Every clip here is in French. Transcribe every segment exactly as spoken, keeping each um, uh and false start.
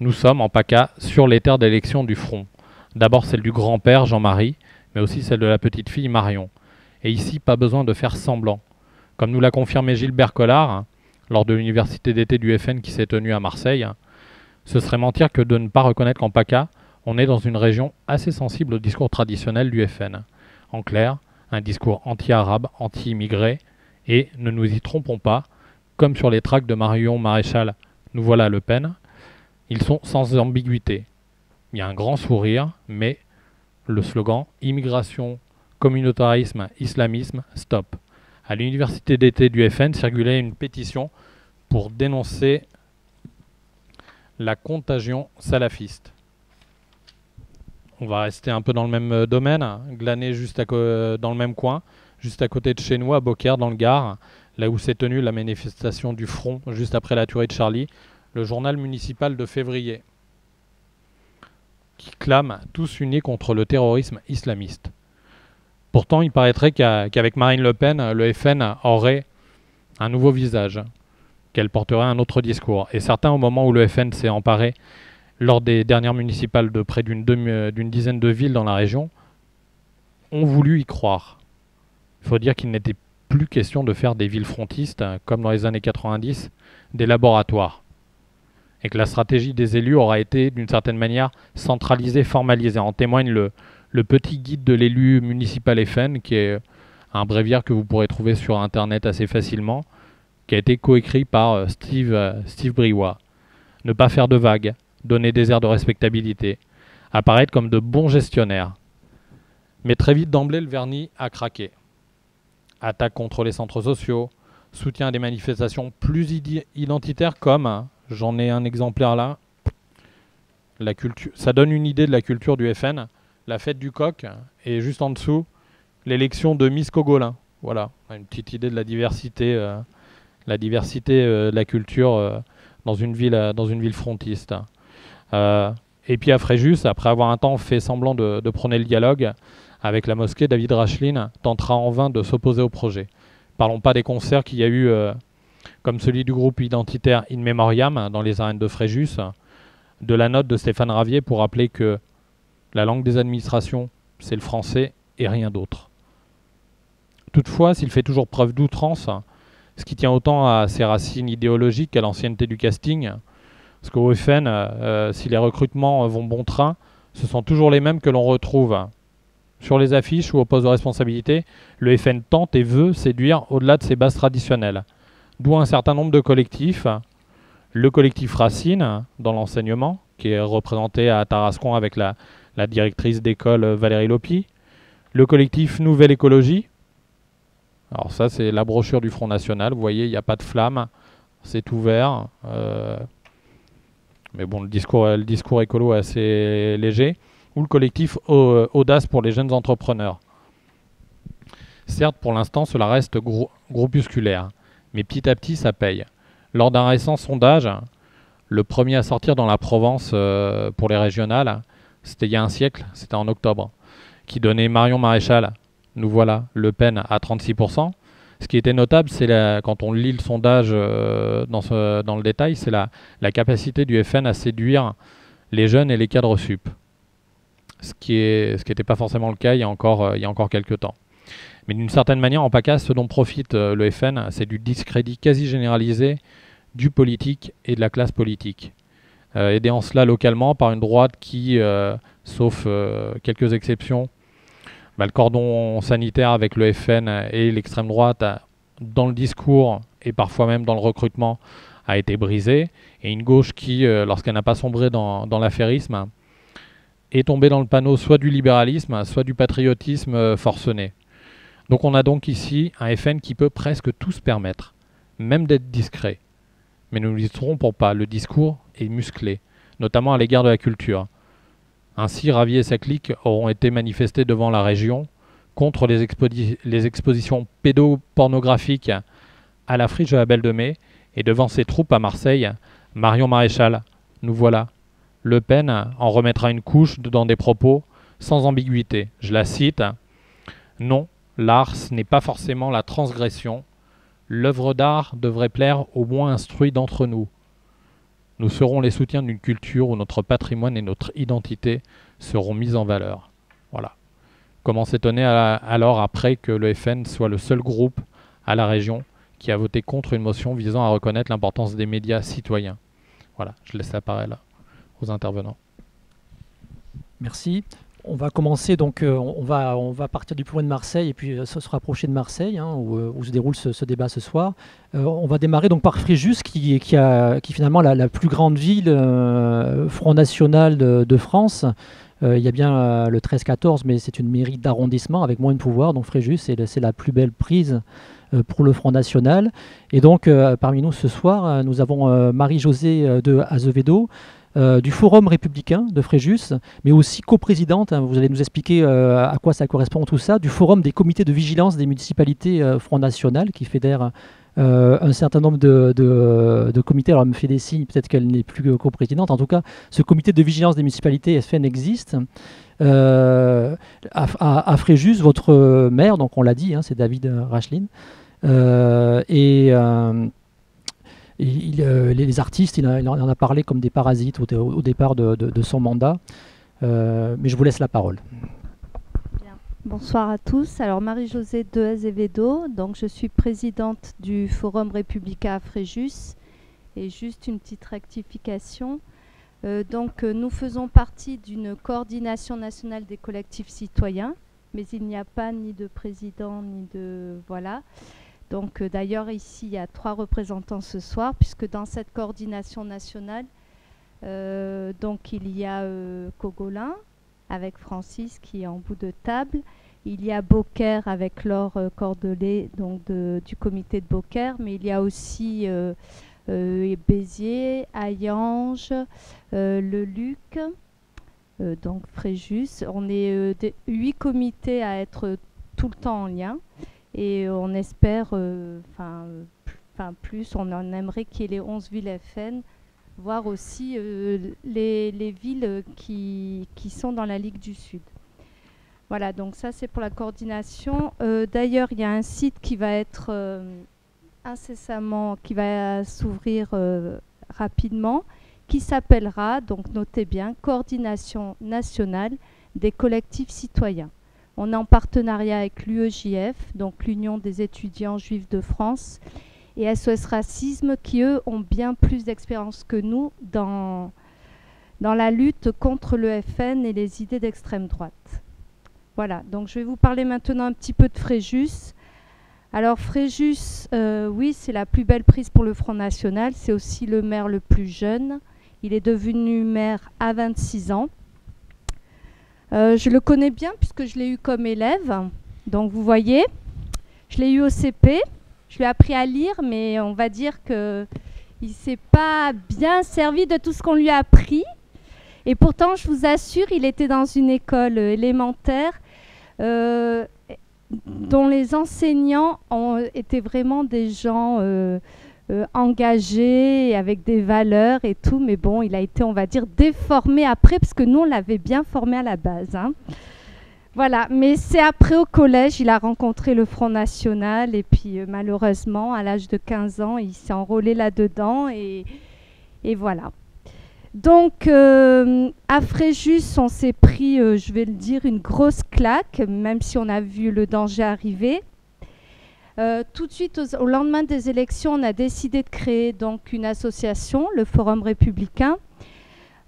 Nous sommes en P A C A sur les terres d'élection du Front. D'abord celle du grand-père Jean-Marie, mais aussi celle de la petite-fille Marion. Et ici, pas besoin de faire semblant. Comme nous l'a confirmé Gilbert Collard, lors de l'université d'été du F N qui s'est tenue à Marseille, ce serait mentir que de ne pas reconnaître qu'en P A C A, on est dans une région assez sensible au discours traditionnel du F N. En clair, un discours anti-arabe, anti-immigré, et ne nous y trompons pas, comme sur les tracts de Marion Maréchal Nous voilà Le Pen, ils sont sans ambiguïté. Il y a un grand sourire, mais le slogan « Immigration, communautarisme, islamisme, stop ». À l'université d'été du F N circulait une pétition pour dénoncer la contagion salafiste. On va rester un peu dans le même domaine, glaner juste à dans le même coin, juste à côté de chez nous, à Beaucaire, dans le Gard, là où s'est tenue la manifestation du Front juste après la tuerie de Charlie, le journal municipal de février, qui clame « Tous unis contre le terrorisme islamiste ». Pourtant, il paraîtrait qu'avec Marine Le Pen, le F N aurait un nouveau visage, qu'elle porterait un autre discours. Et certains, au moment où le F N s'est emparé lors des dernières municipales de près d'une dizaine de villes dans la région, ont voulu y croire. Il faut dire qu'il n'était plus question de faire des villes frontistes, comme dans les années quatre-vingt-dix, des laboratoires. Et que la stratégie des élus aura été, d'une certaine manière, centralisée, formalisée. En témoigne le, le petit guide de l'élu municipal F N, qui est un bréviaire que vous pourrez trouver sur Internet assez facilement, qui a été coécrit par Steve, Steve Briois. Ne pas faire de vagues, donner des airs de respectabilité, apparaître comme de bons gestionnaires. Mais très vite d'emblée, le vernis a craqué. Attaque contre les centres sociaux, soutien à des manifestations plus identitaires comme... J'en ai un exemplaire là. La culture, ça donne une idée de la culture du F N. La fête du coq et juste en dessous, l'élection de Miss Cogolin. Voilà, une petite idée de la diversité, euh, la diversité euh, de la culture euh, dans, une ville, euh, dans une ville frontiste. Euh, et puis à Fréjus, après avoir un temps fait semblant de, de prôner le dialogue avec la mosquée, David Rachline tentera en vain de s'opposer au projet. Parlons pas des concerts qu'il y a eu... Euh, comme celui du groupe identitaire In Memoriam dans les arènes de Fréjus, de la note de Stéphane Ravier pour rappeler que la langue des administrations, c'est le français et rien d'autre. Toutefois, s'il fait toujours preuve d'outrance, ce qui tient autant à ses racines idéologiques qu'à l'ancienneté du casting, parce qu'au F N, euh, si les recrutements vont bon train, ce sont toujours les mêmes que l'on retrouve sur les affiches ou aux postes de responsabilité. Le F N tente et veut séduire au-delà de ses bases traditionnelles. D'où un certain nombre de collectifs. Le collectif Racine, dans l'enseignement, qui est représenté à Tarascon avec la, la directrice d'école Valérie Lopi. Le collectif Nouvelle Écologie. Alors ça, c'est la brochure du Front National. Vous voyez, il n'y a pas de flamme. C'est ouvert. Euh... Mais bon, le discours, le discours écolo est assez léger. Ou le collectif Audace pour les jeunes entrepreneurs. Certes, pour l'instant, cela reste gro- groupusculaire. Mais petit à petit, ça paye. Lors d'un récent sondage, le premier à sortir dans la Provence euh, pour les régionales, c'était il y a un siècle, c'était en octobre, qui donnait Marion Maréchal, nous voilà, Le Pen à trente-six pour cent. Ce qui était notable, c'est quand on lit le sondage euh, dans, ce, dans le détail, c'est la, la capacité du F N à séduire les jeunes et les cadres sup. Ce qui n'était pas forcément le cas il y a encore, euh, il y a encore quelques temps. Mais d'une certaine manière, en P A C A, ce dont profite euh, le F N, c'est du discrédit quasi généralisé du politique et de la classe politique. Euh, aidé en cela localement par une droite qui, euh, sauf euh, quelques exceptions, bah, le cordon sanitaire avec le F N et l'extrême droite, a, dans le discours et parfois même dans le recrutement, a été brisé. Et une gauche qui, euh, lorsqu'elle n'a pas sombré dans, dans l'affairisme, est tombée dans le panneau soit du libéralisme, soit du patriotisme euh, forcené. Donc on a donc ici un F N qui peut presque tout se permettre, même d'être discret. Mais nous ne nous y trompons pas, le discours est musclé, notamment à l'égard de la culture. Ainsi, Ravier et sa clique auront été manifestés devant la région contre les, expo les expositions pédopornographiques à la friche de la Belle de Mai et devant ses troupes à Marseille, Marion Maréchal, nous voilà, Le Pen en remettra une couche dans des propos sans ambiguïté. Je la cite. « Non, l'art, ce n'est pas forcément la transgression. L'œuvre d'art devrait plaire aux moins instruits d'entre nous. Nous serons les soutiens d'une culture où notre patrimoine et notre identité seront mis en valeur. » Voilà. Comment s'étonner alors après que le F N soit le seul groupe à la région qui a voté contre une motion visant à reconnaître l'importance des médias citoyens. Voilà, je laisse la parole aux intervenants. Merci. On va commencer, donc euh, on, va, on va partir du point de Marseille et puis euh, se rapprocher de Marseille, hein, où, où se déroule ce, ce débat ce soir. Euh, on va démarrer donc par Fréjus, qui, qui, a, qui est finalement la, la plus grande ville euh, Front National de, de France. Euh, il y a bien euh, le treize quatorze, mais c'est une mairie d'arrondissement avec moins de pouvoir. Donc Fréjus, c'est la plus belle prise euh, pour le Front National. Et donc euh, parmi nous ce soir, euh, nous avons euh, Marie-Josée de Azevedo, Euh, du Forum républicain de Fréjus, mais aussi coprésidente, hein, vous allez nous expliquer euh, à quoi ça correspond tout ça, du Forum des comités de vigilance des municipalités euh, Front National, qui fédère euh, un certain nombre de, de, de comités. Alors elle me fait des signes, peut-être qu'elle n'est plus coprésidente. En tout cas, ce comité de vigilance des municipalités F N existe. Euh, à, à, à Fréjus, votre maire, donc on l'a dit, hein, c'est David Rachline, euh, et... Euh, Il, euh, les, les artistes, il, a, il en a parlé comme des parasites au, au départ de, de, de son mandat. Euh, mais je vous laisse la parole. Bien. Bonsoir à tous. Alors Marie-Josée de Azevedo, donc je suis présidente du Forum républicain à Fréjus. Et juste une petite rectification. Euh, donc euh, nous faisons partie d'une coordination nationale des collectifs citoyens, mais il n'y a pas ni de président ni de... voilà. Donc euh, d'ailleurs ici il y a trois représentants ce soir, puisque dans cette coordination nationale, euh, donc il y a euh, Cogolin avec Francis qui est en bout de table, il y a Beaucaire avec Laure euh, Cordelet, donc de, du comité de Beaucaire, mais il y a aussi euh, euh, Béziers, Hayange, euh, Le Luc, euh, donc Fréjus. On est euh, des, huit comités à être tout le temps en lien. Et on espère, enfin euh, euh, plus, on en aimerait qu'il y ait les onze villes F N, voire aussi euh, les, les villes qui, qui sont dans la Ligue du Sud. Voilà, donc ça c'est pour la coordination. Euh, D'ailleurs, il y a un site qui va être euh, incessamment, qui va s'ouvrir euh, rapidement, qui s'appellera, donc notez bien, Coordination nationale des collectifs citoyens. On est en partenariat avec l'U E J F, donc l'Union des étudiants juifs de France, et S O S Racisme, qui eux ont bien plus d'expérience que nous dans, dans la lutte contre le F N et les idées d'extrême droite. Voilà, donc je vais vous parler maintenant un petit peu de Fréjus. Alors Fréjus, euh, oui, c'est la plus belle prise pour le Front National, c'est aussi le maire le plus jeune. Il est devenu maire à vingt-six ans. Euh, je le connais bien puisque je l'ai eu comme élève, donc vous voyez, je l'ai eu au C P, je lui ai appris à lire, mais on va dire qu'il ne s'est pas bien servi de tout ce qu'on lui a appris. Et pourtant, je vous assure, il était dans une école élémentaire euh, dont les enseignants ont été vraiment des gens euh, euh, engagés, avec des valeurs et tout, mais bon, il a été, on va dire, déformé après, parce que nous, on l'avait bien formé à la base. Hein. Voilà, mais c'est après au collège, il a rencontré le Front National, et puis euh, malheureusement, à l'âge de quinze ans, il s'est enrôlé là-dedans, et, et voilà. Donc, euh, à Fréjus, on s'est pris, euh, je vais le dire, une grosse claque, même si on a vu le danger arriver. Euh, tout de suite, aux, au lendemain des élections, on a décidé de créer donc une association, le Forum républicain.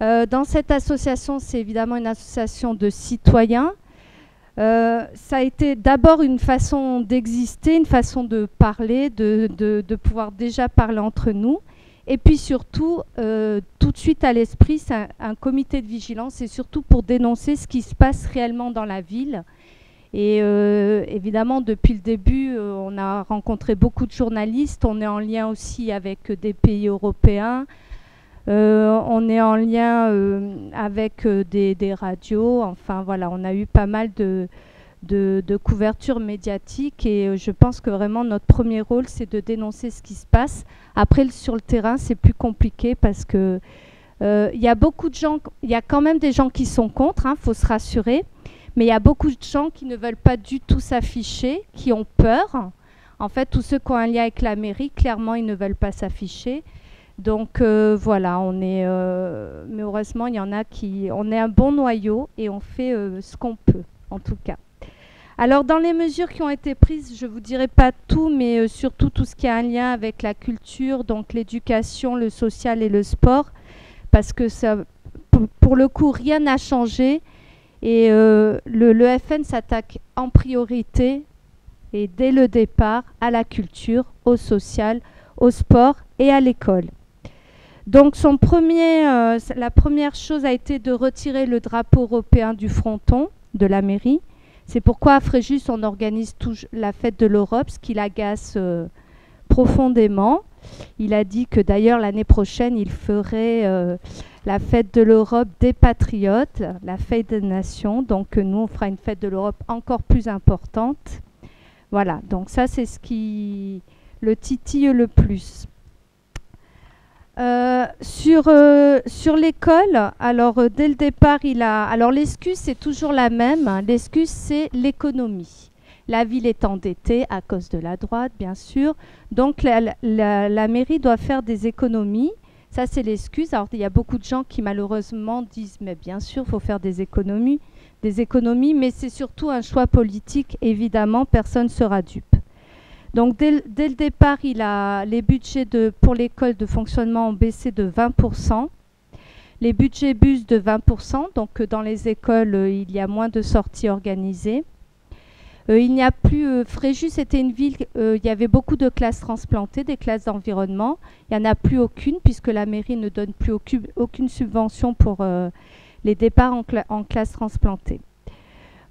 Euh, dans cette association, c'est évidemment une association de citoyens. Euh, ça a été d'abord une façon d'exister, une façon de parler, de, de, de pouvoir déjà parler entre nous. Et puis surtout, euh, tout de suite à l'esprit, c'est un, un comité de vigilance, et surtout pour dénoncer ce qui se passe réellement dans la ville. Et euh, évidemment, depuis le début, euh, on a rencontré beaucoup de journalistes. On est en lien aussi avec des pays européens. Euh, on est en lien euh, avec des, des radios. Enfin, voilà, on a eu pas mal de, de, de couverture médiatique. Et je pense que vraiment, notre premier rôle, c'est de dénoncer ce qui se passe. Après, sur le terrain, c'est plus compliqué parce que Euh, y a beaucoup de gens, il y a quand même des gens qui sont contre, hein, faut se rassurer, mais il y a beaucoup de gens qui ne veulent pas du tout s'afficher, qui ont peur. En fait, tous ceux qui ont un lien avec la mairie, clairement, ils ne veulent pas s'afficher. Donc euh, voilà, on est, euh, mais heureusement, il y en a qui, on est un bon noyau et on fait euh, ce qu'on peut, en tout cas. Alors, dans les mesures qui ont été prises, je ne vous dirai pas tout, mais euh, surtout tout ce qui a un lien avec la culture, donc l'éducation, le social et le sport, parce que ça, pour, pour le coup, rien n'a changé. Et euh, le, le F N s'attaque en priorité, et dès le départ, à la culture, au social, au sport et à l'école. Donc, son premier, euh, la première chose a été de retirer le drapeau européen du fronton de la mairie. C'est pourquoi à Fréjus, on organise la fête de l'Europe, ce qui l'agace euh, profondément. Il a dit que d'ailleurs, l'année prochaine, il ferait euh, la fête de l'Europe des patriotes, la fête des nations. Donc, euh, nous, on fera une fête de l'Europe encore plus importante. Voilà, donc ça, c'est ce qui le titille le plus. Euh, sur euh, sur l'école, alors euh, dès le départ, il a... Alors l'excuse, c'est toujours la même. Hein, l'excuse, c'est l'économie. La ville est endettée à cause de la droite, bien sûr. Donc la, la, la mairie doit faire des économies. Ça, c'est l'excuse. Alors il y a beaucoup de gens qui malheureusement disent, mais bien sûr, il faut faire des économies, des économies, mais c'est surtout un choix politique. Évidemment, personne ne sera dupe. Donc, dès, dès le départ, il a, les budgets de, pour l'école de fonctionnement ont baissé de vingt pour cent. Les budgets bus de vingt pour cent. Donc, dans les écoles, euh, il y a moins de sorties organisées. Euh, il n'y a plus... Euh, Fréjus, c'était une ville... Euh, il y avait beaucoup de classes transplantées, des classes d'environnement. Il n'y en a plus aucune, puisque la mairie ne donne plus aucune, aucune subvention pour euh, les départs en, cla en classes transplantées.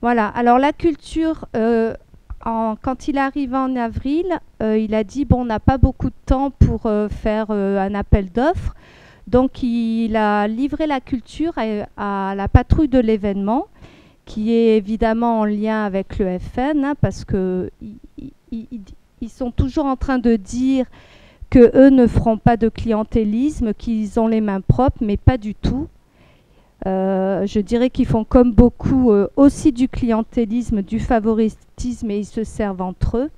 Voilà. Alors, la culture... Euh, En, quand il arrive en avril, euh, il a dit, bon, on n'a pas beaucoup de temps pour euh, faire euh, un appel d'offres. Donc, il a livré la culture à, à la patrouille de l'événement, qui est évidemment en lien avec le F N, hein, parce qu'ils ils sont toujours en train de dire qu'eux ne feront pas de clientélisme, qu'ils ont les mains propres, mais pas du tout. Euh, je dirais qu'ils font comme beaucoup euh, aussi du clientélisme, du favoritisme et ils se servent entre eux.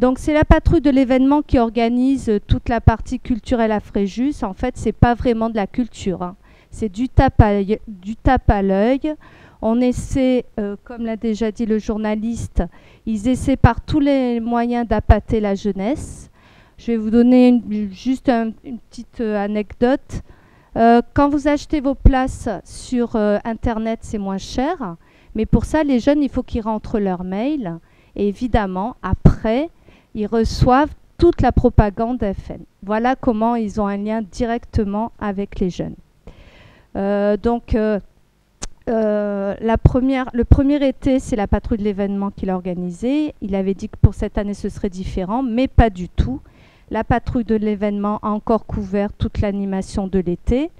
Donc c'est la patrouille de l'événement qui organise euh, toute la partie culturelle à Fréjus. En fait, c'est pas vraiment de la culture, hein. C'est du tape à, du tape à l'œil. On essaie, euh, comme l'a déjà dit le journaliste, ils essaient par tous les moyens d'appâter la jeunesse. Je vais vous donner une, juste un, une petite anecdote. Quand vous achetez vos places sur euh, Internet, c'est moins cher. Mais pour ça, les jeunes, il faut qu'ils rentrent leur mail. Et évidemment, après, ils reçoivent toute la propagande F N. Voilà comment ils ont un lien directement avec les jeunes. Euh, donc, euh, euh, la première, le premier été, c'est la patrouille de l'événement qu'il a organisé. Il avait dit que pour cette année, ce serait différent, mais pas du tout. La patrouille de l'événement a encore couvert toute l'animation de l'été.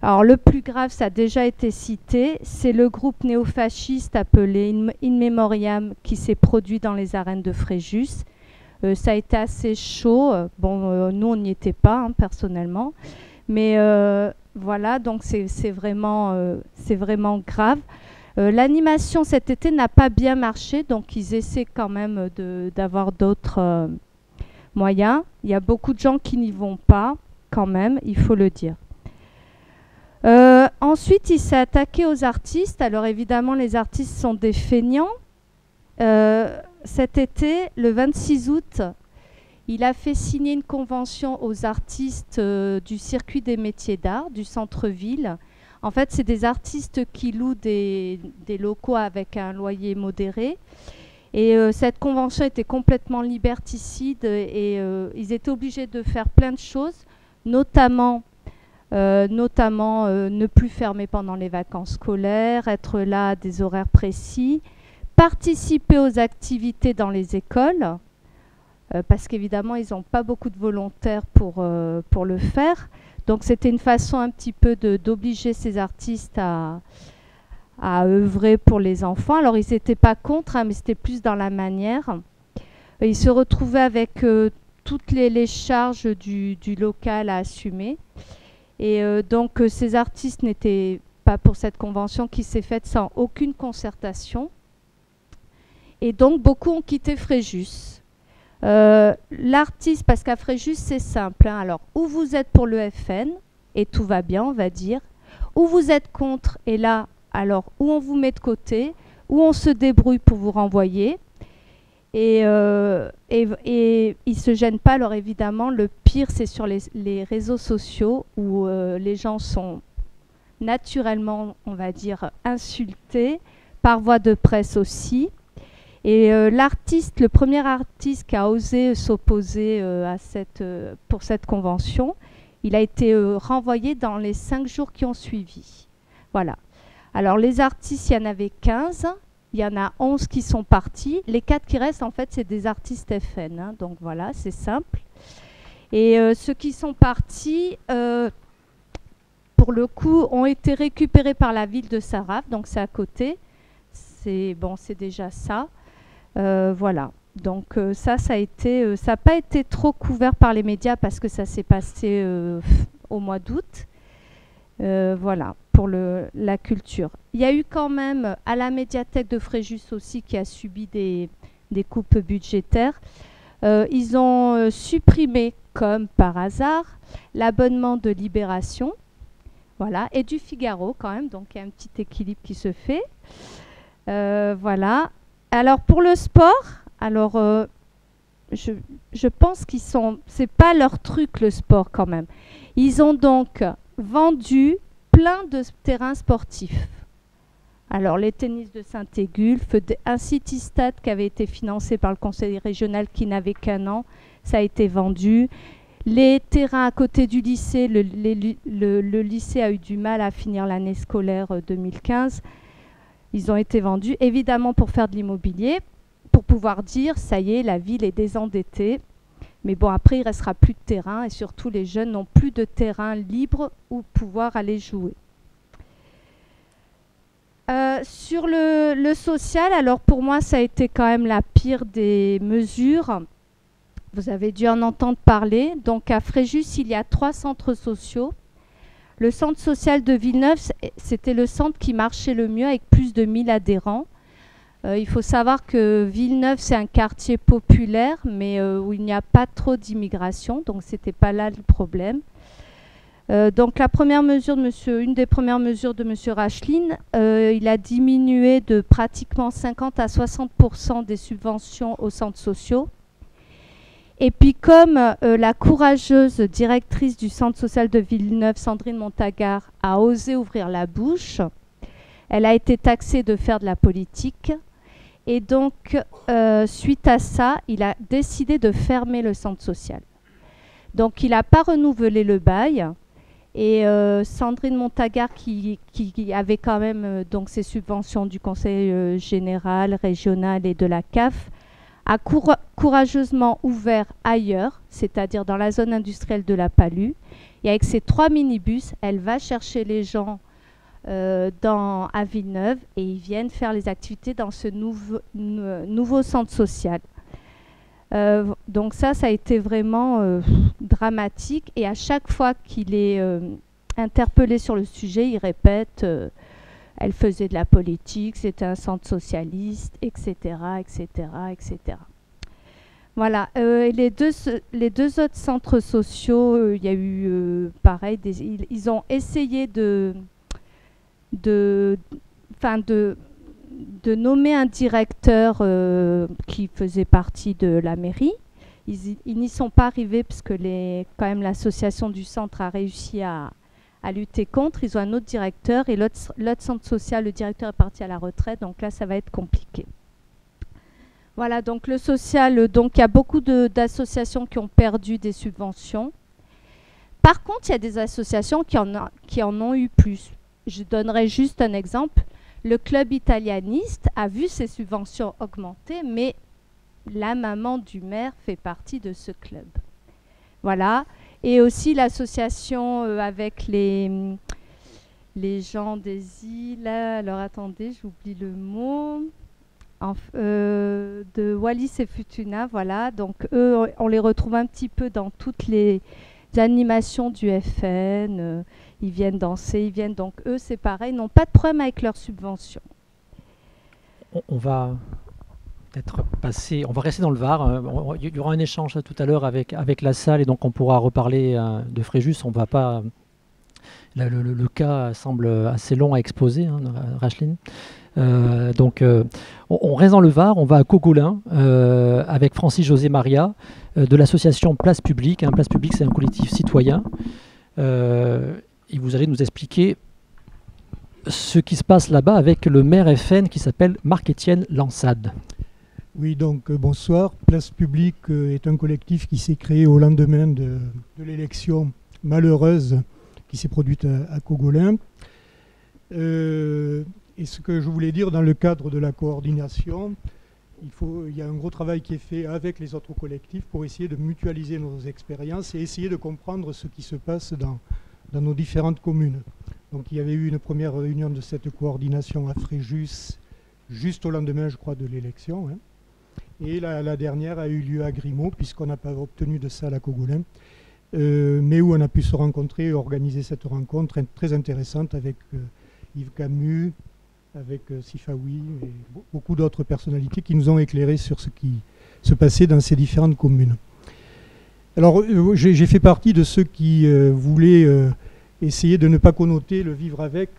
Alors, le plus grave, ça a déjà été cité, c'est le groupe néofasciste appelé In, In Memoriam qui s'est produit dans les arènes de Fréjus. Euh, ça a été assez chaud. Bon, euh, nous, on n'y était pas, hein, personnellement. Mais euh, voilà, donc c'est vraiment, euh, c'est vraiment grave. Euh, l'animation cet été n'a pas bien marché, donc ils essaient quand même d'avoir d'autres... Euh, moyen. Il y a beaucoup de gens qui n'y vont pas, quand même, il faut le dire. Euh, ensuite, il s'est attaqué aux artistes. Alors évidemment, les artistes sont des feignants. Euh, cet été, le vingt-six août, il a fait signer une convention aux artistes euh, du circuit des métiers d'art, du centre-ville. En fait, c'est des artistes qui louent des, des locaux avec un loyer modéré. Et euh, cette convention était complètement liberticide et euh, ils étaient obligés de faire plein de choses, notamment, euh, notamment euh, ne plus fermer pendant les vacances scolaires, être là à des horaires précis, participer aux activités dans les écoles, euh, parce qu'évidemment, ils n'ont pas beaucoup de volontaires pour, euh, pour le faire. Donc, c'était une façon un petit peu d'obliger ces artistes à... à œuvrer pour les enfants. Alors, ils n'étaient pas contre, hein, mais c'était plus dans la manière. Et ils se retrouvaient avec euh, toutes les, les charges du, du local à assumer. Et euh, donc euh, ces artistes n'étaient pas pour cette convention qui s'est faite sans aucune concertation. Et donc beaucoup ont quitté Fréjus. Euh, L'artiste, parce qu'à Fréjus c'est simple, hein, alors où vous êtes pour le F N, et tout va bien on va dire, où vous êtes contre, et là alors où on vous met de côté, où on se débrouille pour vous renvoyer. Et, euh, et, et ils ne se gênent pas, alors évidemment, le pire, c'est sur les, les réseaux sociaux où euh, les gens sont naturellement, on va dire, insultés, par voie de presse aussi. Et euh, l'artiste, le premier artiste qui a osé s'opposer euh, à cette, euh, pour cette convention, il a été euh, renvoyé dans les cinq jours qui ont suivi. Voilà. Alors les artistes, il y en avait quinze. Il y en a onze qui sont partis. Les quatre qui restent, en fait, c'est des artistes F N. Hein. Donc voilà, c'est simple. Et euh, ceux qui sont partis, euh, pour le coup, ont été récupérés par la ville de Saraf. Donc c'est à côté. C'est bon, c'est déjà ça. Euh, voilà. Donc euh, ça, ça a été, euh, ça n'a pas été trop couvert par les médias parce que ça s'est passé euh, au mois d'août. Euh, voilà. Pour le, la culture. Il y a eu quand même à la médiathèque de Fréjus aussi qui a subi des, des coupes budgétaires. Euh, ils ont euh, supprimé, comme par hasard, l'abonnement de Libération, voilà, et du Figaro quand même, donc il y a un petit équilibre qui se fait. Euh, voilà. Alors pour le sport, alors euh, je, je pense qu'ils sont, c'est pas leur truc le sport quand même. Ils ont donc vendu plein de terrains sportifs. Alors les tennis de Saint-Égulphe, un city stade qui avait été financé par le conseil régional qui n'avait qu'un an, ça a été vendu. Les terrains à côté du lycée, le, les, le, le lycée a eu du mal à finir l'année scolaire deux mille quinze. Ils ont été vendus, évidemment pour faire de l'immobilier, pour pouvoir dire, ça y est, la ville est désendettée. Mais bon, après, il ne restera plus de terrain et surtout, les jeunes n'ont plus de terrain libre où pouvoir aller jouer. Euh, sur le, le social, alors pour moi, ça a été quand même la pire des mesures. Vous avez dû en entendre parler. Donc, à Fréjus, il y a trois centres sociaux. Le centre social de Villeneuve, c'était le centre qui marchait le mieux avec plus de mille adhérents. Euh, il faut savoir que Villeneuve, c'est un quartier populaire, mais euh, où il n'y a pas trop d'immigration, donc ce n'était pas là le problème. Euh, donc la première mesure de monsieur, une des premières mesures de M. Rachline, euh, il a diminué de pratiquement cinquante à soixante pour cent des subventions aux centres sociaux. Et puis comme euh, la courageuse directrice du centre social de Villeneuve, Sandrine Montagard, a osé ouvrir la bouche, elle a été taxée de faire de la politique. Et donc, euh, suite à ça, il a décidé de fermer le centre social. Donc, il n'a pas renouvelé le bail. Et euh, Sandrine Montagard, qui, qui, qui avait quand même euh, donc ses subventions du Conseil euh, général, régional et de la C A F, a cour courageusement ouvert ailleurs, c'est-à-dire dans la zone industrielle de la Palue. Et avec ses trois minibus, elle va chercher les gens Euh, dans, à Villeneuve et ils viennent faire les activités dans ce nouveau, nouveau centre social. Euh, donc ça, ça a été vraiment euh, dramatique et à chaque fois qu'il est euh, interpellé sur le sujet, il répète euh, « elle faisait de la politique, c'était un centre socialiste, et cetera, et cetera, et cetera » Voilà, euh, et les deux, les deux autres centres sociaux, euh, il y a eu euh, pareil, des, ils, ils ont essayé de... De, de, de nommer un directeur euh, qui faisait partie de la mairie. Ils, ils n'y sont pas arrivés parce que les, quand même l'association du centre a réussi à, à lutter contre. Ils ont un autre directeur et l'autre centre social, le directeur est parti à la retraite. Donc là, ça va être compliqué. Voilà, donc le social, donc il y a beaucoup d'associations qui ont perdu des subventions. Par contre, il y a des associations qui en, a, qui en ont eu plus. Je donnerai juste un exemple. Le club italianiste a vu ses subventions augmenter, mais la maman du maire fait partie de ce club. Voilà. Et aussi l'association euh, avec les, les gens des îles. Alors attendez, j'oublie le mot. En, euh, de Wallis et Futuna, voilà. Donc eux, on les retrouve un petit peu dans toutes les animations du F N, euh, ils viennent danser, ils viennent, donc eux c'est pareil, n'ont pas de problème avec leurs subventions. On, on va peut-être passer, on va rester dans le Var, il y aura un échange tout à l'heure avec, avec la salle et donc on pourra reparler euh, de Fréjus, on va pas... Le, le, le cas semble assez long à exposer, hein, Rachline. Euh, donc, euh, on, on reste dans le Var, on va à Cogolin euh, avec Francis José Maria euh, de l'association Place Publique. Hein. Place Publique, c'est un collectif citoyen. Euh, et vous allez nous expliquer ce qui se passe là-bas avec le maire F N qui s'appelle Marc-Étienne Lansade. Oui, donc euh, bonsoir. Place Publique euh, est un collectif qui s'est créé au lendemain de, de l'élection malheureuse qui s'est produite à, à Cogolin. Euh, et ce que je voulais dire, dans le cadre de la coordination, il, faut, il y a un gros travail qui est fait avec les autres collectifs pour essayer de mutualiser nos expériences et essayer de comprendre ce qui se passe dans, dans nos différentes communes. Donc il y avait eu une première réunion de cette coordination à Fréjus, juste au lendemain, je crois, de l'élection. Hein. Et la, la dernière a eu lieu à Grimaud, puisqu'on n'a pas obtenu de salle à Cogolin. Euh, mais où on a pu se rencontrer et organiser cette rencontre très intéressante avec euh, Yves Camus, avec euh, Sifawi et beaucoup d'autres personnalités qui nous ont éclairés sur ce qui se passait dans ces différentes communes. Alors euh, j'ai fait partie de ceux qui euh, voulaient euh, essayer de ne pas connoter le vivre avec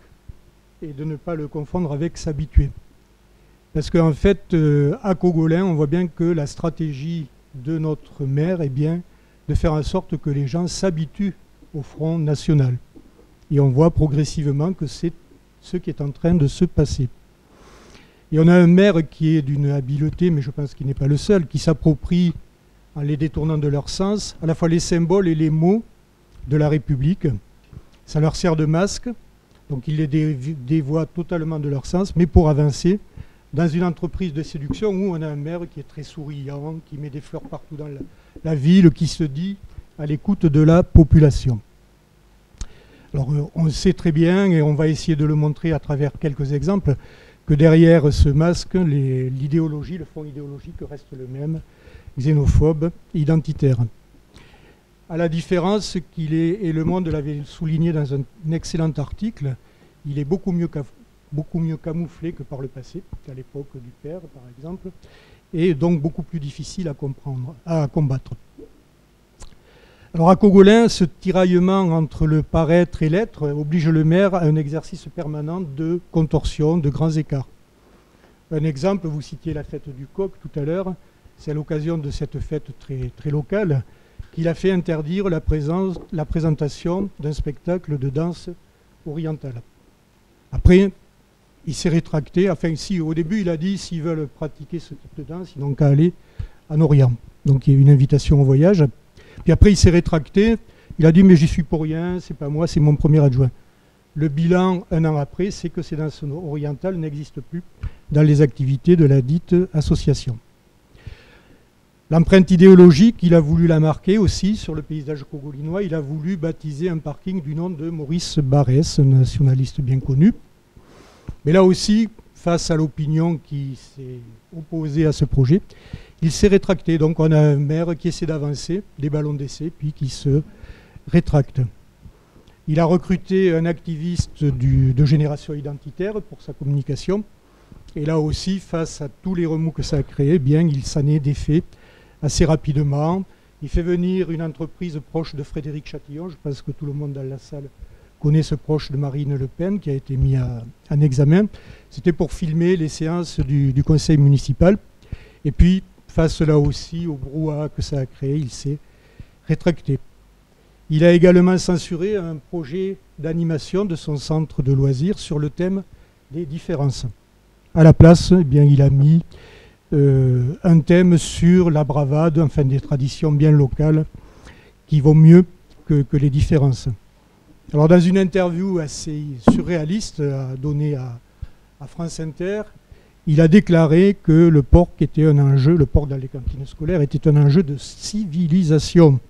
et de ne pas le confondre avec s'habituer. Parce qu'en fait, euh, à Cogolin, on voit bien que la stratégie de notre maire est bien de faire en sorte que les gens s'habituent au Front National. Et on voit progressivement que c'est ce qui est en train de se passer. Et on a un maire qui est d'une habileté, mais je pense qu'il n'est pas le seul, qui s'approprie, en les détournant de leur sens, à la fois les symboles et les mots de la République. Ça leur sert de masque, donc il les dé dévoie totalement de leur sens, mais pour avancer dans une entreprise de séduction où on a un maire qui est très souriant, qui met des fleurs partout dans la... la ville, qui se dit à l'écoute de la population. Alors on sait très bien, et on va essayer de le montrer à travers quelques exemples, que derrière ce masque, l'idéologie, le fond idéologique reste le même, xénophobe, identitaire. À la différence qu'il est, et Le Monde l'avait souligné dans un excellent article, il est beaucoup mieux, beaucoup mieux camouflé que par le passé, à l'époque du père par exemple, et donc beaucoup plus difficile à comprendre, à combattre. Alors à Cogolin, ce tiraillement entre le paraître et l'être oblige le maire à un exercice permanent de contorsion, de grands écarts. Un exemple, vous citiez la fête du Coq tout à l'heure, c'est à l'occasion de cette fête très, très locale qu'il a fait interdire la, présence, la présentation d'un spectacle de danse orientale. Après, il s'est rétracté, enfin si, au début il a dit s'ils veulent pratiquer ce type de danse, ils n'ont qu'à aller en Orient. Donc il y a eu une invitation au voyage. Puis après il s'est rétracté, il a dit mais j'y suis pour rien, c'est pas moi, c'est mon premier adjoint. Le bilan un an après, c'est que ces danses orientales n'existent plus dans les activités de la dite association. L'empreinte idéologique, il a voulu la marquer aussi sur le paysage cogolinois, il a voulu baptiser un parking du nom de Maurice Barrès, un nationaliste bien connu. Mais là aussi, face à l'opinion qui s'est opposée à ce projet, il s'est rétracté. Donc on a un maire qui essaie d'avancer, des ballons d'essai, puis qui se rétracte. Il a recruté un activiste du, de génération identitaire pour sa communication. Et là aussi, face à tous les remous que ça a créé, eh bien, il s'en est défait assez rapidement. Il fait venir une entreprise proche de Frédéric Chatillon, je pense que tout le monde dans la salle connaît ce proche de Marine Le Pen qui a été mis à, en examen. C'était pour filmer les séances du, du conseil municipal. Et puis, face là aussi au brouhaha que ça a créé, il s'est rétracté. Il a également censuré un projet d'animation de son centre de loisirs sur le thème des différences. À la place, eh bien, il a mis euh, un thème sur la bravade, enfin des traditions bien locales qui vont mieux que, que les différences. Alors dans une interview assez surréaliste donnée à, à France Inter, il a déclaré que le porc était un enjeu, le porc dans les cantines scolaires était un enjeu de civilisation.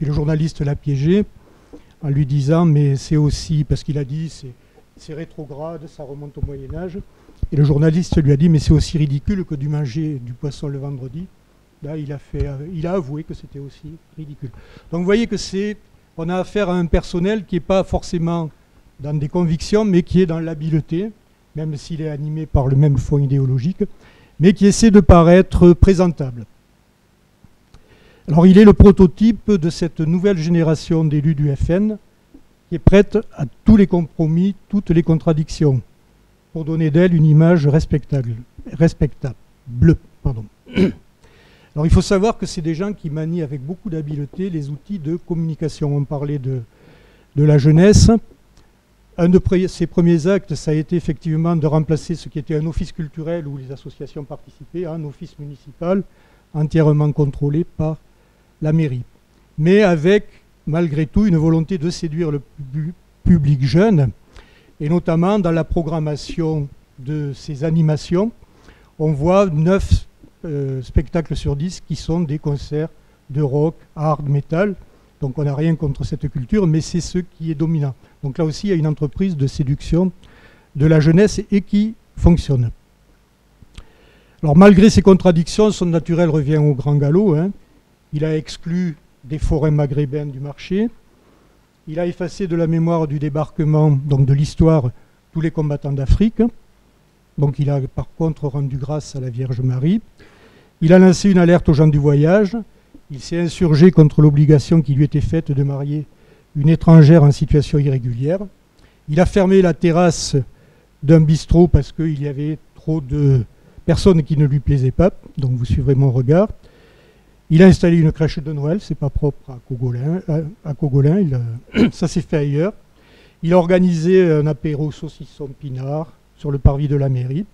Et le journaliste l'a piégé en lui disant, mais c'est aussi, parce qu'il a dit c'est rétrograde, ça remonte au Moyen-Âge. Et le journaliste lui a dit, mais c'est aussi ridicule que du manger du poisson le vendredi. Là, il a, fait, il a avoué que c'était aussi ridicule. Donc vous voyez que c'est on a affaire à un personnel qui n'est pas forcément dans des convictions, mais qui est dans l'habileté, même s'il est animé par le même fond idéologique, mais qui essaie de paraître présentable. Alors il est le prototype de cette nouvelle génération d'élus du F N qui est prête à tous les compromis, toutes les contradictions, pour donner d'elle une image respectable. respectable bleu, pardon. Alors il faut savoir que c'est des gens qui manient avec beaucoup d'habileté les outils de communication. On parlait de, de la jeunesse. Un de ses premiers actes, ça a été effectivement de remplacer ce qui était un office culturel où les associations participaient à un office municipal entièrement contrôlé par la mairie. Mais avec, malgré tout, une volonté de séduire le public jeune, et notamment dans la programmation de ces animations, on voit neuf euh, spectacles sur dix qui sont des concerts de rock, hard, metal. Donc on n'a rien contre cette culture, mais c'est ce qui est dominant. Donc là aussi, il y a une entreprise de séduction de la jeunesse et qui fonctionne. Alors malgré ces contradictions, son naturel revient au grand galop, hein. Il a exclu des forains maghrébins du marché. Il a effacé de la mémoire du débarquement, donc de l'histoire, tous les combattants d'Afrique. Donc il a par contre rendu grâce à la Vierge Marie. Il a lancé une alerte aux gens du voyage. Il s'est insurgé contre l'obligation qui lui était faite de marier une étrangère en situation irrégulière. Il a fermé la terrasse d'un bistrot parce qu'il y avait trop de personnes qui ne lui plaisaient pas. Donc vous suivrez mon regard. Il a installé une crèche de Noël. C'est pas propre à Cogolin. À, à Cogolin il a, ça s'est fait ailleurs. Il a organisé un apéro saucisson pinard sur le parvis de la mairie.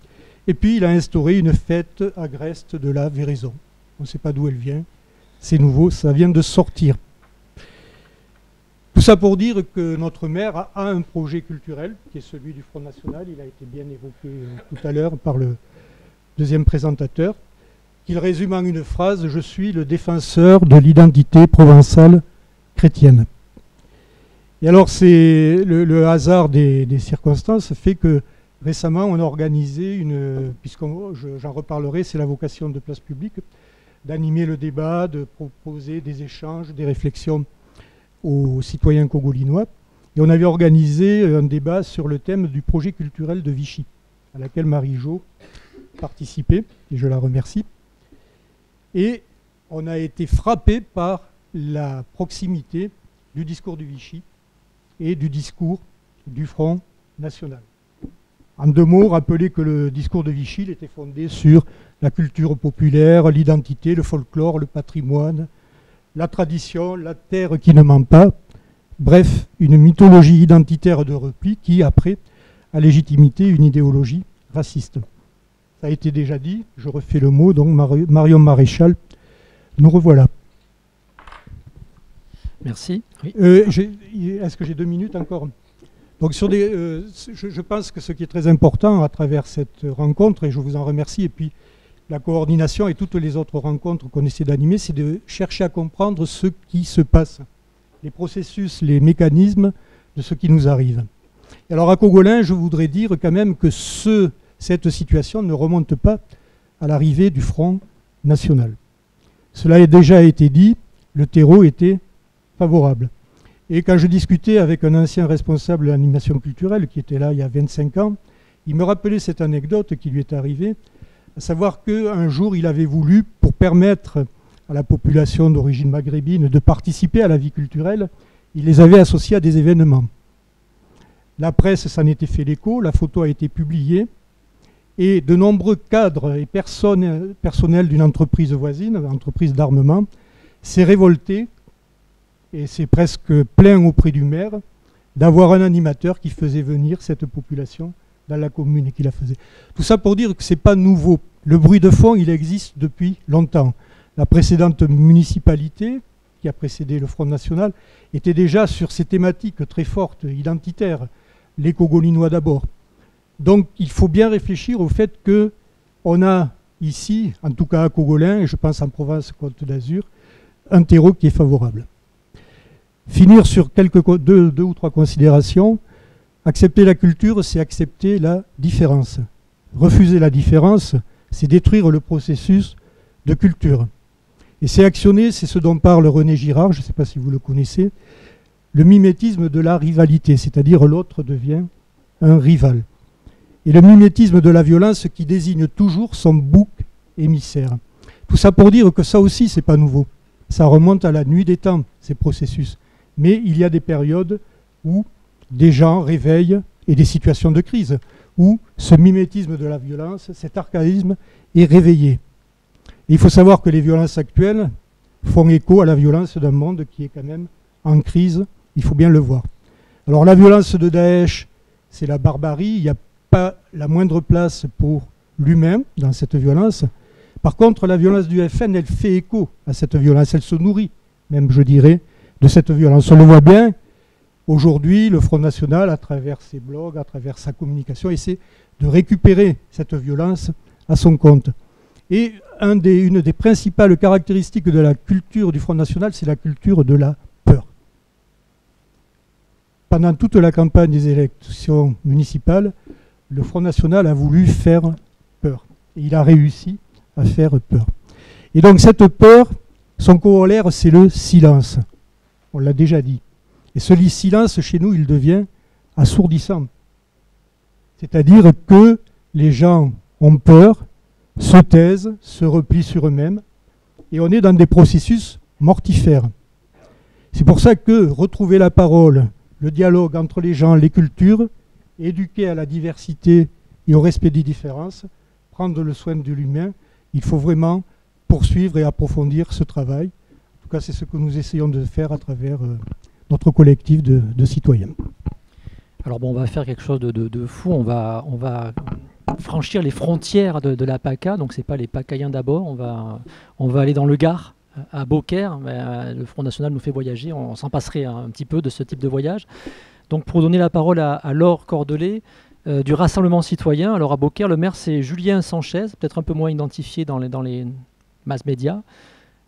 Et puis il a instauré une fête agreste de la Véraison. On ne sait pas d'où elle vient. C'est nouveau, ça vient de sortir. Tout ça pour dire que notre maire a un projet culturel, qui est celui du Front National. Il a été bien évoqué tout à l'heure par le deuxième présentateur, qu'il résume en une phrase: je suis le défenseur de l'identité provençale chrétienne. Et alors, c'est le, le hasard des, des circonstances fait que récemment, on a organisé une, puisqu'on, j'en reparlerai, c'est la vocation de Place Publique, d'animer le débat, de proposer des échanges, des réflexions aux citoyens cogolinois. Et on avait organisé un débat sur le thème du projet culturel de Vichy, à laquelle Marie-Jo participait, et je la remercie. Et on a été frappé par la proximité du discours de Vichy et du discours du Front National. En deux mots, rappeler que le discours de Vichy était fondé sur la culture populaire, l'identité, le folklore, le patrimoine, la tradition, la terre qui ne ment pas. Bref, une mythologie identitaire de repli qui, après, a légitimité une idéologie raciste. Ça a été déjà dit, je refais le mot, donc Marion Maréchal, nous revoilà. Merci. Oui. Euh, est-ce que j'ai deux minutes encore ? Donc sur des, euh, je, je pense que ce qui est très important à travers cette rencontre, et je vous en remercie, et puis la coordination et toutes les autres rencontres qu'on essaie d'animer, c'est de chercher à comprendre ce qui se passe, les processus, les mécanismes de ce qui nous arrive. Et alors à Cogolin, je voudrais dire quand même que ce, cette situation ne remonte pas à l'arrivée du Front National. Cela a déjà été dit, le terreau était favorable. Et quand je discutais avec un ancien responsable de l'animation culturelle qui était là il y a vingt-cinq ans, il me rappelait cette anecdote qui lui est arrivée, à savoir qu'un jour il avait voulu, pour permettre à la population d'origine maghrébine de participer à la vie culturelle, il les avait associés à des événements. La presse s'en était fait l'écho, la photo a été publiée, et de nombreux cadres et personnes, personnels d'une entreprise voisine, entreprise d'armement, s'est révolté. Et c'est presque plein auprès du maire d'avoir un animateur qui faisait venir cette population dans la commune et qui la faisait. Tout ça pour dire que ce n'est pas nouveau. Le bruit de fond, il existe depuis longtemps. La précédente municipalité, qui a précédé le Front National, était déjà sur ces thématiques très fortes, identitaires, les Cogolinois d'abord. Donc il faut bien réfléchir au fait qu'on a ici, en tout cas à Cogolin, et je pense en province Côte d'Azur, un terreau qui est favorable. Finir sur quelques, deux, deux ou trois considérations. Accepter la culture, c'est accepter la différence. Refuser la différence, c'est détruire le processus de culture. Et c'est actionner, c'est ce dont parle René Girard, je ne sais pas si vous le connaissez, le mimétisme de la rivalité, c'est-à-dire l'autre devient un rival, et le mimétisme de la violence qui désigne toujours son bouc émissaire. Tout ça pour dire que ça aussi, c'est pas nouveau. Ça remonte à la nuit des temps, ces processus. Mais il y a des périodes où des gens réveillent et des situations de crise, où ce mimétisme de la violence, cet archaïsme est réveillé. Et il faut savoir que les violences actuelles font écho à la violence d'un monde qui est quand même en crise, il faut bien le voir. Alors la violence de Daesh, c'est la barbarie, il n'y a pas la moindre place pour l'humain dans cette violence. Par contre, la violence du F N, elle fait écho à cette violence, elle se nourrit, même je dirais, de cette violence. On le voit bien, aujourd'hui, le Front National, à travers ses blogs, à travers sa communication, essaie de récupérer cette violence à son compte. Et un des, une des principales caractéristiques de la culture du Front National, c'est la culture de la peur. Pendant toute la campagne des élections municipales, le Front National a voulu faire peur. Et il a réussi à faire peur. Et donc cette peur, son corollaire, c'est le silence. On l'a déjà dit. Et ce silence, chez nous, il devient assourdissant. C'est-à-dire que les gens ont peur, se taisent, se replient sur eux-mêmes, et on est dans des processus mortifères. C'est pour ça que retrouver la parole, le dialogue entre les gens, les cultures, éduquer à la diversité et au respect des différences, prendre le soin de l'humain, il faut vraiment poursuivre et approfondir ce travail. En tout cas, c'est ce que nous essayons de faire à travers euh, notre collectif de, de citoyens. Alors bon, on va faire quelque chose de, de, de fou, on va, on va franchir les frontières de, de la PACA, donc c'est pas les PACAïens d'abord, on va, on va aller dans le Gard, à Beaucaire, le Front National nous fait voyager, on, on s'en passerait un petit peu de ce type de voyage. Donc pour donner la parole à, à Laure Cordelet, Euh, du Rassemblement citoyen. Alors à Beaucaire, le maire, c'est Julien Sanchez, peut-être un peu moins identifié dans les, dans les masses médias,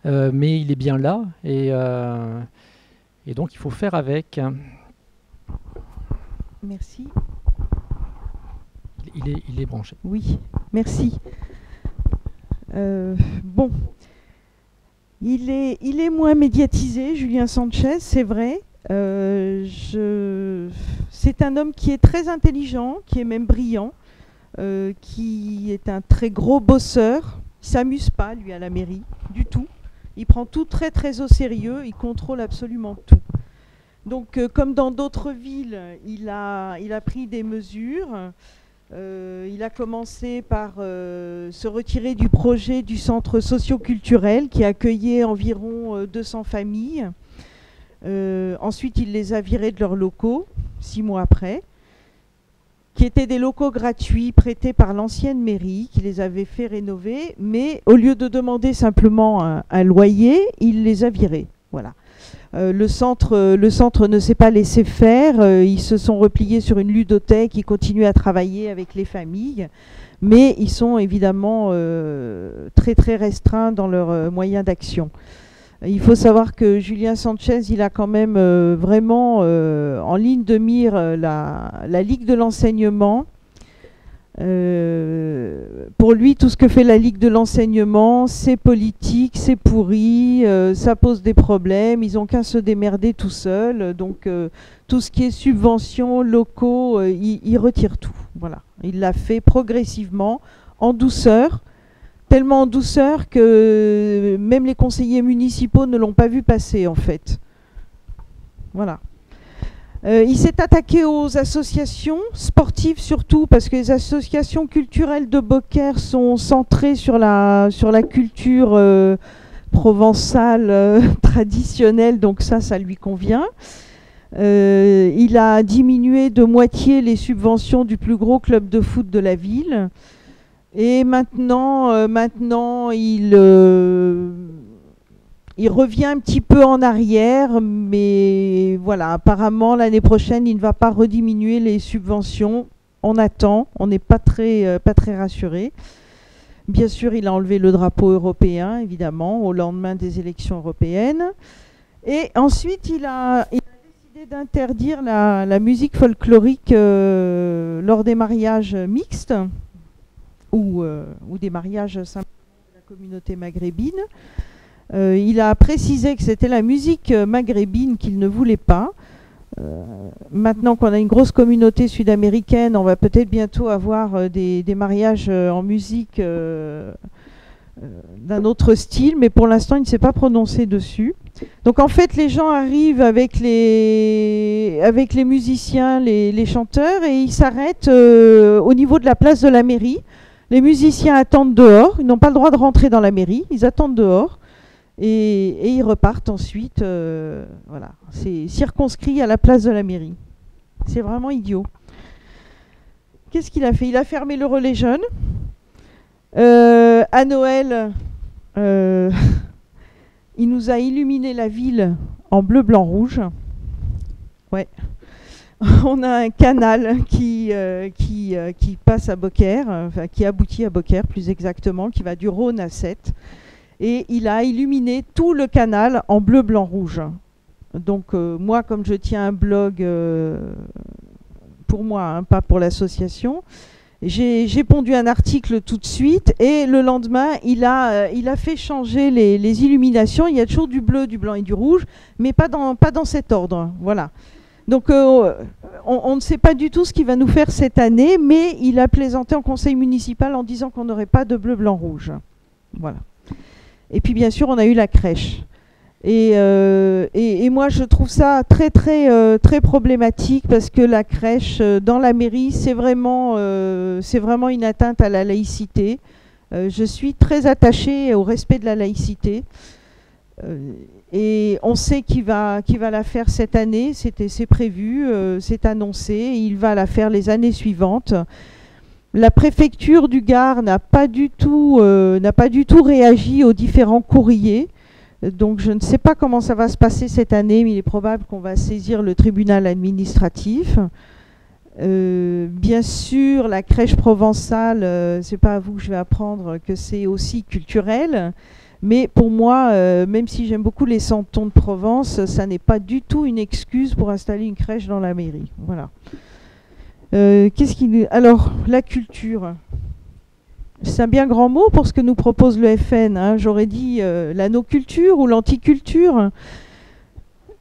euh, mais il est bien là, et, euh, et donc il faut faire avec. Merci. Il, il, est, il est branché. Oui, merci. Euh, bon, il est, il est moins médiatisé, Julien Sanchez, c'est vrai. Euh, je... C'est un homme qui est très intelligent, qui est même brillant, euh, qui est un très gros bosseur. Il ne s'amuse pas, lui, à la mairie, du tout. Il prend tout très, très au sérieux, il contrôle absolument tout. Donc, euh, comme dans d'autres villes, il a, il a pris des mesures. Euh, il a commencé par euh, se retirer du projet du centre socio-culturel qui accueillait environ euh, deux cents familles. Euh, ensuite, il les a virés de leurs locaux, six mois après, qui étaient des locaux gratuits prêtés par l'ancienne mairie, qui les avait fait rénover, mais au lieu de demander simplement un, un loyer, il les a virés. Voilà. Euh, le centre, le centre ne s'est pas laissé faire, euh, ils se sont repliés sur une ludothèque, ils continuent à travailler avec les familles, mais ils sont évidemment euh, très très restreints dans leurs euh, moyens d'action. Il faut savoir que Julien Sanchez, il a quand même euh, vraiment euh, en ligne de mire euh, la, la Ligue de l'enseignement. Euh, pour lui, tout ce que fait la Ligue de l'enseignement, c'est politique, c'est pourri, euh, ça pose des problèmes, ils n'ont qu'à se démerder tout seuls. Donc euh, tout ce qui est subventions, locaux, euh, il, il retire tout. Voilà. Il l'a fait progressivement, en douceur. Tellement en douceur que même les conseillers municipaux ne l'ont pas vu passer, en fait. Voilà. Euh, il s'est attaqué aux associations sportives surtout, parce que les associations culturelles de Beaucaire sont centrées sur la, sur la culture euh, provençale euh, traditionnelle, donc ça, ça lui convient. Euh, il a diminué de moitié les subventions du plus gros club de foot de la ville. Et maintenant, euh, maintenant il, euh, il revient un petit peu en arrière, mais voilà, apparemment l'année prochaine, il ne va pas rediminuer les subventions. On attend, on n'est pas très, euh, pas très rassuré. Bien sûr, il a enlevé le drapeau européen, évidemment, au lendemain des élections européennes. Et ensuite, il a, il a décidé d'interdire la, la musique folklorique euh, lors des mariages mixtes. Ou, euh, ou des mariages simplement de la communauté maghrébine. Euh, il a précisé que c'était la musique maghrébine qu'il ne voulait pas. Euh, maintenant qu'on a une grosse communauté sud-américaine, on va peut-être bientôt avoir euh, des, des mariages euh, en musique euh, euh, d'un autre style, mais pour l'instant il ne s'est pas prononcé dessus. Donc en fait les gens arrivent avec les, avec les musiciens, les, les chanteurs, et ils s'arrêtent euh, au niveau de la place de la mairie. Les musiciens attendent dehors, ils n'ont pas le droit de rentrer dans la mairie, ils attendent dehors. Et, et ils repartent ensuite, euh, voilà, c'est circonscrit à la place de la mairie. C'est vraiment idiot. Qu'est-ce qu'il a fait? Il a fermé le relais jeune. Euh, à Noël, euh, il nous a illuminé la ville en bleu, blanc, rouge. Ouais. On a un canal qui, euh, qui, euh, qui passe à Beaucaire, enfin, qui aboutit à Beaucaire plus exactement, qui va du Rhône à Sète. Et il a illuminé tout le canal en bleu, blanc, rouge. Donc euh, moi, comme je tiens un blog, euh, pour moi, hein, pas pour l'association, j'ai pondu un article tout de suite. Et le lendemain, il a, euh, il a fait changer les, les illuminations. Il y a toujours du bleu, du blanc et du rouge, mais pas dans, pas dans cet ordre. Voilà. Donc euh, on, on ne sait pas du tout ce qu'il va nous faire cette année, mais il a plaisanté en conseil municipal en disant qu'on n'aurait pas de bleu, blanc, rouge. Voilà. Et puis bien sûr, on a eu la crèche. Et, euh, et, et moi, je trouve ça très, très, euh, très problématique parce que la crèche euh, dans la mairie, c'est vraiment, euh, c'est vraiment une atteinte à la laïcité. Euh, je suis très attachée au respect de la laïcité. Euh, et on sait qu'il va, qu'il va la faire cette année. C'est prévu, euh, c'est annoncé. Il va la faire les années suivantes. La préfecture du Gard n'a pas du tout, euh, n'a pas du tout réagi aux différents courriers. Donc je ne sais pas comment ça va se passer cette année, mais il est probable qu'on va saisir le tribunal administratif. Euh, bien sûr, la crèche provençale, euh, c'est pas à vous que je vais apprendre que c'est aussi culturel. Mais pour moi, euh, même si j'aime beaucoup les santons de Provence, ça n'est pas du tout une excuse pour installer une crèche dans la mairie. Voilà. Euh, qu'est-ce qu'il... Alors, la culture, c'est un bien grand mot pour ce que nous propose le F N. Hein. J'aurais dit euh, la no-culture ou l'anticulture.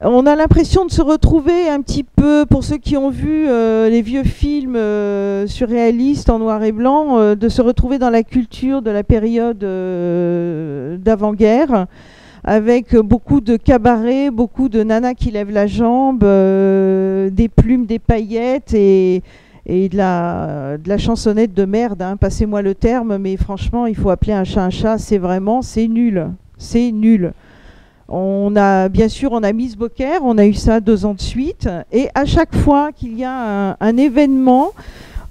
On a l'impression de se retrouver un petit peu, pour ceux qui ont vu euh, les vieux films euh, surréalistes en noir et blanc, euh, de se retrouver dans la culture de la période euh, d'avant-guerre, avec beaucoup de cabarets, beaucoup de nanas qui lèvent la jambe, euh, des plumes, des paillettes et, et de, la, de la chansonnette de merde. Hein. Passez-moi le terme, mais franchement, il faut appeler un chat un chat. C'est vraiment, c'est nul. C'est nul. On a, bien sûr, on a Miss Beaucaire, on a eu ça deux ans de suite. Et à chaque fois qu'il y a un, un événement,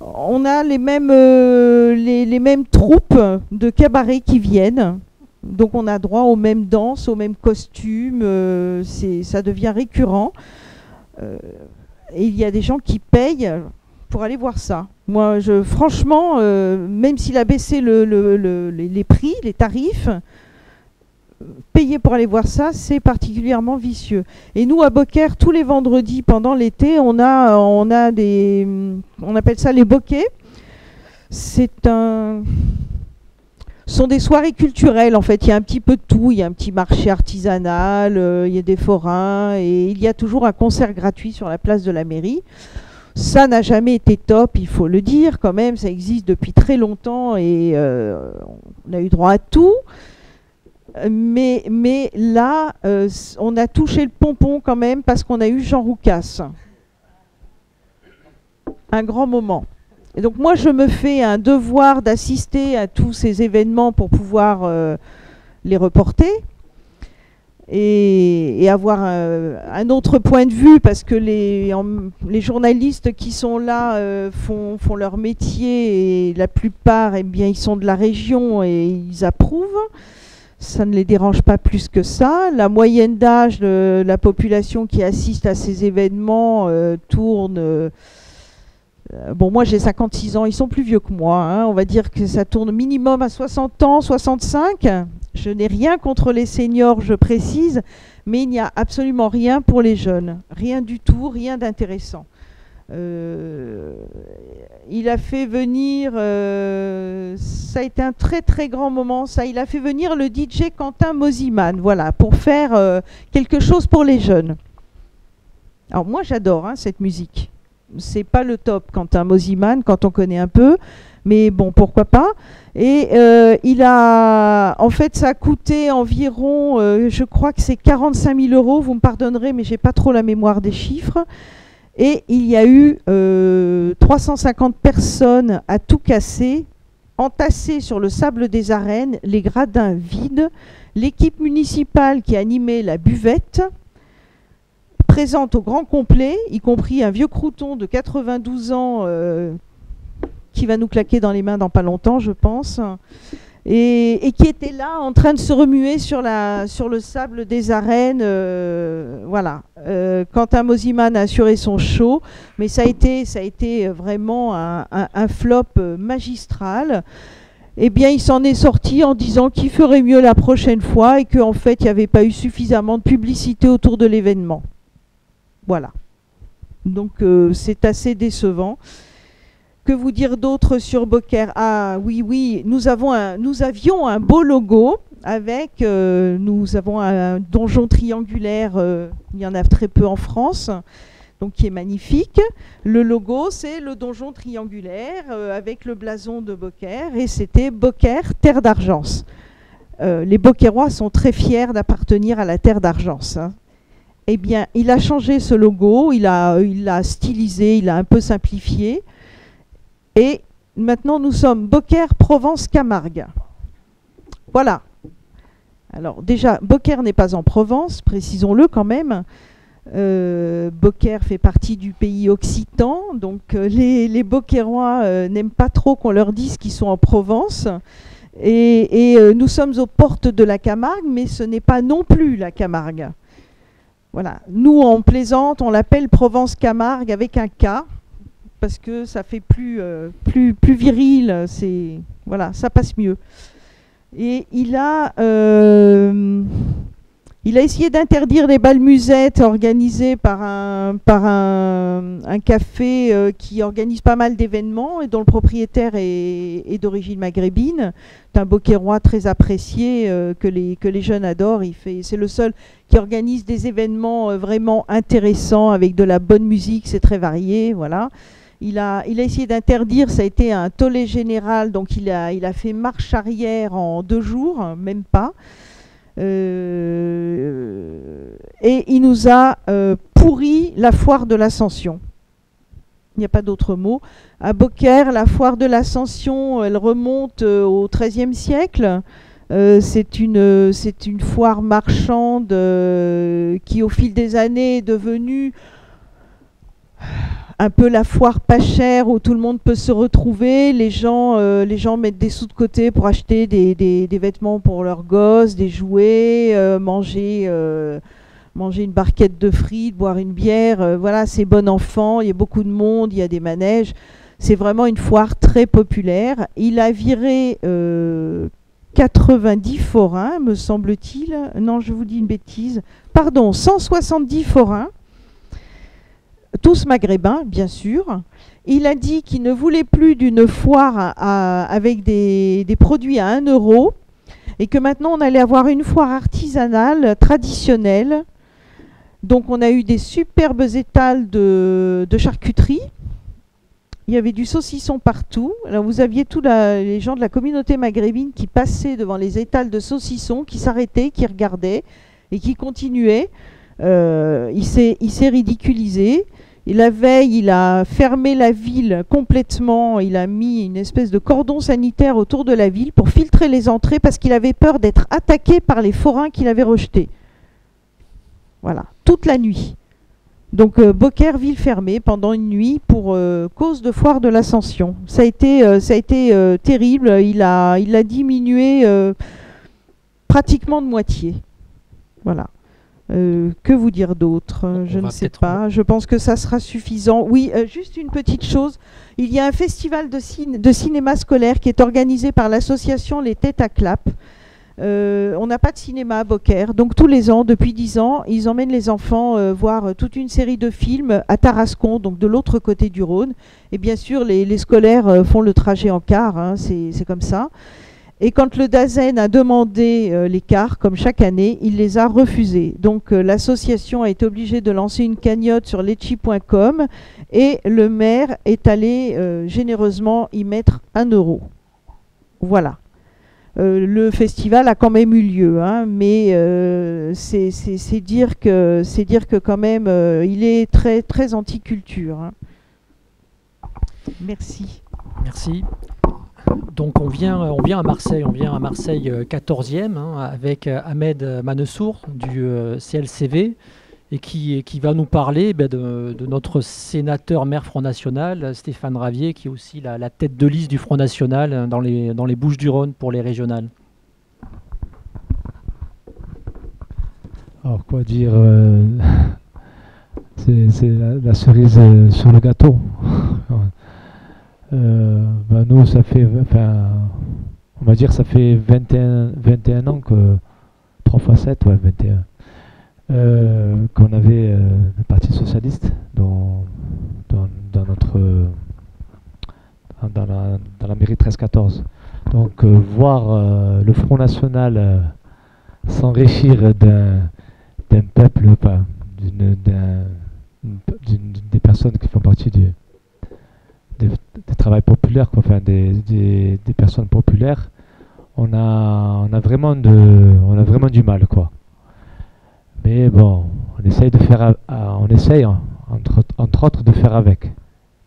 on a les mêmes, euh, les, les mêmes troupes de cabarets qui viennent. Donc on a droit aux mêmes danses, aux mêmes costumes, euh, ça devient récurrent. Euh, et il y a des gens qui payent pour aller voir ça. Moi, je, franchement, euh, même s'il a baissé le, le, le, les prix, les tarifs, euh, payer pour aller voir ça, c'est particulièrement vicieux. Et nous, à Beaucaire, tous les vendredis pendant l'été, on a, on a des... On appelle ça les bokeh. C'est un... Ce sont des soirées culturelles, en fait. Il y a un petit peu de tout. Il y a un petit marché artisanal, euh, il y a des forains, et il y a toujours un concert gratuit sur la place de la mairie. Ça n'a jamais été top, il faut le dire, quand même. Ça existe depuis très longtemps, et euh, on a eu droit à tout. Mais, mais là, euh, on a touché le pompon, quand même, parce qu'on a eu Jean Roucas. Un grand moment. Et donc moi, je me fais un devoir d'assister à tous ces événements pour pouvoir euh, les reporter et, et avoir un, un autre point de vue, parce que les, en, les journalistes qui sont là euh, font, font leur métier, et la plupart, eh bien, ils sont de la région et ils approuvent. Ça ne les dérange pas plus que ça. La moyenne d'âge de la population qui assiste à ces événements euh, tourne... Euh, Bon, moi, j'ai cinquante-six ans. Ils sont plus vieux que moi. Hein. On va dire que ça tourne minimum à soixante ans, soixante-cinq. Je n'ai rien contre les seniors, je précise, mais il n'y a absolument rien pour les jeunes. Rien du tout, rien d'intéressant. Euh, il a fait venir... Euh, ça a été un très, très grand moment, ça. Il a fait venir le D J Quentin Mosimann, voilà, pour faire euh, quelque chose pour les jeunes. Alors moi j'adore hein, cette musique. C'est pas le top, Quentin Mosimann, quand on connaît un peu, mais bon, pourquoi pas. Et euh, il a, en fait, ça a coûté environ, euh, je crois que c'est quarante-cinq mille euros, vous me pardonnerez, mais j'ai pas trop la mémoire des chiffres. Et il y a eu euh, trois cent cinquante personnes à tout casser, entassées sur le sable des arènes, les gradins vides, l'équipe municipale qui animait la buvette, présente au grand complet, y compris un vieux crouton de quatre-vingt-douze ans euh, qui va nous claquer dans les mains dans pas longtemps, je pense, et, et qui était là en train de se remuer sur, la, sur le sable des arènes. Euh, voilà. Euh, Quentin Mosimann a assuré son show, mais ça a été, ça a été vraiment un, un, un flop magistral. Eh bien, il s'en est sorti en disant qu'il ferait mieux la prochaine fois et qu'en fait, il n'y avait pas eu suffisamment de publicité autour de l'événement. Voilà. Donc, euh, c'est assez décevant. Que vous dire d'autre sur Beaucaire? Ah oui, oui, nous, avons un, nous avions un beau logo avec, euh, nous avons un donjon triangulaire, euh, il y en a très peu en France, donc qui est magnifique. Le logo, c'est le donjon triangulaire euh, avec le blason de Beaucaire, et c'était Beaucaire, terre d'Argence. Euh, les Beaucairois sont très fiers d'appartenir à la terre d'Argence, hein. Eh bien, il a changé ce logo, il a, il l'a stylisé, il a un peu simplifié. Et maintenant, nous sommes Beaucaire, Provence, Camargue. Voilà. Alors déjà, Beaucaire n'est pas en Provence, précisons-le quand même. Euh, Beaucaire fait partie du pays occitan, donc euh, les, les Beaucairois euh, n'aiment pas trop qu'on leur dise qu'ils sont en Provence. Et, et euh, nous sommes aux portes de la Camargue, mais ce n'est pas non plus la Camargue. Voilà. Nous, on plaisante, on l'appelle Provence-Camargue avec un K, parce que ça fait plus, euh, plus, plus viril, c'est, voilà, ça passe mieux. Et il a, euh, il a essayé d'interdire les bals musettes organisées par un, par un, un café euh, qui organise pas mal d'événements et dont le propriétaire est, est d'origine maghrébine. C'est un Beaucairois très apprécié euh, que, les, que les jeunes adorent. Il fait, c'est le seul qui organise des événements euh, vraiment intéressants avec de la bonne musique, c'est très varié, voilà. Il a, il a essayé d'interdire, ça a été un tollé général, donc il a, il a fait marche arrière en deux jours, même pas. Euh, et il nous a euh, pourri la foire de l'Ascension. Il n'y a pas d'autre mot. À Beaucaire, la foire de l'Ascension, elle remonte euh, au treizième siècle. Euh, c'est une, euh, c'est une foire marchande euh, qui, au fil des années, est devenue un peu la foire pas chère où tout le monde peut se retrouver. Les gens, euh, les gens mettent des sous de côté pour acheter des, des, des vêtements pour leurs gosses, des jouets, euh, manger... Euh, manger une barquette de frites, boire une bière, euh, voilà, c'est bon enfant, il y a beaucoup de monde, il y a des manèges. C'est vraiment une foire très populaire. Il a viré euh, quatre-vingt-dix forains, me semble-t-il. Non, je vous dis une bêtise. Pardon, cent soixante-dix forains, tous maghrébins, bien sûr. Il a dit qu'il ne voulait plus d'une foire à, à, avec des, des produits à un euro et que maintenant on allait avoir une foire artisanale, traditionnelle. Donc on a eu des superbes étals de, de charcuterie. Il y avait du saucisson partout. Alors vous aviez tous les gens de la communauté maghrébine qui passaient devant les étals de saucisson, qui s'arrêtaient, qui regardaient et qui continuaient. Euh, il s'est ridiculisé. Et la veille, il a fermé la ville complètement. Il a mis une espèce de cordon sanitaire autour de la ville pour filtrer les entrées parce qu'il avait peur d'être attaqué par les forains qu'il avait rejetés. Voilà, toute la nuit. Donc euh, Beaucaire, ville fermée pendant une nuit pour euh, cause de foire de l'Ascension. Ça a été, euh, ça a été euh, terrible, il a, il a diminué euh, pratiquement de moitié. Voilà. Euh, que vous dire d'autre? Je ne sais pas. Je pense que ça sera suffisant. Oui, euh, juste une petite chose. Il y a un festival de, cin de cinéma scolaire qui est organisé par l'association Les Têtes à Clap. Euh, on n'a pas de cinéma à Beaucaire, donc tous les ans, depuis dix ans, ils emmènent les enfants euh, voir toute une série de films à Tarascon, donc de l'autre côté du Rhône. Et bien sûr, les, les scolaires euh, font le trajet en car, hein, c'est comme ça. Et quand le DAZEN a demandé euh, l'écart, comme chaque année, il les a refusés. Donc euh, l'association a été obligée de lancer une cagnotte sur letchi point com et le maire est allé euh, généreusement y mettre un euro. Voilà. Euh, le festival a quand même eu lieu, hein, mais euh, c'est dire que c'est dire que quand même euh, il est très très anti-culture. Hein. Merci. Merci. Donc on vient, on vient à Marseille, on vient à Marseille quatorzième hein, avec Ahmed Manessour du euh, C L C V et qui, qui va nous parler bah, de, de notre sénateur maire Front National, Stéphane Ravier, qui est aussi la, la tête de liste du Front National dans les, dans les Bouches-du-Rhône pour les régionales. Alors quoi dire euh, c'est la, la cerise sur le gâteau. Euh, ben nous, ça fait, enfin, on va dire, ça fait vingt et un, vingt et un ans que trois fois sept, ouais, vingt et un, euh, qu'on avait euh, le Parti Socialiste dans, dans, dans notre, dans la, dans la mairie treize quatorze. Donc, euh, voir euh, le Front National euh, s'enrichir d'un peuple, enfin, d'une, d'une, des personnes qui font partie du. Des, des travail populaires, quoi, enfin des, des, des personnes populaires, on a, on a vraiment de, on a vraiment du mal, quoi. Mais bon, on essaye de faire, à, à, on essaye hein, entre, entre autres de faire avec,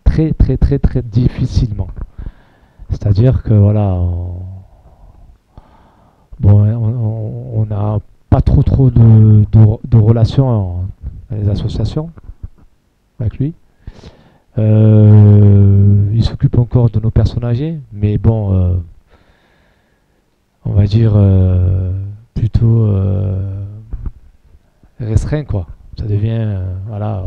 très très très très difficilement. C'est-à-dire que voilà, on, bon, on n'a pas trop trop de, de, de relations dans les associations avec lui. Euh, il s'occupe encore de nos personnes âgées, mais bon, euh, on va dire euh, plutôt euh, restreint, quoi. Ça devient, euh, voilà,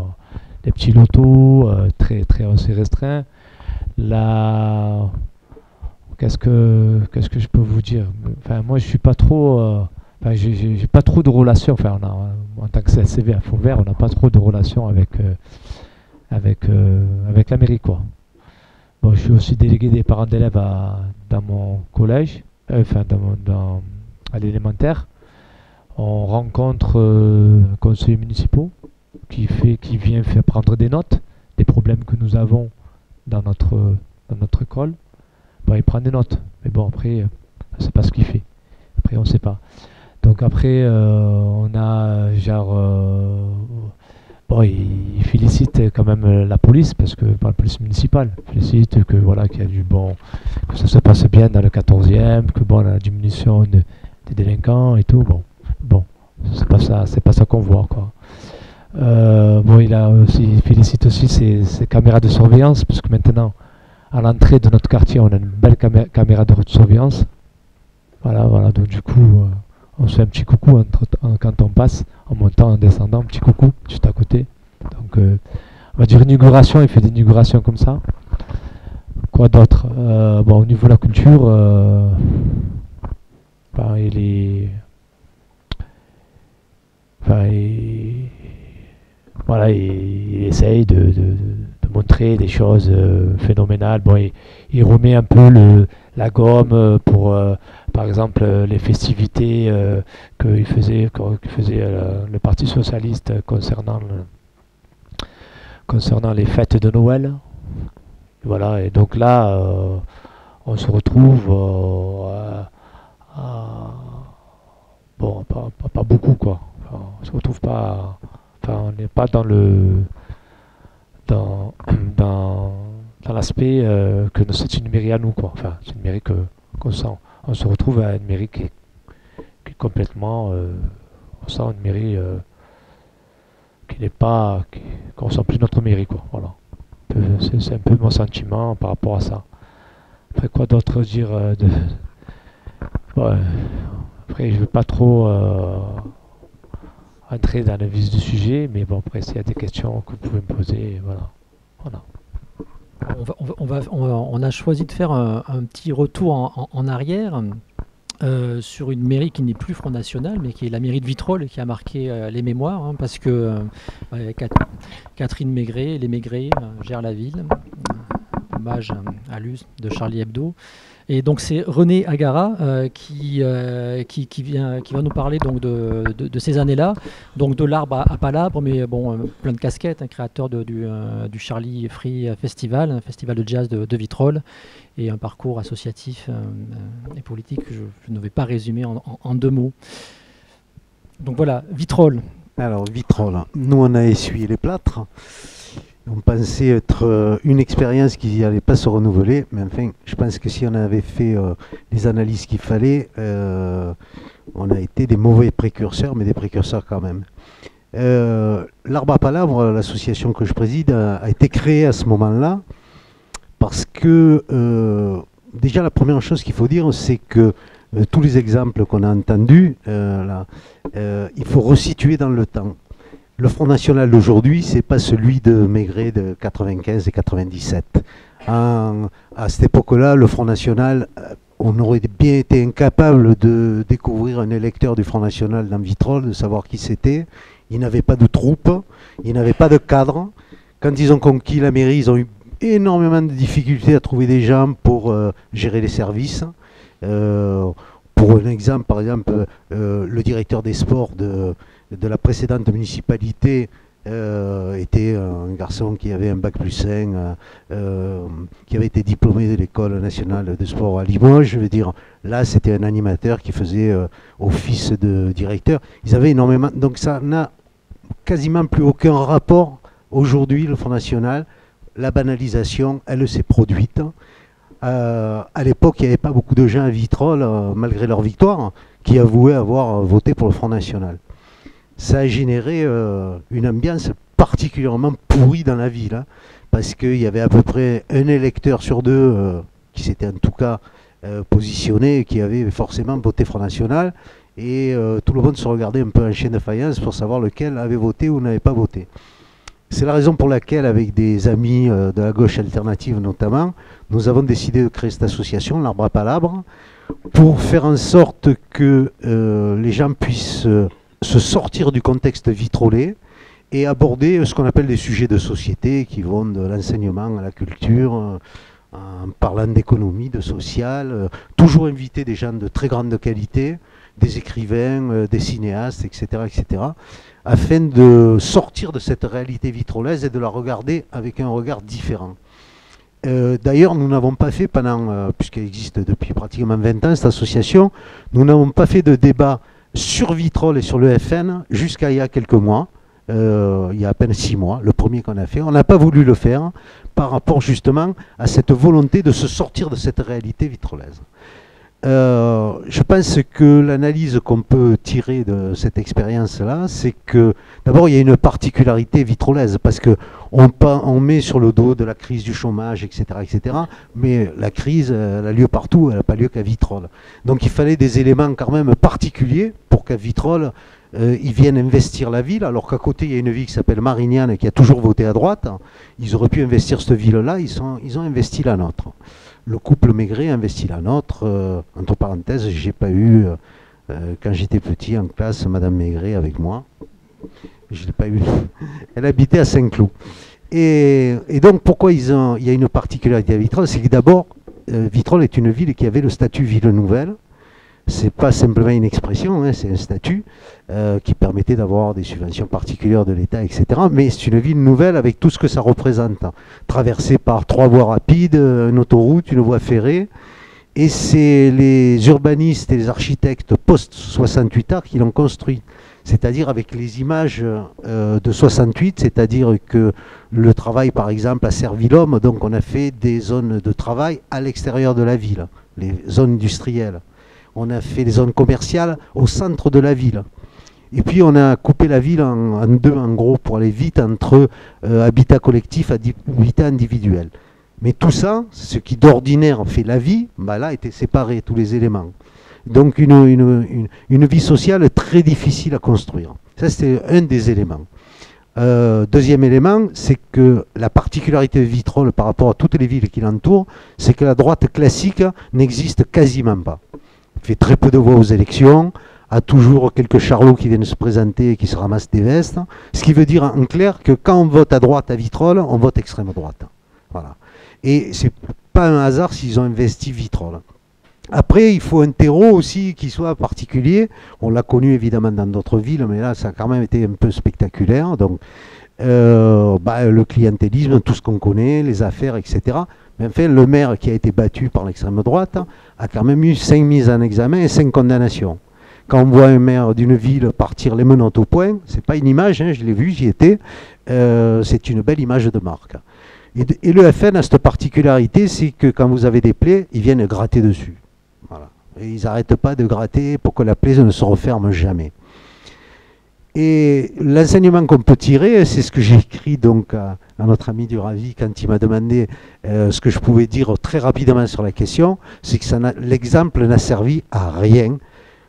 les petits lotos, euh, très, très, assez restreint. Là, qu'est-ce que, qu'est-ce que je peux vous dire? Enfin, moi, je suis pas trop, euh, enfin, j'ai pas trop de relations. Enfin, on a, en tant que C L C V à Fond Vert, on n'a pas trop de relations avec. Euh, avec, euh, avec l'Amérique, quoi. Bon, je suis aussi délégué des parents d'élèves dans mon collège, euh, enfin dans mon, dans, à l'élémentaire. On rencontre euh, conseillers municipaux qui, fait, qui vient faire prendre des notes des problèmes que nous avons dans notre, dans notre école. Bon, il prend des notes, mais bon, après, euh, on ne sait pas ce qu'il fait. Après, on ne sait pas. Donc après, euh, on a genre... Euh, Bon, il, il félicite quand même la police, parce que par la police municipale, il félicite que voilà qu'il y a du bon, que ça se passe bien dans le quatorzième, que bon la diminution de, des délinquants et tout. Bon, bon, c'est pas ça, c'est pas ça qu'on voit, quoi. Euh, bon, il a aussi il félicite aussi ses, ses caméras de surveillance, parce que maintenant à l'entrée de notre quartier, on a une belle caméra, caméra de surveillance. Voilà, voilà. Donc du coup. Euh, On se fait un petit coucou entre, en, quand on passe, en montant, en descendant, un petit coucou, juste à côté. Donc, euh, on va dire inauguration, il fait des inaugurations comme ça. Quoi d'autre euh, bon, au niveau de la culture, euh, ben, il est... Ben, il, voilà, il, il essaye de, de, de montrer des choses euh, phénoménales. Bon, il, il remet un peu le... la gomme pour, euh, par exemple, les festivités euh, que faisait, que faisait euh, le Parti Socialiste concernant, le, concernant les fêtes de Noël. Voilà, et donc là, euh, on se retrouve euh, à, à, bon, pas, pas, pas beaucoup, quoi. Enfin, on se retrouve pas... Enfin, on n'est pas dans le... dans... dans dans l'aspect euh, que c'est une mairie à nous, quoi. Enfin, c'est une mairie que qu'on sent. On se retrouve à une mairie qui est, qui est complètement... Euh, on sent une mairie euh, qui n'est pas... qu'on ne sent plus notre mairie, quoi. Voilà. C'est un peu mon sentiment par rapport à ça. Après, quoi d'autre dire euh, de... bon, après, je ne veux pas trop euh, entrer dans le vif du sujet, mais bon, après, s'il y a des questions que vous pouvez me poser, voilà. Voilà. On, va, on, va, on, va, on, va, on a choisi de faire un, un petit retour en, en, en arrière euh, sur une mairie qui n'est plus Front National, mais qui est la mairie de Vitrolles, qui a marqué euh, les mémoires, hein, parce que euh, Catherine Maigret, les Maigret, euh, gèrent la ville, hommage à Luz de Charlie Hebdo. Et donc c'est René Agara euh, qui, euh, qui, qui, vient, qui va nous parler donc, de, de, de ces années-là, donc de L'Arbre à, à Palabre, mais bon, euh, plein de casquettes, hein, créateur de, du, euh, du Charlie Free Festival, un festival de jazz de, de Vitrolles, et un parcours associatif euh, et politique que je, je ne vais pas résumer en, en, en deux mots. Donc voilà, Vitrolles. Alors Vitrolles, nous on a essuyé les plâtres. On pensait être une expérience qui n'allait pas se renouveler, mais enfin, je pense que si on avait fait euh, les analyses qu'il fallait, euh, on a été des mauvais précurseurs, mais des précurseurs quand même. Euh, L'Arbre à Palabre, l'association que je préside, a, a été créée à ce moment-là, parce que, euh, déjà, la première chose qu'il faut dire, c'est que euh, tous les exemples qu'on a entendus, euh, là, euh, il faut resituer dans le temps. Le Front National d'aujourd'hui, ce n'est pas celui de Maigret de quatre-vingt-quinze et quatre-vingt-dix-sept. En, à cette époque-là, le Front National, on aurait bien été incapable de découvrir un électeur du Front National dans Vitrolles, de savoir qui c'était. Ils n'avaient pas de troupes, ils n'avaient pas de cadre. Quand ils ont conquis la mairie, ils ont eu énormément de difficultés à trouver des gens pour euh, gérer les services. Euh, pour un exemple, par exemple, euh, le directeur des sports de... de la précédente municipalité euh, était un garçon qui avait un bac plus cinq, euh, qui avait été diplômé de l'école nationale de sport à Limoges. Je veux dire, là c'était un animateur qui faisait euh, office de directeur. Ils avaient énormément, donc ça n'a quasiment plus aucun rapport aujourd'hui. Le Front National, la banalisation, elle s'est produite. Euh, à l'époque, il n'y avait pas beaucoup de gens à Vitrolles, euh, malgré leur victoire, qui avouaient avoir voté pour le Front National. Ça a généré euh, une ambiance particulièrement pourrie dans la ville, hein, parce qu'il y avait à peu près un électeur sur deux euh, qui s'était en tout cas euh, positionné, qui avait forcément voté Front National, et euh, tout le monde se regardait un peu en chaîne de faïence pour savoir lequel avait voté ou n'avait pas voté. C'est la raison pour laquelle, avec des amis euh, de la gauche alternative notamment, nous avons décidé de créer cette association, L'Arbre à Palabre, pour faire en sorte que euh, les gens puissent... Euh, se sortir du contexte vitrolais et aborder ce qu'on appelle des sujets de société qui vont de l'enseignement à la culture, en parlant d'économie, de social, toujours inviter des gens de très grande qualité, des écrivains, des cinéastes, et cetera, et cetera, afin de sortir de cette réalité vitrolaise et de la regarder avec un regard différent. Euh, D'ailleurs, nous n'avons pas fait, pendant, euh, puisqu'elle existe depuis pratiquement vingt ans, cette association, nous n'avons pas fait de débat sur Vitrolles et sur le F N jusqu'à il y a quelques mois, euh, il y a à peine six mois, le premier qu'on a fait. On n'a pas voulu le faire par rapport justement à cette volonté de se sortir de cette réalité vitrolaise. Euh, je pense que l'analyse qu'on peut tirer de cette expérience-là, c'est que d'abord il y a une particularité vitrolaise, parce que on, on met sur le dos de la crise du chômage, et cetera, et cetera. Mais la crise, elle a lieu partout, elle n'a pas lieu qu'à Vitrolles. Donc il fallait des éléments quand même particuliers pour qu'à Vitrolles, euh, ils viennent investir la ville, alors qu'à côté il y a une ville qui s'appelle Marignane qui a toujours voté à droite. Ils auraient pu investir cette ville-là, ils, ils ont investi la nôtre. Le couple Maigret investit la nôtre. Euh, entre parenthèses, j'ai pas eu, euh, quand j'étais petit en classe, Madame Maigret avec moi. Je l'ai pas eu. Elle habitait à Saint-Cloud. Et, et donc, pourquoi ils ont, il y a une particularité à Vitrolles, c'est que d'abord, euh, Vitrolles est une ville qui avait le statut ville nouvelle. C'est pas simplement une expression, hein, c'est un statut euh, qui permettait d'avoir des subventions particulières de l'État, et cetera. Mais c'est une ville nouvelle avec tout ce que ça représente, hein. Traversée par trois voies rapides, une autoroute, une voie ferrée. Et c'est les urbanistes et les architectes post soixante-huit A R qui l'ont construit. C'est-à-dire avec les images euh, de soixante-huit, c'est-à-dire que le travail, par exemple, a servi l'homme. Donc on a fait des zones de travail à l'extérieur de la ville, les zones industrielles. On a fait des zones commerciales au centre de la ville. Et puis on a coupé la ville en, en deux, en gros, pour aller vite, entre euh, habitat collectif et habitat individuel. Mais tout ça, ce qui d'ordinaire fait la vie, bah là, était séparé, tous les éléments. Donc une, une, une, une vie sociale très difficile à construire. Ça, c'était un des éléments. Euh, deuxième élément, c'est que la particularité de Vitrolles par rapport à toutes les villes qui l'entourent, c'est que la droite classique n'existe quasiment pas. Fait très peu de voix aux élections, a toujours quelques charlots qui viennent se présenter et qui se ramassent des vestes. Ce qui veut dire en clair que quand on vote à droite à Vitrolles, on vote extrême droite. Voilà. Et c'est pas un hasard s'ils ont investi Vitrolles. Après, il faut un terreau aussi qui soit particulier. On l'a connu évidemment dans d'autres villes, mais là, ça a quand même été un peu spectaculaire. Donc, euh, bah, le clientélisme, tout ce qu'on connaît, les affaires, et cetera. Mais enfin, le maire qui a été battu par l'extrême droite a quand même eu cinq mises en examen et cinq condamnations. Quand on voit un maire d'une ville partir les menottes au poing, c'est pas une image, hein, je l'ai vu, j'y étais, euh, c'est une belle image de marque. Et, de, et le F N a cette particularité, c'est que quand vous avez des plaies, ils viennent gratter dessus. Voilà. Et ils n'arrêtent pas de gratter pour que la plaie ne se referme jamais. Et l'enseignement qu'on peut tirer, c'est ce que j'ai écrit donc à, à notre ami du Ravi quand il m'a demandé euh, ce que je pouvais dire très rapidement sur la question, c'est que l'exemple n'a servi à rien.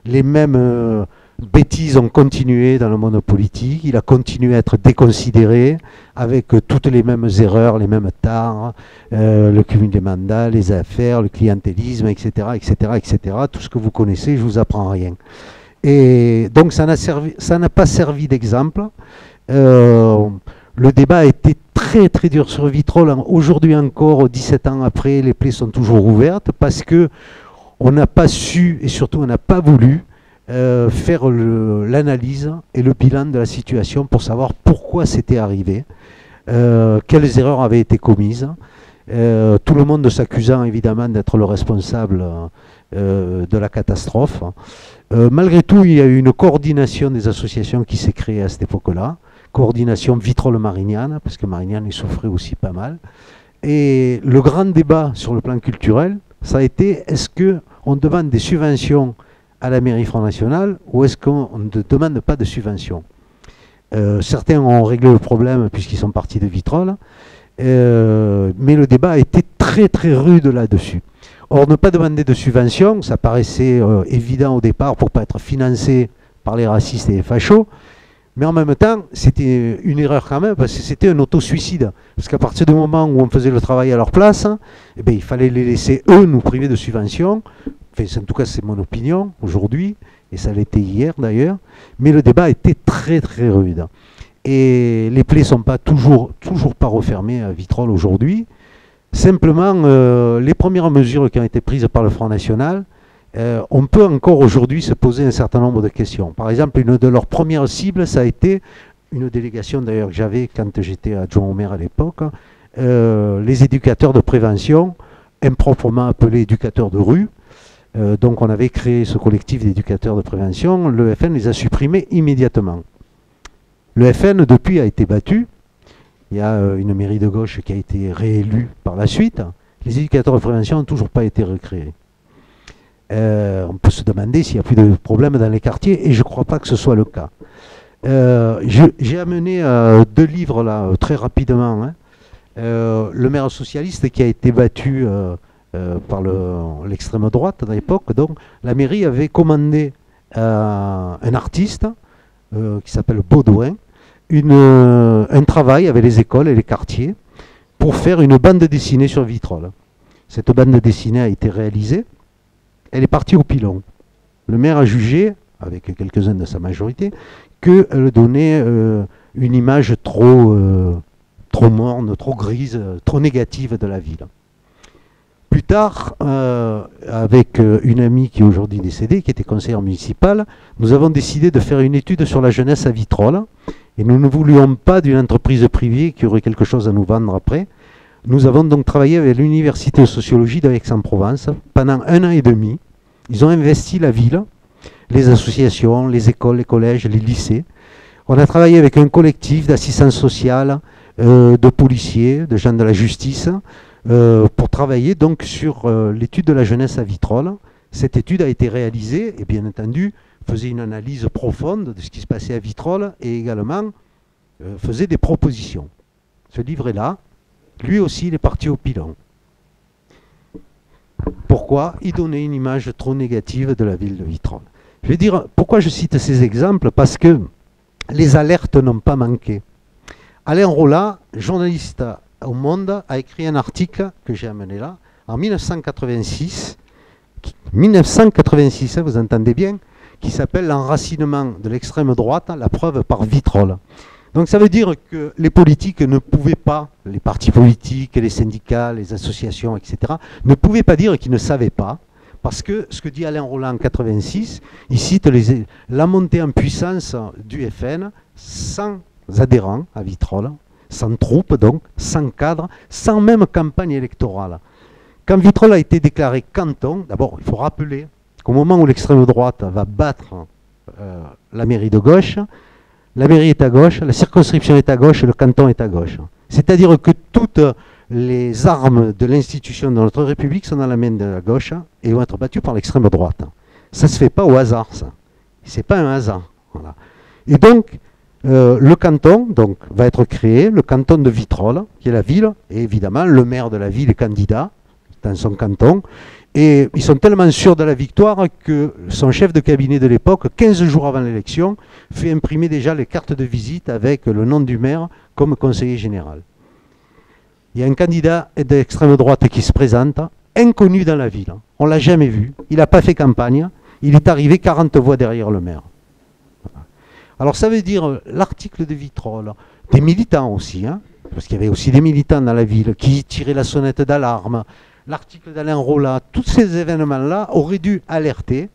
Les mêmes euh, bêtises ont continué dans le monde politique, il a continué à être déconsidéré, avec euh, toutes les mêmes erreurs, les mêmes tares, euh, le cumul des mandats, les affaires, le clientélisme, et cetera, et cetera, et cetera. Tout ce que vous connaissez, je ne vous apprends rien. Et donc ça n'a servi, ça n'a pas servi d'exemple. Euh, le débat a été très très dur sur Vitrolles. Aujourd'hui encore, dix-sept ans après, les plaies sont toujours ouvertes, parce que on n'a pas su, et surtout on n'a pas voulu, euh, faire l'analyse et le bilan de la situation pour savoir pourquoi c'était arrivé, euh, quelles erreurs avaient été commises, euh, tout le monde s'accusant évidemment d'être le responsable euh, de la catastrophe. Euh, malgré tout, il y a eu une coordination des associations qui s'est créée à cette époque-là, coordination Vitrolles-Marignane, parce que Marignane souffrait aussi pas mal, et le grand débat sur le plan culturel, ça a été, est-ce qu'on demande des subventions à la mairie Front National ou est-ce qu'on ne demande pas de subventions? euh, Certains ont réglé le problème puisqu'ils sont partis de Vitrolles, euh, mais le débat a été très très rude là-dessus. Or, ne pas demander de subventions, ça paraissait euh, évident au départ pour ne pas être financé par les racistes et les fachos, mais en même temps, c'était une erreur quand même, parce que c'était un auto-suicide. Parce qu'à partir du moment où on faisait le travail à leur place, eh bien, il fallait les laisser, eux, nous priver de subventions. Enfin, en tout cas, c'est mon opinion aujourd'hui, et ça l'était hier d'ailleurs. Mais le débat était très, très rude. Et les plaies ne sont pas toujours, toujours pas refermées à Vitrolles aujourd'hui. Simplement, euh, les premières mesures qui ont été prises par le Front National... Euh, on peut encore aujourd'hui se poser un certain nombre de questions. Par exemple, une de leurs premières cibles, ça a été, une délégation d'ailleurs que j'avais quand j'étais adjoint au maire à l'époque, euh, les éducateurs de prévention, improprement appelés éducateurs de rue. Euh, donc on avait créé ce collectif d'éducateurs de prévention, le F N les a supprimés immédiatement. Le F N depuis a été battu, il y a euh, une mairie de gauche qui a été réélue par la suite, les éducateurs de prévention n'ont toujours pas été recréés. Euh, on peut se demander s'il n'y a plus de problème dans les quartiers, et je ne crois pas que ce soit le cas. Euh, j'ai amené euh, deux livres là, très rapidement. Hein. Euh, le maire socialiste qui a été battu euh, euh, par l'extrême le, droite à l'époque. Donc, la mairie avait commandé euh, un artiste euh, qui s'appelle Baudouin, une, euh, un travail avec les écoles et les quartiers pour faire une bande dessinée sur Vitrolles. Cette bande dessinée a été réalisée. Elle est partie au pilon. Le maire a jugé, avec quelques-uns de sa majorité, qu'elle donnait euh, une image trop, euh, trop morne, trop grise, trop négative de la ville. Plus tard, euh, avec une amie qui est aujourd'hui décédée, qui était conseillère municipale, nous avons décidé de faire une étude sur la jeunesse à Vitrolles. Et nous ne voulions pas d'une entreprise privée qui aurait quelque chose à nous vendre après. Nous avons donc travaillé avec l'université de sociologie d'Aix-en-Provence pendant un an et demi. Ils ont investi la ville, les associations, les écoles, les collèges, les lycées. On a travaillé avec un collectif d'assistance sociale, euh, de policiers, de gens de la justice, euh, pour travailler donc sur euh, l'étude de la jeunesse à Vitrolles. Cette étude a été réalisée et bien entendu faisait une analyse profonde de ce qui se passait à Vitrolles et également euh, faisait des propositions. Ce livre est là. Lui aussi, il est parti au pilon. Pourquoi? Il donnait une image trop négative de la ville de Vitrolles. Je vais dire, pourquoi je cite ces exemples? Parce que les alertes n'ont pas manqué. Alain Rollat, journaliste au Monde, a écrit un article que j'ai amené là, en mille neuf cent quatre-vingt-six, mille neuf cent quatre-vingt-six, hein, vous entendez bien, qui s'appelle « L'enracinement de l'extrême droite, la preuve par Vitrolles ». Donc ça veut dire que les politiques ne pouvaient pas, les partis politiques, les syndicats, les associations, et cetera, ne pouvaient pas dire qu'ils ne savaient pas, Parce que ce que dit Alain Rollat en quatre-vingt-six, il cite les, la montée en puissance du F N sans adhérents à Vitrolles, sans troupes donc, sans cadre, sans même campagne électorale. Quand Vitrolles a été déclaré canton, d'abord il faut rappeler qu'au moment où l'extrême droite va battre euh, la mairie de gauche, la mairie est à gauche, la circonscription est à gauche, le canton est à gauche. C'est-à-dire que toutes les armes de l'institution de notre République sont dans la main de la gauche et vont être battues par l'extrême droite. Ça ne se fait pas au hasard, ça. C'est pas un hasard. Voilà. Et donc, euh, le canton donc, va être créé, le canton de Vitrolles, qui est la ville, et évidemment, le maire de la ville est candidat dans son canton. Et ils sont tellement sûrs de la victoire que son chef de cabinet de l'époque, quinze jours avant l'élection, fait imprimer déjà les cartes de visite avec le nom du maire comme conseiller général. Il y a un candidat d'extrême droite qui se présente, inconnu dans la ville. On ne l'a jamais vu. Il n'a pas fait campagne. Il est arrivé quarante voix derrière le maire. Voilà. Alors ça veut dire l'article de Vitrolles, des militants aussi, hein, parce qu'il y avait aussi des militants dans la ville qui tiraient la sonnette d'alarme. L'article d'Alain Rollat, tous ces événements-là auraient dû alerter,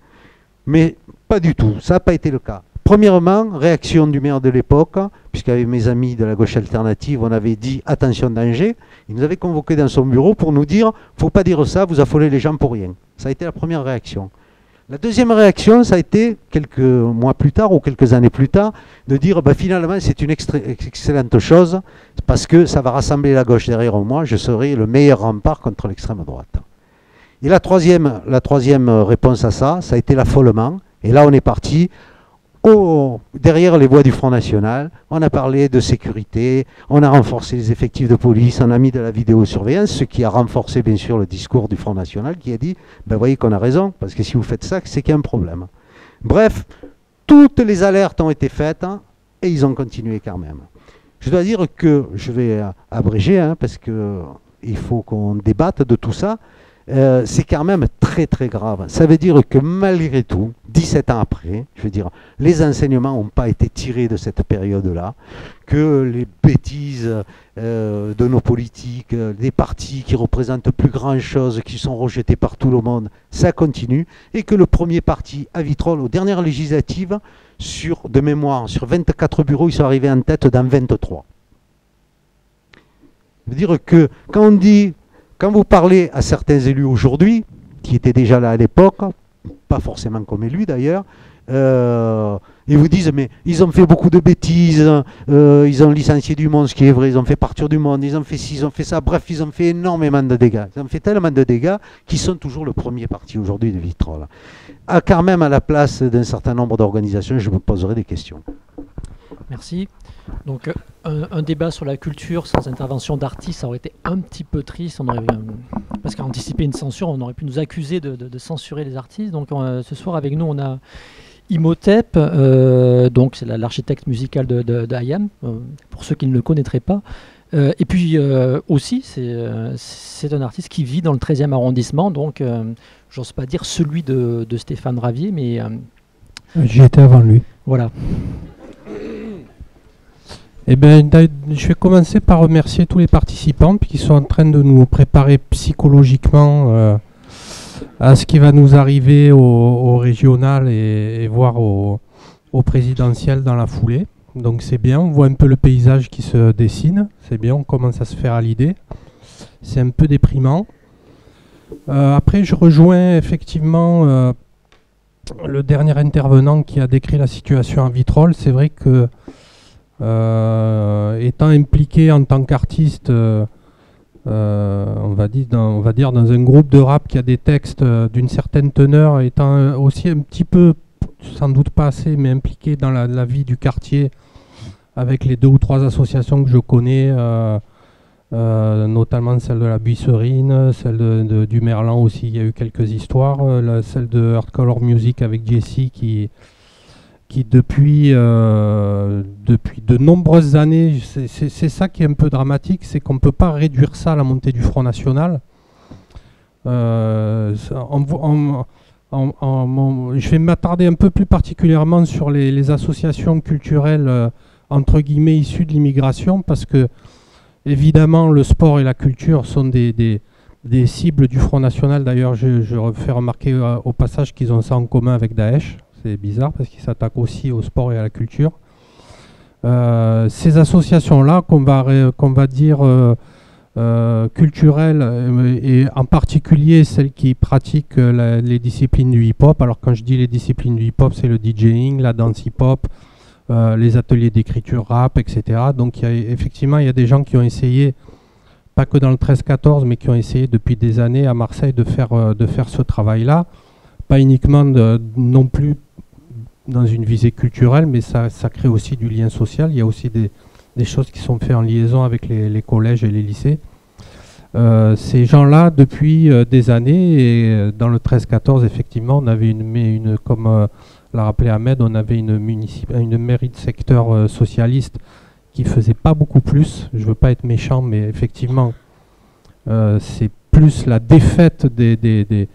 mais pas du tout, ça n'a pas été le cas. Premièrement, réaction du maire de l'époque, puisqu'avec mes amis de la gauche alternative, on avait dit « attention danger », il nous avait convoqués dans son bureau pour nous dire « faut pas dire ça, vous affolez les gens pour rien ». Ça a été la première réaction. La deuxième réaction, ça a été, quelques mois plus tard ou quelques années plus tard, de dire bah, « finalement, c'est une excellente chose, parce que ça va rassembler la gauche derrière moi, je serai le meilleur rempart contre l'extrême droite ». Et la troisième, la troisième réponse à ça, ça a été l'affolement. Et là, on est parti au, derrière les voix du Front National. On a parlé de sécurité, on a renforcé les effectifs de police, on a mis de la vidéosurveillance, ce qui a renforcé bien sûr le discours du Front National qui a dit ben, « voyez qu'on a raison, parce que si vous faites ça, c'est qu'il y a un problème ». Bref, toutes les alertes ont été faites hein, et ils ont continué quand même. Je dois dire que, je vais abréger, hein, parce qu'il faut qu'on débatte de tout ça, euh, c'est quand même très très grave. Ça veut dire que malgré tout, dix-sept ans après, je veux dire, les enseignements n'ont pas été tirés de cette période-là, que les bêtises euh, de nos politiques, des partis qui représentent plus grand-chose, qui sont rejetés par tout le monde, ça continue, et que le premier parti à Vitrolles, aux dernières législatives, sur, de mémoire, sur vingt-quatre bureaux, ils sont arrivés en tête dans vingt-trois. Ça veut dire que quand on dit, quand vous parlez à certains élus aujourd'hui, qui étaient déjà là à l'époque, pas forcément comme élus d'ailleurs, euh, ils vous disent mais ils ont fait beaucoup de bêtises, euh, ils ont licencié du monde, ce qui est vrai, ils ont fait partir du monde, ils ont fait ci, ils ont fait ça, bref, ils ont fait énormément de dégâts. Ils ont fait tellement de dégâts qu'ils sont toujours le premier parti aujourd'hui de Vitrolles. Ah, quand même à la place d'un certain nombre d'organisations, je me poserai des questions. Merci. Donc un, un débat sur la culture sans intervention d'artistes, ça aurait été un petit peu triste, on aurait, parce qu'à anticiper une censure, on aurait pu nous accuser de, de, de censurer les artistes. Donc on, ce soir avec nous, on a Imhotep, euh, donc c'est l'architecte musical de, de, de Hayam, euh, pour ceux qui ne le connaîtraient pas. Euh, et puis euh, aussi, c'est euh, un artiste qui vit dans le treizième arrondissement, donc euh, j'ose pas dire celui de, de Stéphane Ravier, mais... Euh, j'y étais avant lui. Voilà. Eh ben, je vais commencer par remercier tous les participants qui sont en train de nous préparer psychologiquement euh, à ce qui va nous arriver au, au régional et, et voire au, au présidentiel dans la foulée. Donc c'est bien, on voit un peu le paysage qui se dessine, c'est bien, on commence à se faire à l'idée. C'est un peu déprimant. Euh, après, je rejoins effectivement euh, le dernier intervenant qui a décrit la situation à Vitrolles. C'est vrai que Euh, étant impliqué en tant qu'artiste, euh, euh, on, on va dire dans un groupe de rap qui a des textes euh, d'une certaine teneur, étant aussi un petit peu, sans doute pas assez, mais impliqué dans la, la vie du quartier, avec les deux ou trois associations que je connais, euh, euh, notamment celle de la Buisserine, celle de, de, du Merlan aussi, il y a eu quelques histoires, euh, la, celle de Hardcore Music avec Jessie qui... qui depuis, euh, depuis de nombreuses années, c'est ça qui est un peu dramatique, c'est qu'on ne peut pas réduire ça à la montée du Front National. Euh, on, on, on, on, on, je vais m'attarder un peu plus particulièrement sur les, les associations culturelles euh, entre guillemets issues de l'immigration, parce que évidemment le sport et la culture sont des, des, des cibles du Front National. D'ailleurs, je, je fais remarquer euh, au passage qu'ils ont ça en commun avec Daesh. C'est bizarre parce qu'ils s'attaquent aussi au sport et à la culture. Euh, ces associations-là, qu'on va, qu'on va dire euh, euh, culturelles, et en particulier celles qui pratiquent la, les disciplines du hip-hop. Alors quand je dis les disciplines du hip-hop, c'est le DJing, la danse hip-hop, euh, les ateliers d'écriture rap, et cetera. Donc y a, effectivement, il y a des gens qui ont essayé, pas que dans le treize quatorze, mais qui ont essayé depuis des années à Marseille de faire, de faire ce travail-là. Pas uniquement de, non plus dans une visée culturelle, mais ça, ça crée aussi du lien social. Il y a aussi des, des choses qui sont faites en liaison avec les, les collèges et les lycées. Euh, ces gens-là, depuis euh, des années, et euh, dans le treize quatorze, effectivement, on avait une, une comme euh, l'a rappelé Ahmed, on avait une, une mairie de secteur euh, socialiste qui ne faisait pas beaucoup plus. Je ne veux pas être méchant, mais effectivement, euh, c'est plus la défaite des... des, des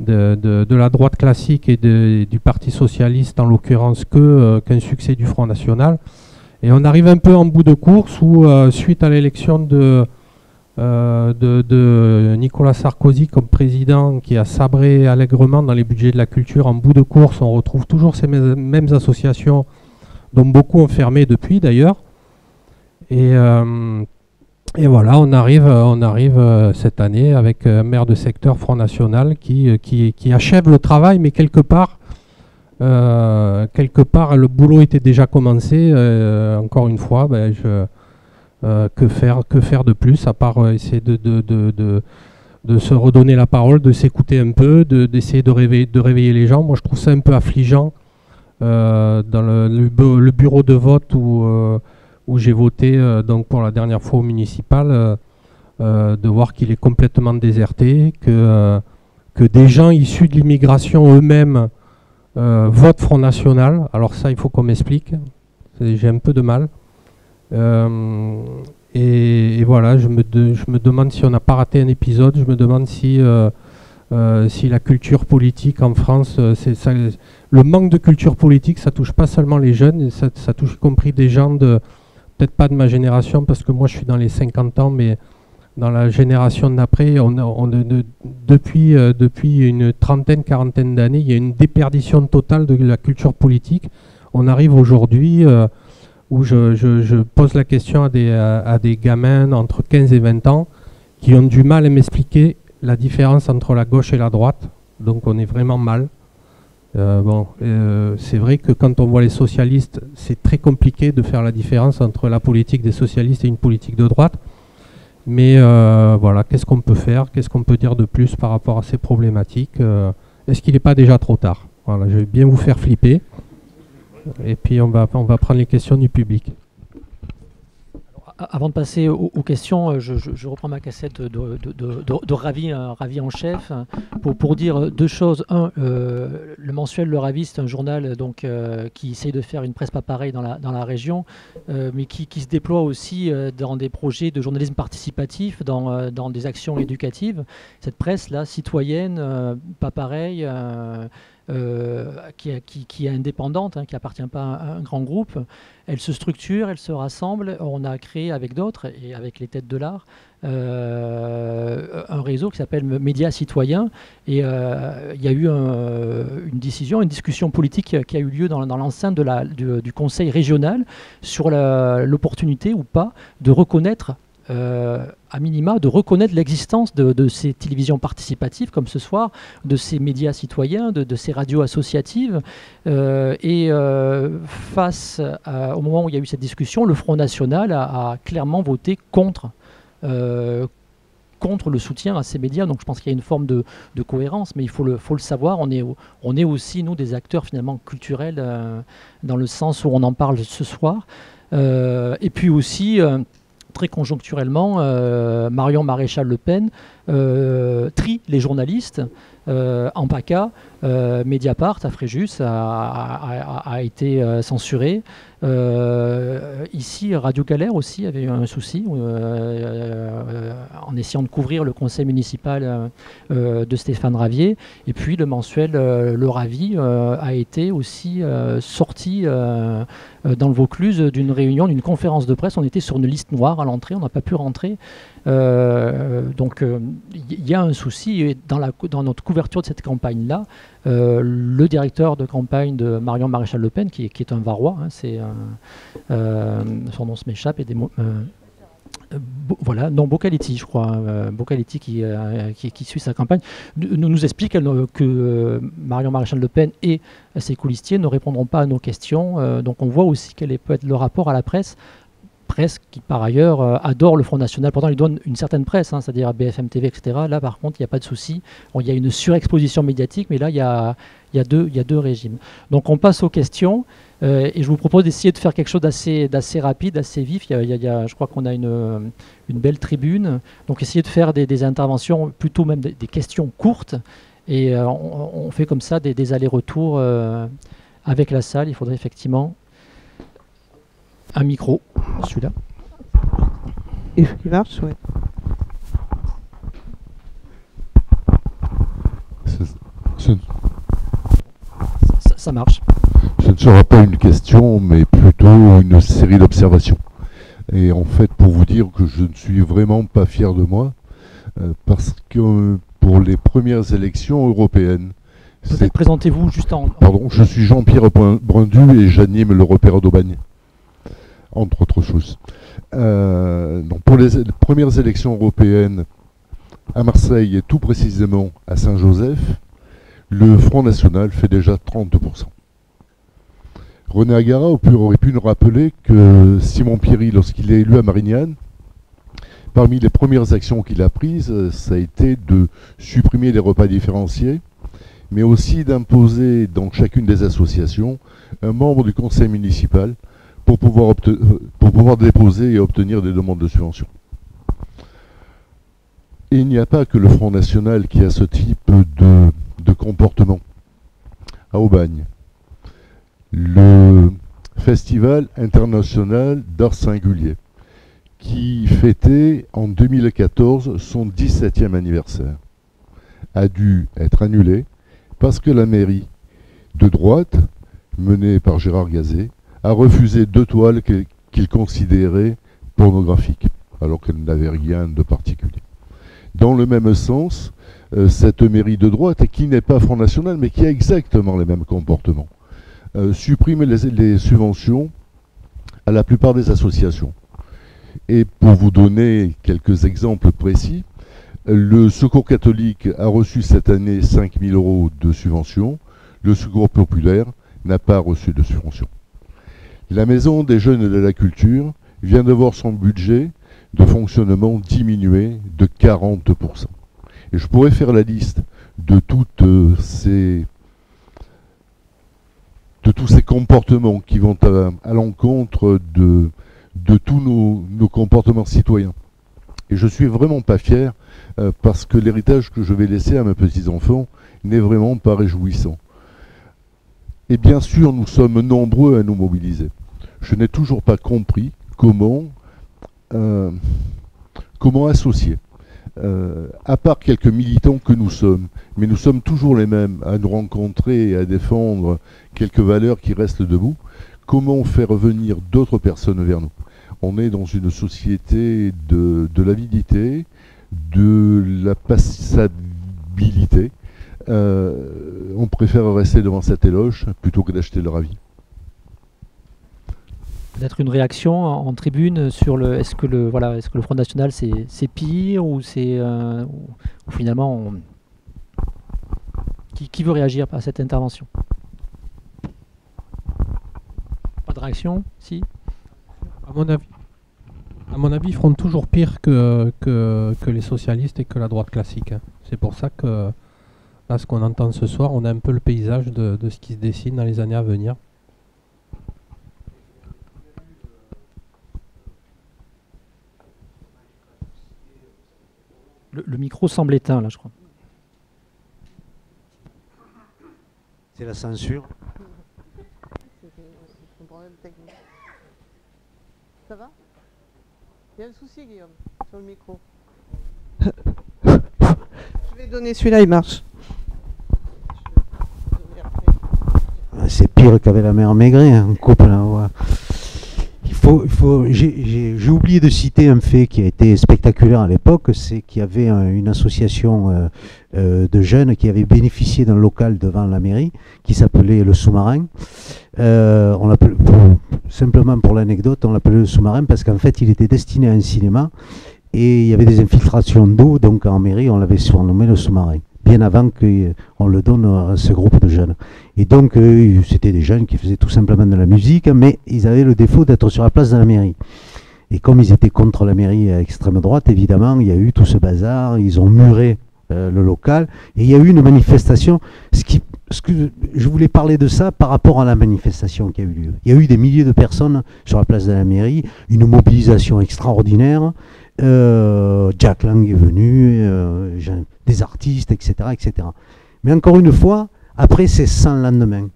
De, de, de la droite classique et de, du Parti Socialiste en l'occurrence que, euh, qu'un succès du Front National. Et on arrive un peu en bout de course où, euh, suite à l'élection de, euh, de, de Nicolas Sarkozy comme président, qui a sabré allègrement dans les budgets de la culture, en bout de course on retrouve toujours ces mêmes associations dont beaucoup ont fermé depuis d'ailleurs. Et euh, Et voilà, on arrive, on arrive euh, cette année avec un euh, maire de secteur Front National qui, qui, qui achève le travail, mais quelque part, euh, quelque part le boulot était déjà commencé. Euh, encore une fois, ben, je, euh, que faire, que faire de plus, à part euh, essayer de, de, de, de, de se redonner la parole, de s'écouter un peu, d'essayer de, de, réveiller, de réveiller les gens. Moi, je trouve ça un peu affligeant euh, dans le, le bureau de vote où... Euh, où j'ai voté euh, donc pour la dernière fois au municipal, euh, euh, de voir qu'il est complètement déserté, que, euh, que des gens issus de l'immigration eux-mêmes euh, votent Front National. Alors ça, il faut qu'on m'explique. J'ai un peu de mal. Euh, et, et voilà, je me, de, je me demande si on n'a pas raté un épisode. Je me demande si, euh, euh, si la culture politique en France... Euh, c'est ça, le manque de culture politique, ça touche pas seulement les jeunes, ça, ça touche y compris des gens de... peut-être pas de ma génération, parce que moi je suis dans les cinquante ans, mais dans la génération d'après, on, on, de, depuis, euh, depuis une trentaine, quarantaine d'années, il y a une déperdition totale de la culture politique. On arrive aujourd'hui euh, où je, je, je pose la question à des, à, à des gamins entre quinze et vingt ans qui ont du mal à m'expliquer la différence entre la gauche et la droite, donc on est vraiment mal. Euh, bon, euh, c'est vrai que quand on voit les socialistes, c'est très compliqué de faire la différence entre la politique des socialistes et une politique de droite. Mais euh, voilà, qu'est-ce qu'on peut faire? Qu'est-ce qu'on peut dire de plus par rapport à ces problématiques? euh, Est-ce qu'il n'est pas déjà trop tard? Voilà, je vais bien vous faire flipper. Et puis on va, on va prendre les questions du public. Avant de passer aux, aux questions, je, je, je reprends ma cassette de, de, de, de, de Ravi, hein, Ravi en chef, pour, pour dire deux choses. Un, euh, le mensuel Le Ravi, c'est un journal donc, euh, qui essaye de faire une presse pas pareille dans la, dans la région, euh, mais qui, qui se déploie aussi euh, dans des projets de journalisme participatif, dans, euh, dans des actions éducatives. Cette presse-là, citoyenne, euh, pas pareille, euh, Euh, qui, qui, qui est indépendante, hein, qui n'appartient pas à un grand groupe. Elle se structure, elle se rassemble. On a créé avec d'autres, et avec les Têtes de l'Art, euh, un réseau qui s'appelle Médias Citoyens. Et il euh, y a eu un, une décision, une discussion politique qui a eu lieu dans, dans l'enceinte de la, du, du Conseil régional sur l'opportunité ou pas de reconnaître Euh, à minima, de reconnaître l'existence de, de ces télévisions participatives, comme ce soir, de ces médias citoyens, de, de ces radios associatives. Euh, et euh, face à, au moment où il y a eu cette discussion, le Front National a, a clairement voté contre, euh, contre le soutien à ces médias. Donc je pense qu'il y a une forme de, de cohérence, mais il faut le, faut le savoir. On est, on est aussi, nous, des acteurs finalement culturels, euh, dans le sens où on en parle ce soir. Euh, et puis aussi... Euh, Très conjoncturellement, euh, Marion Maréchal Le Pen euh, trie les journalistes euh, en PACA. Euh, Mediapart à Fréjus a, a, a été censuré. Euh, ici, Radio Galère aussi avait eu un souci euh, euh, en essayant de couvrir le conseil municipal euh, de Stéphane Ravier. Et puis le mensuel euh, Le Ravi euh, a été aussi euh, sorti euh, dans le Vaucluse d'une réunion, d'une conférence de presse. On était sur une liste noire à l'entrée, on n'a pas pu rentrer. Euh, donc il euh, y a un souci. Et dans, la, dans notre couverture de cette campagne-là, euh, le directeur de campagne de Marion Maréchal Le Pen, qui, qui est un Varois, hein, c'est euh, euh, son nom se m'échappe, et des mots... Euh, Bo, voilà, non, Bocaletti, je crois, euh, Bocaletti qui, euh, qui, qui suit sa campagne, nous, nous explique euh, que euh, Marion Maréchal Le Pen et ses coulissiers ne répondront pas à nos questions. Euh, donc on voit aussi quel est peut-être le rapport à la presse, presse qui par ailleurs euh, adore le Front National, pourtant il donne une certaine presse, hein, c'est-à-dire à B F M T V, et cetera. Là par contre il n'y a pas de souci, il y a une surexposition médiatique, mais là il y a, y a deux, y a deux régimes. Donc on passe aux questions. Euh, et je vous propose d'essayer de faire quelque chose d'assez d'assez rapide, assez vif. Il y a, il y a, je crois qu'on a une, une belle tribune. Donc essayez de faire des, des interventions, plutôt même des, des questions courtes. Et euh, on, on fait comme ça des, des allers-retours euh, avec la salle. Il faudrait effectivement un micro, celui-là. Et qui marche, ouais. Ça, ça marche. Ce ne sera pas une question, mais plutôt une série d'observations. Et en fait, pour vous dire que je ne suis vraiment pas fier de moi, euh, parce que euh, pour les premières élections européennes... Peut-être présentez-vous juste en... Pardon, je suis Jean-Pierre Brindu et j'anime le repère d'Aubagne, entre autres choses. Euh, donc pour les, les premières élections européennes à Marseille et tout précisément à Saint-Joseph, le Front National fait déjà trente-deux pour cent. René Agara aurait pu nous rappeler que Simon Pierry, lorsqu'il est élu à Marignane, parmi les premières actions qu'il a prises, ça a été de supprimer les repas différenciés, mais aussi d'imposer dans chacune des associations un membre du conseil municipal pour pouvoir, pour pouvoir déposer et obtenir des demandes de subvention. Et il n'y a pas que le Front National qui a ce type de, de comportement. À Aubagne, le Festival international d'art singulier, qui fêtait en deux mille quatorze son dix-septième anniversaire, a dû être annulé parce que la mairie de droite, menée par Gérard Gazet, a refusé deux toiles qu'il considérait pornographiques, alors qu'elles n'avaient rien de particulier. Dans le même sens, cette mairie de droite, qui n'est pas Front National, mais qui a exactement les mêmes comportements, Euh, supprime les, les subventions à la plupart des associations. Et pour vous donner quelques exemples précis, le Secours catholique a reçu cette année cinq mille euros de subvention, le Secours populaire n'a pas reçu de subvention. La Maison des Jeunes et de la Culture vient de voir son budget de fonctionnement diminuer de quarante pour cent. Et je pourrais faire la liste de toutes euh, ces... de tous ces comportements qui vont à, à l'encontre de, de tous nos, nos comportements citoyens. Et je ne suis vraiment pas fier euh, parce que l'héritage que je vais laisser à mes petits-enfants n'est vraiment pas réjouissant. Et bien sûr, nous sommes nombreux à nous mobiliser. Je n'ai toujours pas compris comment, euh, comment associer, euh, à part quelques militants que nous sommes, mais nous sommes toujours les mêmes à nous rencontrer et à défendre quelques valeurs qui restent debout, comment faire venir d'autres personnes vers nous? On est dans une société de, de l'avidité, de la passabilité. Euh, on préfère rester devant cette éloge plutôt que d'acheter leur avis. Peut-être une réaction en, en tribune sur le est-ce que le voilà est-ce que le Front National c'est pire ou c'est euh, ou finalement on... qui, qui veut réagir à cette intervention? De réaction, si. À mon avis, à mon avis, ils feront toujours pire que, que, que les socialistes et que la droite classique. C'est pour ça que là, ce qu'on entend ce soir, on a un peu le paysage de, de ce qui se dessine dans les années à venir. Le, le micro semble éteint, là, je crois. C'est la censure. problème technique. Ça va? Il y a un souci, Guillaume, sur le micro. Je vais donner celui-là, il marche. C'est pire qu'avec la mère Maigret, un couple. Hein, il faut, il faut, j'ai oublié de citer un fait qui a été spectaculaire à l'époque, c'est qu'il y avait un, une association euh, euh, de jeunes qui avait bénéficié d'un local devant la mairie, qui s'appelait le Sous-Marin. Euh, on l'appelait, simplement pour l'anecdote, on l'appelait le Sous-Marin parce qu'en fait, il était destiné à un cinéma et il y avait des infiltrations d'eau, donc en mairie, on l'avait surnommé le Sous-Marin. Bien avant qu'on le donne à ce groupe de jeunes. Et donc, euh, c'était des jeunes qui faisaient tout simplement de la musique, mais ils avaient le défaut d'être sur la place de la mairie. Et comme ils étaient contre la mairie à extrême droite, évidemment, il y a eu tout ce bazar, ils ont muré euh, le local, et il y a eu une manifestation. Ce qui, ce que je voulais parler de ça par rapport à la manifestation qui a eu lieu. Il y a eu des milliers de personnes sur la place de la mairie, une mobilisation extraordinaire. Euh, Jack Lang est venu, euh, des artistes, et cetera, et cetera. Mais encore une fois, après, c'est sans lendemain.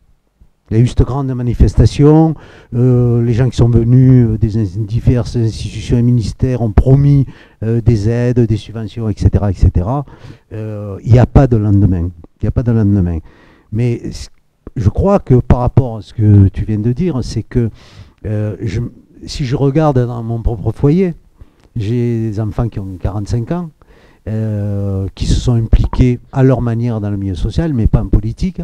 Il y a eu cette grande manifestation, euh, les gens qui sont venus euh, des diverses institutions et ministères ont promis euh, des aides, des subventions, et cetera, et cetera. Euh, il n'y a pas de lendemain. Il n'y a pas de lendemain. Mais je crois que par rapport à ce que tu viens de dire, c'est que euh, je, si je regarde dans mon propre foyer, j'ai des enfants qui ont quarante-cinq ans, euh, qui se sont impliqués à leur manière dans le milieu social, mais pas en politique,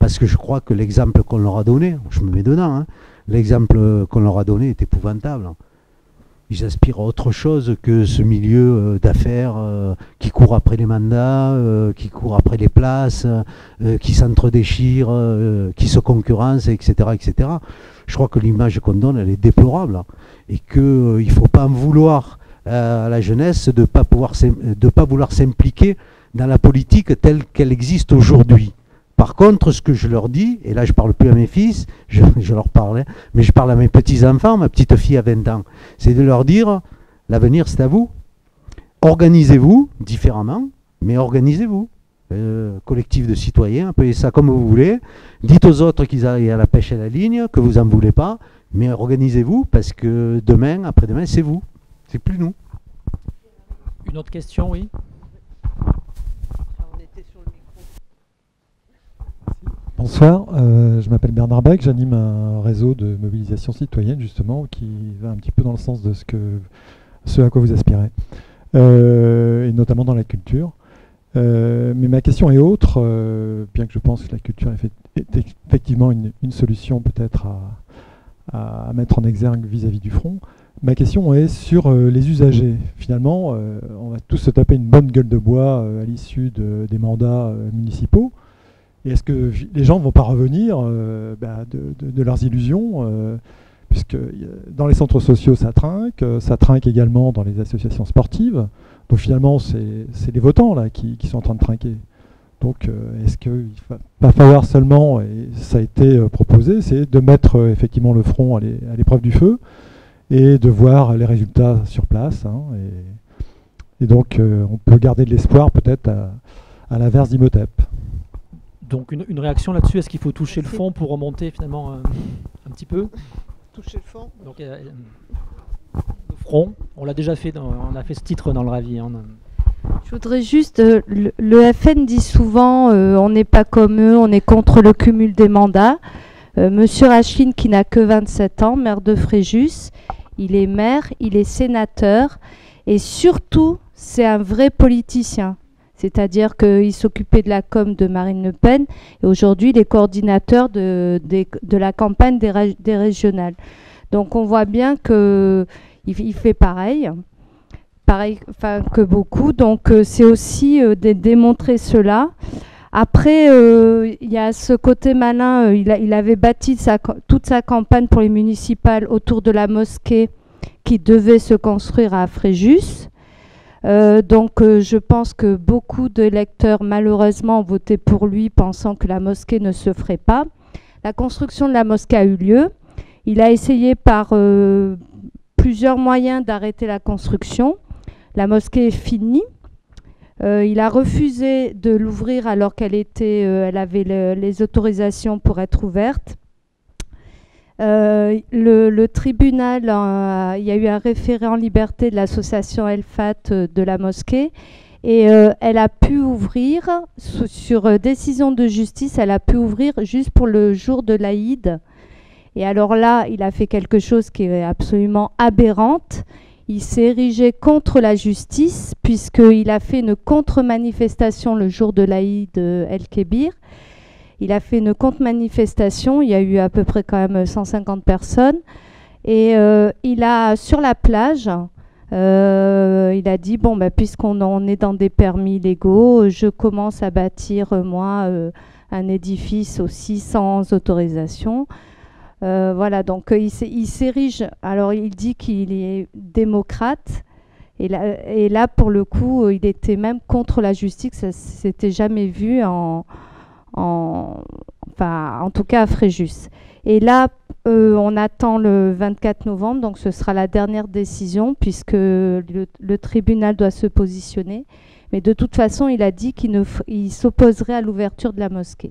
parce que je crois que l'exemple qu'on leur a donné, je me mets dedans, hein, l'exemple qu'on leur a donné est épouvantable. Ils aspirent à autre chose que ce milieu d'affaires euh, qui court après les mandats, euh, qui court après les places, euh, qui s'entre-déchire, euh, qui se concurrence, et cetera, et cetera. Je crois que l'image qu'on donne, elle est déplorable et qu'il euh, ne faut pas en vouloir euh, à la jeunesse de ne pas, pas vouloir s'impliquer dans la politique telle qu'elle existe aujourd'hui. Par contre, ce que je leur dis, et là je ne parle plus à mes fils, je, je leur parle, hein, mais je parle à mes petits-enfants, ma petite fille à vingt ans, c'est de leur dire, l'avenir c'est à vous, organisez-vous différemment, mais organisez-vous. Euh, collectif de citoyens, appelez ça comme vous voulez, dites aux autres qu'ils aillent à la pêche à la ligne, que vous n'en voulez pas, mais organisez-vous parce que demain, après-demain, c'est vous, c'est plus nous. Une autre question, oui ? Bonsoir, euh, je m'appelle Bernard Beck, j'anime un réseau de mobilisation citoyenne justement qui va un petit peu dans le sens de ce, que, ce à quoi vous aspirez, euh, et notamment dans la culture. Euh, mais ma question est autre, euh, bien que je pense que la culture est effectivement une, une solution peut-être à, à mettre en exergue vis-à-vis du front. Ma question est sur euh, les usagers. Finalement, euh, on va tous se taper une bonne gueule de bois euh, à l'issue de, des mandats euh, municipaux. Et est-ce que les gens ne vont pas revenir euh, bah, de, de, de leurs illusions euh, puisque dans les centres sociaux, ça trinque, ça trinque également dans les associations sportives. Donc finalement, c'est les votants là, qui, qui sont en train de trinquer. Donc euh, est-ce qu'il ne va pas falloir seulement, et ça a été proposé, c'est de mettre euh, effectivement le front à l'épreuve du feu et de voir les résultats sur place. Hein, et, et donc euh, on peut garder de l'espoir peut-être à, à l'inverse d'Imhotep. Donc une, une réaction là-dessus, est-ce qu'il faut toucher le fond pour remonter finalement euh, un petit peu? Toucher le fond. Donc, euh, le front, on l'a déjà fait, dans, on a fait ce titre dans Le Ravi. Hein. Je voudrais juste, euh, le, le F N dit souvent euh, on n'est pas comme eux, on est contre le cumul des mandats. Euh, Monsieur Rachline, qui n'a que vingt-sept ans, maire de Fréjus, il est maire, il est sénateur et surtout c'est un vrai politicien. C'est-à-dire qu'il s'occupait de la com de Marine Le Pen et aujourd'hui il est coordinateur de, de, de la campagne des, ré, des régionales. Donc on voit bien qu'il il fait pareil, pareil que beaucoup. Donc euh, c'est aussi euh, de démontrer cela. Après, euh, il y a ce côté malin, euh, il, a, il avait bâti sa, toute sa campagne pour les municipales autour de la mosquée qui devait se construire à Fréjus. Euh, donc euh, je pense que beaucoup d'électeurs malheureusement ont voté pour lui pensant que la mosquée ne se ferait pas. La construction de la mosquée a eu lieu. Il a essayé par euh, plusieurs moyens d'arrêter la construction. La mosquée est finie. Euh, il a refusé de l'ouvrir alors qu'elle était, euh, elle avait le, les autorisations pour être ouverte. Euh, le, le tribunal, il euh, y a eu un référé en liberté de l'association El Fat euh, de la mosquée et euh, elle a pu ouvrir, sous, sur euh, décision de justice, elle a pu ouvrir juste pour le jour de l'Aïd. Et alors là, il a fait quelque chose qui est absolument aberrante. Il s'est érigé contre la justice puisqu'il a fait une contre-manifestation le jour de l'Aïd euh, El-Kébir. Il a fait une contre-manifestation, il y a eu à peu près quand même cent cinquante personnes. Et euh, il a, sur la plage, euh, il a dit, bon, bah, puisqu'on on est dans des permis légaux, je commence à bâtir, moi, euh, un édifice aussi sans autorisation. Euh, voilà, donc euh, il s'érige, alors il dit qu'il est démocrate. Et là, et là, pour le coup, il était même contre la justice, ça s'était jamais vu en... En, enfin, en tout cas à Fréjus. Et là, euh, on attend le vingt-quatre novembre, donc ce sera la dernière décision, puisque le, le tribunal doit se positionner. Mais de toute façon, il a dit qu'il il s'opposerait à l'ouverture de la mosquée.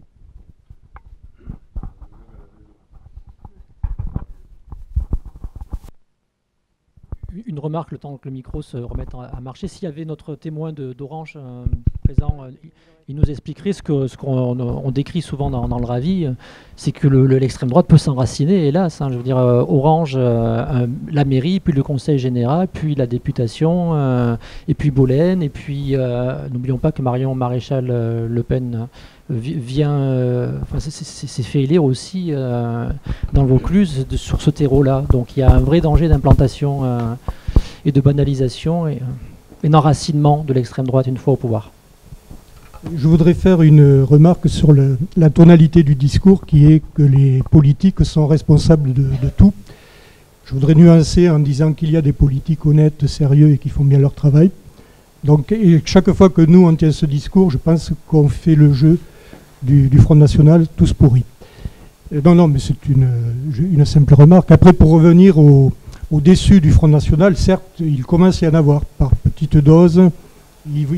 Une remarque, le temps que le micro se remette à marcher. S'il y avait notre témoin d'Orange euh, présent, euh, il nous expliquerait ce qu'on ce qu'on décrit souvent dans, dans le Ravi, c'est que l'extrême le, le, droite peut s'enraciner, hélas. Hein, je veux dire, euh, Orange, euh, euh, la mairie, puis le conseil général, puis la députation, euh, et puis Bollène, et puis euh, n'oublions pas que Marion Maréchal euh, Le Pen euh, vient, euh, enfin, s'est fait élire aussi euh, dans le Vaucluse de, sur ce terreau-là. Donc il y a un vrai danger d'implantation euh, et de banalisation et, et d'enracinement de l'extrême droite une fois au pouvoir. Je voudrais faire une remarque sur le, la tonalité du discours qui est que les politiques sont responsables de, de tout. Je voudrais nuancer en disant qu'il y a des politiques honnêtes, sérieux et qui font bien leur travail. Donc et chaque fois que nous on tient ce discours, je pense qu'on fait le jeu du, du Front National tous pourris. Et non, non, mais c'est une, une simple remarque. Après, pour revenir au, au déçu du Front National, certes, il commence à y en avoir par petites doses.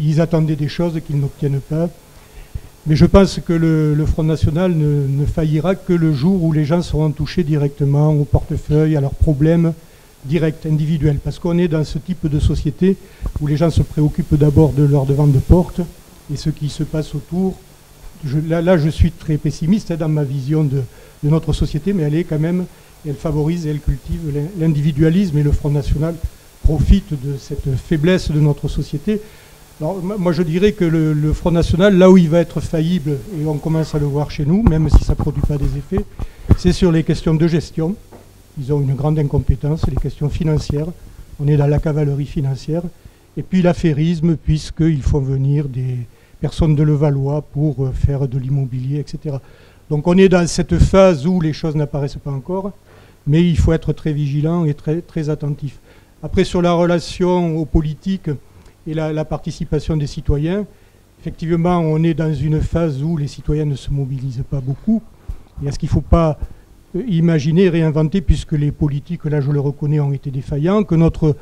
Ils attendaient des choses qu'ils n'obtiennent pas. Mais je pense que le, le Front National ne, ne faillira que le jour où les gens seront touchés directement au portefeuille, à leurs problèmes directs, individuels. Parce qu'on est dans ce type de société où les gens se préoccupent d'abord de leur devant de porte et ce qui se passe autour. Je, là, là, je suis très pessimiste dans ma vision de, de notre société, mais elle est quand même, elle favorise, elle cultive l'individualisme et le Front National profite de cette faiblesse de notre société. Alors, moi, je dirais que le, le Front National, là où il va être faillible, et on commence à le voir chez nous, même si ça ne produit pas des effets, c'est sur les questions de gestion. Ils ont une grande incompétence, les questions financières. On est dans la cavalerie financière. Et puis l'affairisme, puisqu'ils font venir des personnes de Levallois pour faire de l'immobilier, et cetera. Donc on est dans cette phase où les choses n'apparaissent pas encore, mais il faut être très vigilant et très, très attentif. Après, sur la relation aux politiques... et la, la participation des citoyens. Effectivement, on est dans une phase où les citoyens ne se mobilisent pas beaucoup. Et est-ce qu'il ne faut pas imaginer, réinventer, puisque les politiques, là je le reconnais, ont été défaillants, que notre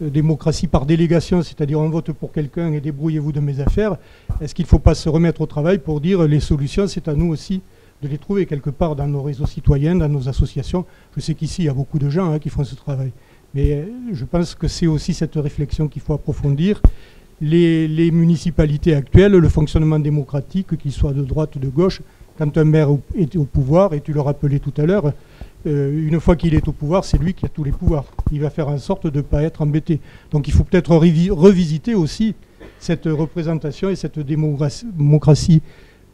démocratie par délégation, c'est-à-dire on vote pour quelqu'un et débrouillez-vous de mes affaires, est-ce qu'il ne faut pas se remettre au travail pour dire les solutions, c'est à nous aussi de les trouver quelque part dans nos réseaux citoyens, dans nos associations. Je sais qu'ici, il y a beaucoup de gens hein, qui font ce travail. Mais je pense que c'est aussi cette réflexion qu'il faut approfondir. Les, les municipalités actuelles, le fonctionnement démocratique, qu'il soit de droite ou de gauche, quand un maire est au pouvoir, et tu le rappelais tout à l'heure, euh, une fois qu'il est au pouvoir, c'est lui qui a tous les pouvoirs. Il va faire en sorte de ne pas être embêté. Donc il faut peut-être revisiter aussi cette représentation et cette démocratie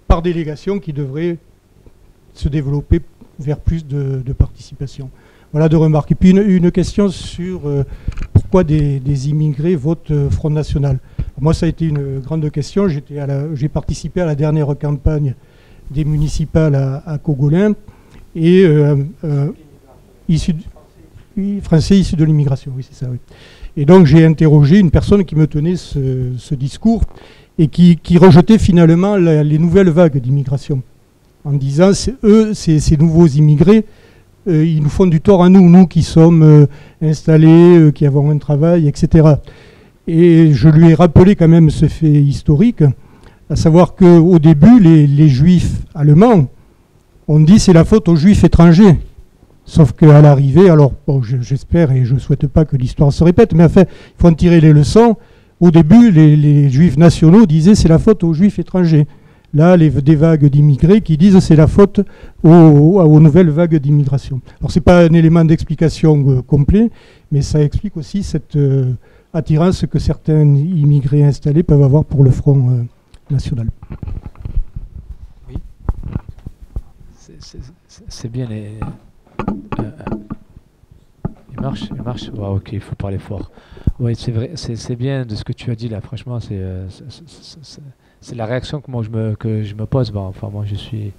par délégation qui devrait se développer vers plus de, de participation. Voilà deux remarques. Et puis une, une question sur euh, pourquoi des, des immigrés votent euh, Front National. Moi, ça a été une grande question. J'ai participé à la dernière campagne des municipales à, à Cogolin, et euh, euh, issu de, oui, français issu de l'immigration. Oui, c'est ça. Oui. Et donc, j'ai interrogé une personne qui me tenait ce, ce discours et qui, qui rejetait finalement la, les nouvelles vagues d'immigration en disant eux, ces, ces nouveaux immigrés, Euh, ils nous font du tort à nous, nous qui sommes euh, installés, euh, qui avons un travail, et cetera. Et je lui ai rappelé quand même ce fait historique, à savoir qu'au début, les, les juifs allemands ont dit c'est la faute aux juifs étrangers. Sauf qu'à l'arrivée, alors bon, j'espère et je ne souhaite pas que l'histoire se répète, mais enfin, il faut en tirer les leçons. Au début, les, les juifs nationaux disaient c'est la faute aux juifs étrangers. Là, les, des vagues d'immigrés qui disent c'est la faute aux, aux, aux nouvelles vagues d'immigration. Alors c'est pas un élément d'explication euh, complet, mais ça explique aussi cette euh, attirance que certains immigrés installés peuvent avoir pour le Front euh, National. Oui, c'est bien les... Euh, il marche, il marche. Wow, ok, il faut parler fort. Oui, c'est vrai, c'est bien de ce que tu as dit là. Franchement, c'est c'est la réaction que moi je me que je me pose. Bon, enfin moi je suis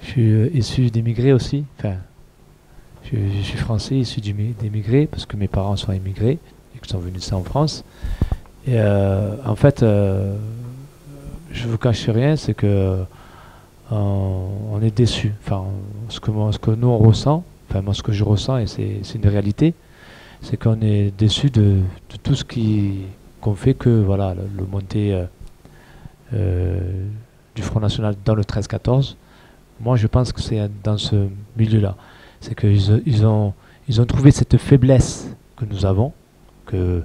je suis issu d'immigrés aussi. Enfin, je, je suis français issu d'immigrés parce que mes parents sont immigrés et qu'ils sont venus ça en France. Et euh, en fait, euh, je vous cache rien, c'est que on est déçu. Enfin, ce que, ce que nous on ressent, enfin moi ce que je ressens et c'est une réalité, c'est qu'on est déçu de, de tout ce qui qu'on fait que voilà le, le montée euh, euh, du Front National dans le treize quatorze. Moi je pense que c'est dans ce milieu-là, c'est qu'ils ils ont ils ont trouvé cette faiblesse que nous avons, que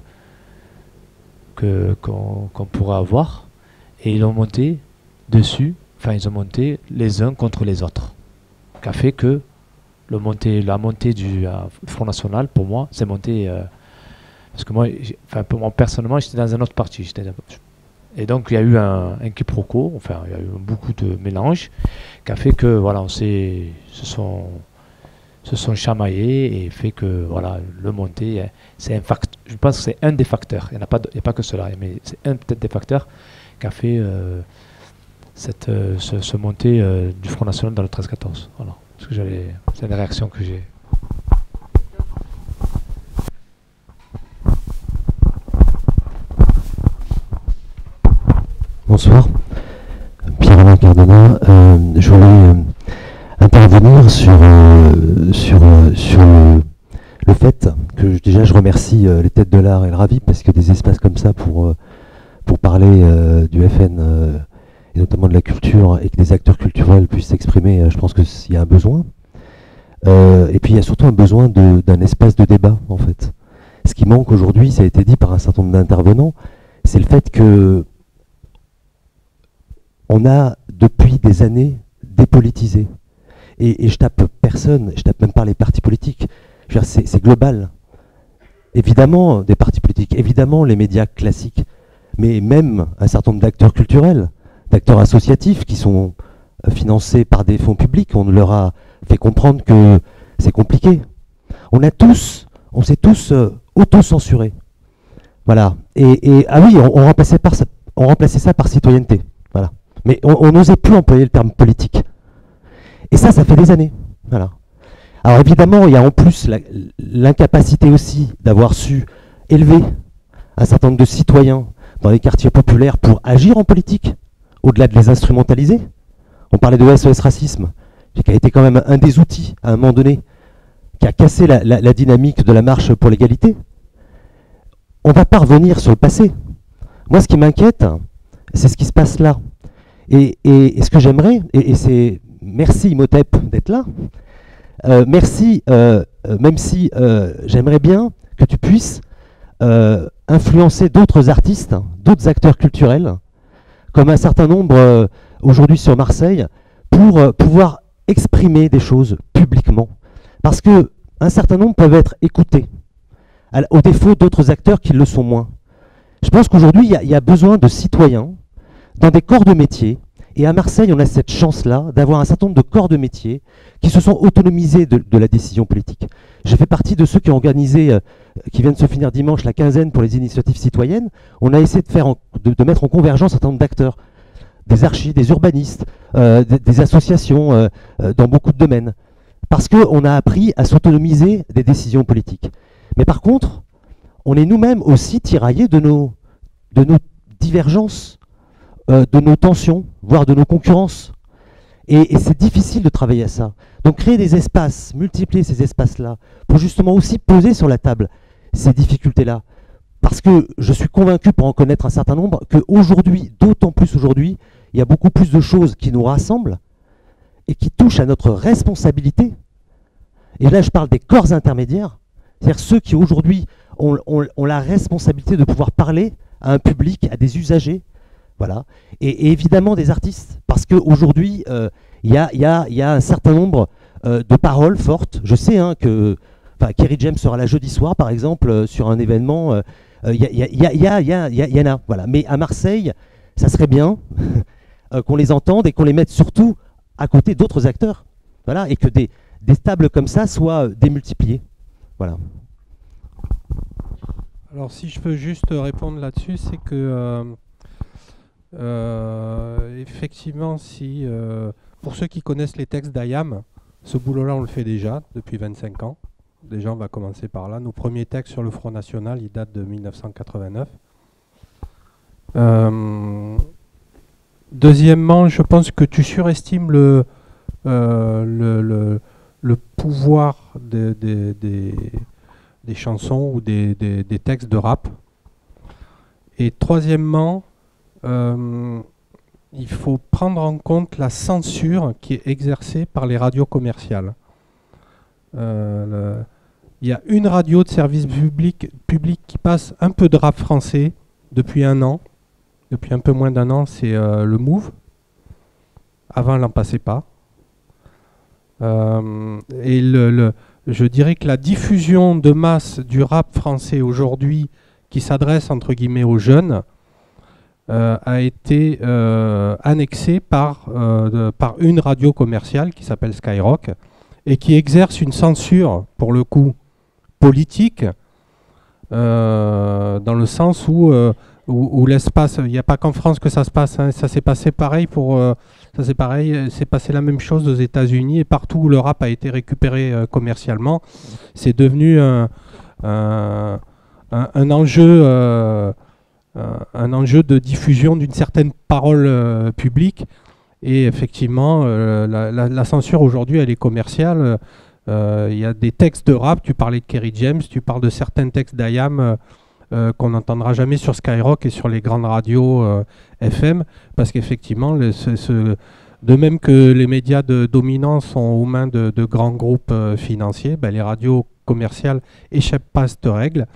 que qu'on qu'on pourra avoir, et ils l'ont monté dessus. Enfin, ils ont monté les uns contre les autres. Qu'a fait que le monté, la montée du euh, Front National, pour moi, c'est monté... Euh, parce que moi, enfin, pour moi, personnellement, j'étais dans un autre parti. Et donc, il y a eu un, un quiproquo, enfin, il y a eu beaucoup de mélanges, qui a fait que, voilà, on s'est... se sont, se sont chamaillés et fait que, voilà, le monté, c'est un facteur. Je pense que c'est un des facteurs. Il n'y a, a pas que cela, mais c'est un peut-être des facteurs qui a fait... Euh, Cette, euh, ce, ce montée euh, du Front National dans le treize quatorze. Voilà. C'est une réaction que j'ai. Bonsoir. Pierre-Alain Cardona. Euh, je voulais euh, intervenir sur, euh, sur, euh, sur le, le fait que je, déjà je remercie euh, les Têtes de l'Art et le Ravi, parce que des espaces comme ça pour, euh, pour parler euh, du F N... Euh, et notamment de la culture, et que des acteurs culturels puissent s'exprimer, je pense qu'il y a un besoin. Euh, et puis il y a surtout un besoin d'un espace de débat, en fait. Ce qui manque aujourd'hui, ça a été dit par un certain nombre d'intervenants, c'est le fait que on a, depuis des années, dépolitisé. Et, et je tape personne, je tape même pas les partis politiques. C'est global. Évidemment, des partis politiques, évidemment, les médias classiques, mais même un certain nombre d'acteurs culturels, d'acteurs associatifs qui sont financés par des fonds publics. On leur a fait comprendre que c'est compliqué. On a tous, on s'est tous euh, auto-censurés. Voilà. Et, et ah oui, on, on, remplaçait par, on remplaçait ça par citoyenneté. Voilà. Mais on n'osait plus employer le terme politique. Et ça, ça fait des années. Voilà. Alors évidemment, il y a en plus l'incapacité aussi d'avoir su élever un certain nombre de citoyens dans les quartiers populaires pour agir en politique, au-delà de les instrumentaliser. On parlait de S O S Racisme, qui a été quand même un des outils, à un moment donné, qui a cassé la, la, la dynamique de la marche pour l'égalité. On ne va pas revenir sur le passé. Moi, ce qui m'inquiète, c'est ce qui se passe là. Et, et, et ce que j'aimerais, et, et c'est... Merci, Imhotep, d'être là. Euh, merci, euh, même si euh, j'aimerais bien que tu puisses euh, influencer d'autres artistes, d'autres acteurs culturels, comme un certain nombre euh, aujourd'hui sur Marseille, pour euh, pouvoir exprimer des choses publiquement. Parce que un certain nombre peuvent être écoutés, à, au défaut d'autres acteurs qui le sont moins. Je pense qu'aujourd'hui, il y, y a besoin de citoyens dans des corps de métier. Et à Marseille, on a cette chance-là d'avoir un certain nombre de corps de métier qui se sont autonomisés de, de la décision politique. J'ai fait partie de ceux qui ont organisé, euh, qui viennent de se finir dimanche, la quinzaine pour les initiatives citoyennes. On a essayé de, faire en, de, de mettre en convergence un certain nombre d'acteurs, des archis, des urbanistes, euh, des, des associations euh, euh, dans beaucoup de domaines. Parce qu'on a appris à s'autonomiser des décisions politiques. Mais par contre, on est nous-mêmes aussi tiraillés de nos, de nos divergences, Euh, de nos tensions, voire de nos concurrences. Et, et c'est difficile de travailler à ça. Donc créer des espaces, multiplier ces espaces-là, pour justement aussi poser sur la table ces difficultés-là. Parce que je suis convaincu, pour en connaître un certain nombre, qu'aujourd'hui, d'autant plus aujourd'hui, il y a beaucoup plus de choses qui nous rassemblent et qui touchent à notre responsabilité et là je parle des corps intermédiaires, c'est-à-dire ceux qui aujourd'hui ont, ont, ont la responsabilité de pouvoir parler à un public, à des usagers, voilà, et, et évidemment des artistes, parce qu'aujourd'hui, euh, il y a, y a, y a un certain nombre euh, de paroles fortes. Je sais hein, que Kerry James sera là jeudi soir, par exemple, euh, sur un événement, euh, il y, y, y, y, y, y en a, voilà. Mais à Marseille, ça serait bien qu'on les entende et qu'on les mette surtout à côté d'autres acteurs, voilà, et que des, des tables comme ça soient démultipliées, voilà. Alors si je peux juste répondre là-dessus, c'est que euh, euh, effectivement, si euh, pour ceux qui connaissent les textes d'Ayam, ce boulot-là on le fait déjà depuis vingt-cinq ans. Déjà on va commencer par là. Nos premiers textes sur le Front National, ils datent de mille neuf cent quatre-vingt-neuf. Euh, deuxièmement, je pense que tu surestimes le, euh, le, le, le pouvoir des... des, des des chansons ou des, des, des textes de rap. Et troisièmement, euh, il faut prendre en compte la censure qui est exercée par les radios commerciales. Euh, le, il y a une radio de service public, public qui passe un peu de rap français depuis un an, depuis un peu moins d'un an, c'est euh, le Move. Avant, elle n'en passait pas. Euh, et le... le Je dirais que la diffusion de masse du rap français aujourd'hui, qui s'adresse entre guillemets aux jeunes, euh, a été euh, annexée par, euh, de, par une radio commerciale qui s'appelle Skyrock et qui exerce une censure, pour le coup, politique, euh, dans le sens où, euh, où, où l'espace, il n'y a pas qu'en France que ça se passe, hein, ça s'est passé pareil pour... Euh, Ça c'est pareil, c'est passé la même chose aux États-Unis et partout où le rap a été récupéré euh, commercialement, c'est devenu un, un, un, un enjeu, euh, un enjeu de diffusion d'une certaine parole euh, publique. Et effectivement, euh, la, la, la censure aujourd'hui, elle est commerciale. Il euh, y a des textes de rap. Tu parlais de Kerry James, tu parles de certains textes d'Ayam. Euh, Euh, qu'on n'entendra jamais sur Skyrock et sur les grandes radios euh, F M, parce qu'effectivement, de même que les médias de dominants sont aux mains de, de grands groupes euh, financiers, ben les radios commerciales échappent pas à cette règle.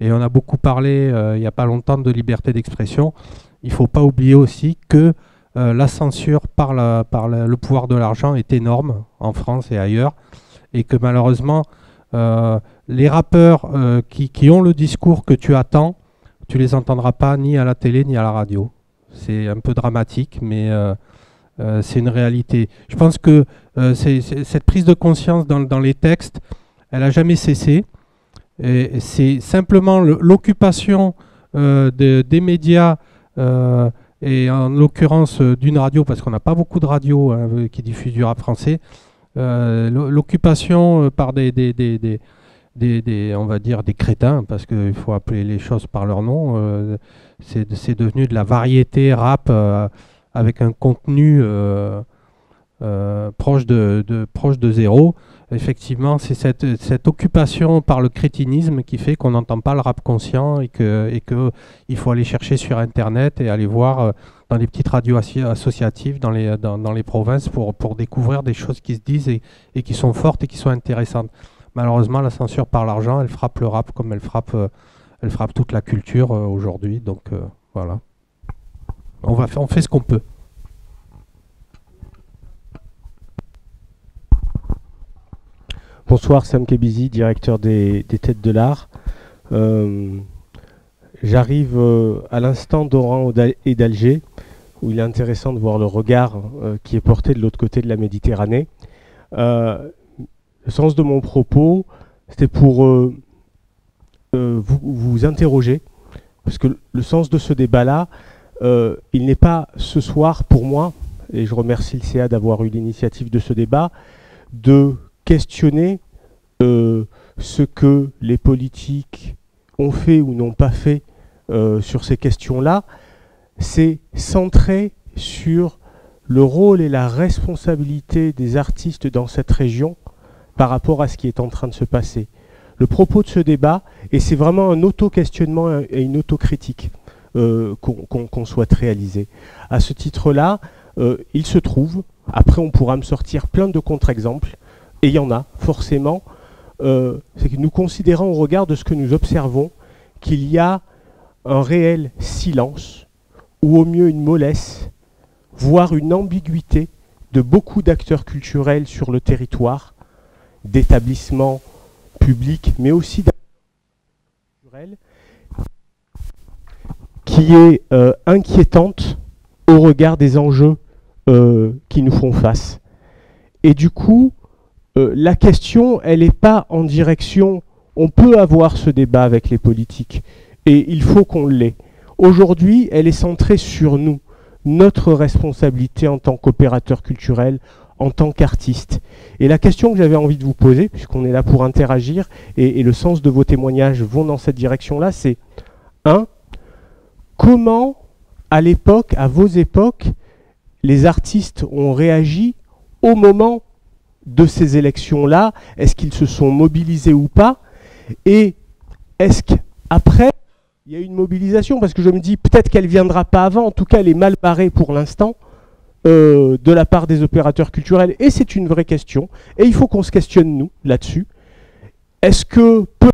Et on a beaucoup parlé euh, il n'y a pas longtemps de liberté d'expression. Il ne faut pas oublier aussi que euh, la censure par, la, par la, le pouvoir de l'argent est énorme en France et ailleurs, et que malheureusement... Euh, les rappeurs euh, qui, qui ont le discours que tu attends, tu les entendras pas ni à la télé ni à la radio. C'est un peu dramatique, mais euh, euh, c'est une réalité. Je pense que euh, c'est, c'est, cette prise de conscience dans, dans les textes, elle n'a jamais cessé. Et c'est simplement l'occupation euh, de, des médias, euh, et en l'occurrence euh, d'une radio, parce qu'on n'a pas beaucoup de radios hein, qui diffusent du rap français, Euh, l'occupation euh, par des, des, des, des, des, des, on va dire, des crétins, parce qu'il faut appeler les choses par leur nom, euh, c'est devenu de la variété rap euh, avec un contenu euh, euh, proche, de, de, proche de zéro. Effectivement, c'est cette, cette occupation par le crétinisme qui fait qu'on n'entend pas le rap conscient et que, et que il faut aller chercher sur Internet et aller voir euh, dans les petites radios associatives, dans les, dans, dans les provinces, pour, pour découvrir des choses qui se disent et, et qui sont fortes et qui sont intéressantes. Malheureusement, la censure par l'argent, elle frappe le rap comme elle frappe, euh, elle frappe toute la culture euh, aujourd'hui. Donc euh, voilà, on, va, on fait ce qu'on peut. Bonsoir, Sam Kebizi, directeur des, des Têtes de l'Art. Euh, J'arrive euh, à l'instant d'Oran et d'Alger, où il est intéressant de voir le regard euh, qui est porté de l'autre côté de la Méditerranée. Euh, le sens de mon propos, c'était pour euh, euh, vous, vous interroger, parce que le sens de ce débat-là, euh, il n'est pas ce soir pour moi, et je remercie le C A d'avoir eu l'initiative de ce débat, de... questionner euh, ce que les politiques ont fait ou n'ont pas fait euh, sur ces questions-là, c'est centré sur le rôle et la responsabilité des artistes dans cette région par rapport à ce qui est en train de se passer. Le propos de ce débat, et c'est vraiment un auto-questionnement et une autocritique euh, qu'on qu'on, qu'on souhaite réaliser. À ce titre-là, euh, il se trouve, après on pourra me sortir plein de contre-exemples, et il y en a forcément, euh, c'est que nous considérons au regard de ce que nous observons qu'il y a un réel silence, ou au mieux une mollesse, voire une ambiguïté de beaucoup d'acteurs culturels sur le territoire, d'établissements publics, mais aussi d'acteurs culturels, qui est euh, inquiétante au regard des enjeux euh, qui nous font face. Et du coup, euh, la question, elle n'est pas en direction... On peut avoir ce débat avec les politiques, et il faut qu'on l'ait. Aujourd'hui, elle est centrée sur nous, notre responsabilité en tant qu'opérateur culturel, en tant qu'artiste. Et la question que j'avais envie de vous poser, puisqu'on est là pour interagir, et, et le sens de vos témoignages vont dans cette direction-là, c'est un. Comment, à l'époque, à vos époques, les artistes ont réagi au moment de ces élections-là? Est-ce qu'ils se sont mobilisés ou pas? Et est-ce qu'après, il y a une mobilisation? Parce que je me dis, peut-être qu'elle ne viendra pas avant, en tout cas, elle est mal barrée pour l'instant, euh, de la part des opérateurs culturels. Et c'est une vraie question. Et il faut qu'on se questionne, nous, là-dessus. Est-ce que... Peut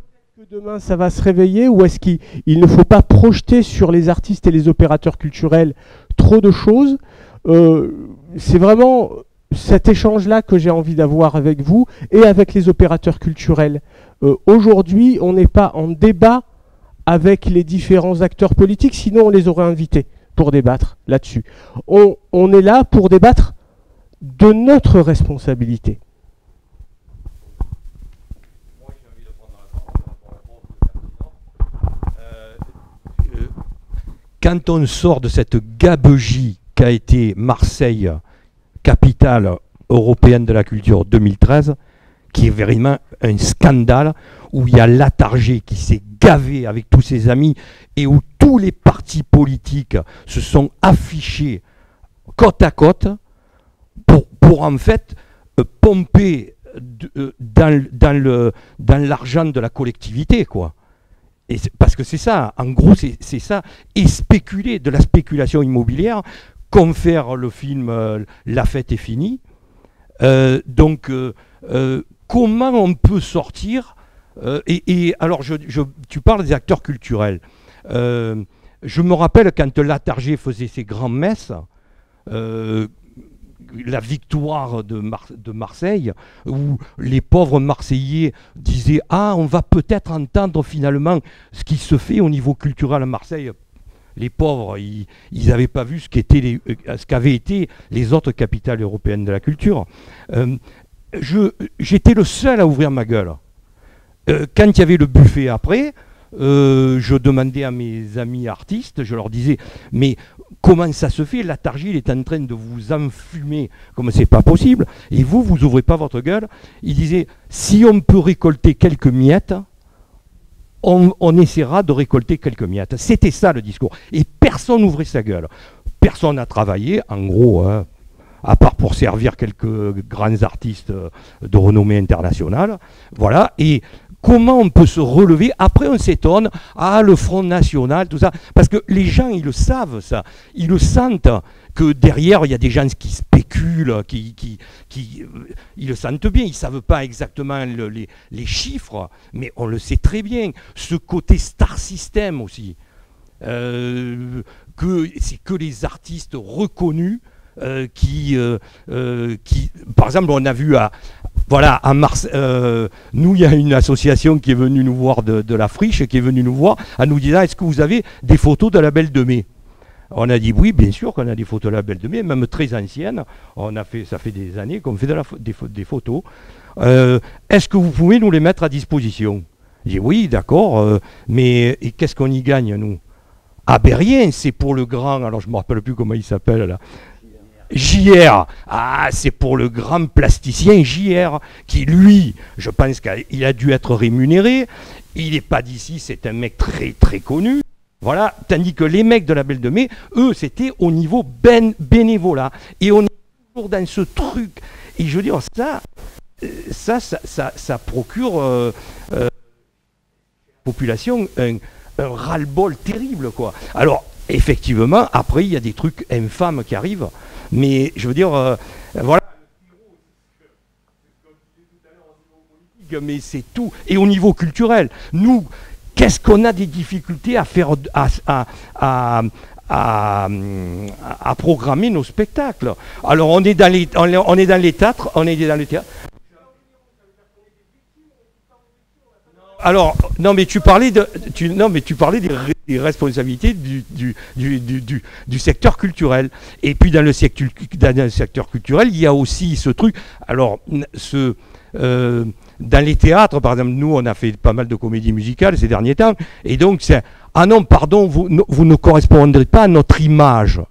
demain ça va se réveiller, ou est-ce qu'il ne faut pas projeter sur les artistes et les opérateurs culturels trop de choses? euh, C'est vraiment cet échange-là que j'ai envie d'avoir avec vous et avec les opérateurs culturels. Euh, Aujourd'hui, on n'est pas en débat avec les différents acteurs politiques, sinon on les aurait invités pour débattre là-dessus. On, on est là pour débattre de notre responsabilité. Quand on sort de cette gabegie qu'a été Marseille, capitale européenne de la culture deux mille treize, qui est vraiment un scandale, où il y a Latargé qui s'est gavé avec tous ses amis et où tous les partis politiques se sont affichés côte à côte pour, pour en fait euh, pomper de, euh, dans, dans le, dans l'argent de la collectivité, quoi. Et parce que c'est ça, en gros c'est ça, et spéculer, de la spéculation immobilière, comme faire le film euh, La fête est finie. Euh, donc euh, euh, comment on peut sortir euh, et, et alors je, je, tu parles des acteurs culturels. Euh, je me rappelle quand Latargé faisait ses grands messes, euh, la victoire de, Mar de Marseille, où les pauvres Marseillais disaient « Ah, on va peut-être entendre finalement ce qui se fait au niveau culturel à Marseille ». Les pauvres, ils n'avaient pas vu ce qu'étaient ce qu'avaient été les autres capitales européennes de la culture. Euh, J'étais le seul à ouvrir ma gueule. Euh, quand il y avait le buffet après, euh, je demandais à mes amis artistes, je leur disais « Mais... » Comment ça se fait? Latargé est en train de vous enfumer comme c'est pas possible. Et vous, vous ouvrez pas votre gueule. Il disait, si on peut récolter quelques miettes, on, on essaiera de récolter quelques miettes. C'était ça le discours. Et personne n'ouvrait sa gueule. Personne n'a travaillé, en gros, hein, à part pour servir quelques grands artistes de renommée internationale. Voilà. Et comment on peut se relever? Après, on s'étonne, ah, le Front National, tout ça. Parce que les gens, ils le savent, ça. Ils le sentent, que derrière, il y a des gens qui spéculent, qui, qui, qui, ils le sentent bien. Ils ne savent pas exactement le, les, les chiffres, mais on le sait très bien. Ce côté star system aussi, euh, que c'est que les artistes reconnus euh, qui, euh, euh, qui... Par exemple, on a vu à... Voilà, à Marse, euh, nous, il y a une association qui est venue nous voir de, de la friche, qui est venue nous voir, en nous disant, est-ce que vous avez des photos de la Belle de Mai? On a dit, oui, bien sûr qu'on a des photos de la Belle de Mai, même très anciennes. On a fait, ça fait des années qu'on fait de la, des, des photos. Euh, est-ce que vous pouvez nous les mettre à disposition? J'ai dit, oui, d'accord, euh, mais qu'est-ce qu'on y gagne, nous? Ah ben rien, c'est pour le grand, alors je ne me rappelle plus comment il s'appelle, là. J R, ah, c'est pour le grand plasticien J R, qui lui, je pense qu'il a dû être rémunéré, il n'est pas d'ici, c'est un mec très très connu, voilà, tandis que les mecs de la Belle de Mai, eux, c'était au niveau ben, bénévolat, et on est toujours dans ce truc, et je veux dire, ça, ça, ça, ça, ça procure euh, euh, population un, un ras-le-bol terrible, quoi. Alors, effectivement, après, il y a des trucs infâmes qui arrivent, mais je veux dire, euh, voilà. langue, mais c'est tout. Et au niveau culturel, nous, qu'est-ce qu'on a des difficultés à faire, à, à, à, à, à programmer nos spectacles? Alors on est dans les, on est dans les théâtres, on est dans les théâtres. Alors, non mais tu parlais, de, tu, non, mais tu parlais des, des responsabilités du, du, du, du, du secteur culturel. Et puis dans le, secteur, dans le secteur culturel, il y a aussi ce truc. Alors, ce, euh, dans les théâtres, par exemple, nous, on a fait pas mal de comédies musicales ces derniers temps. Et donc, c'est « Ah non, pardon, vous, no, vous ne correspondrez pas à notre image. »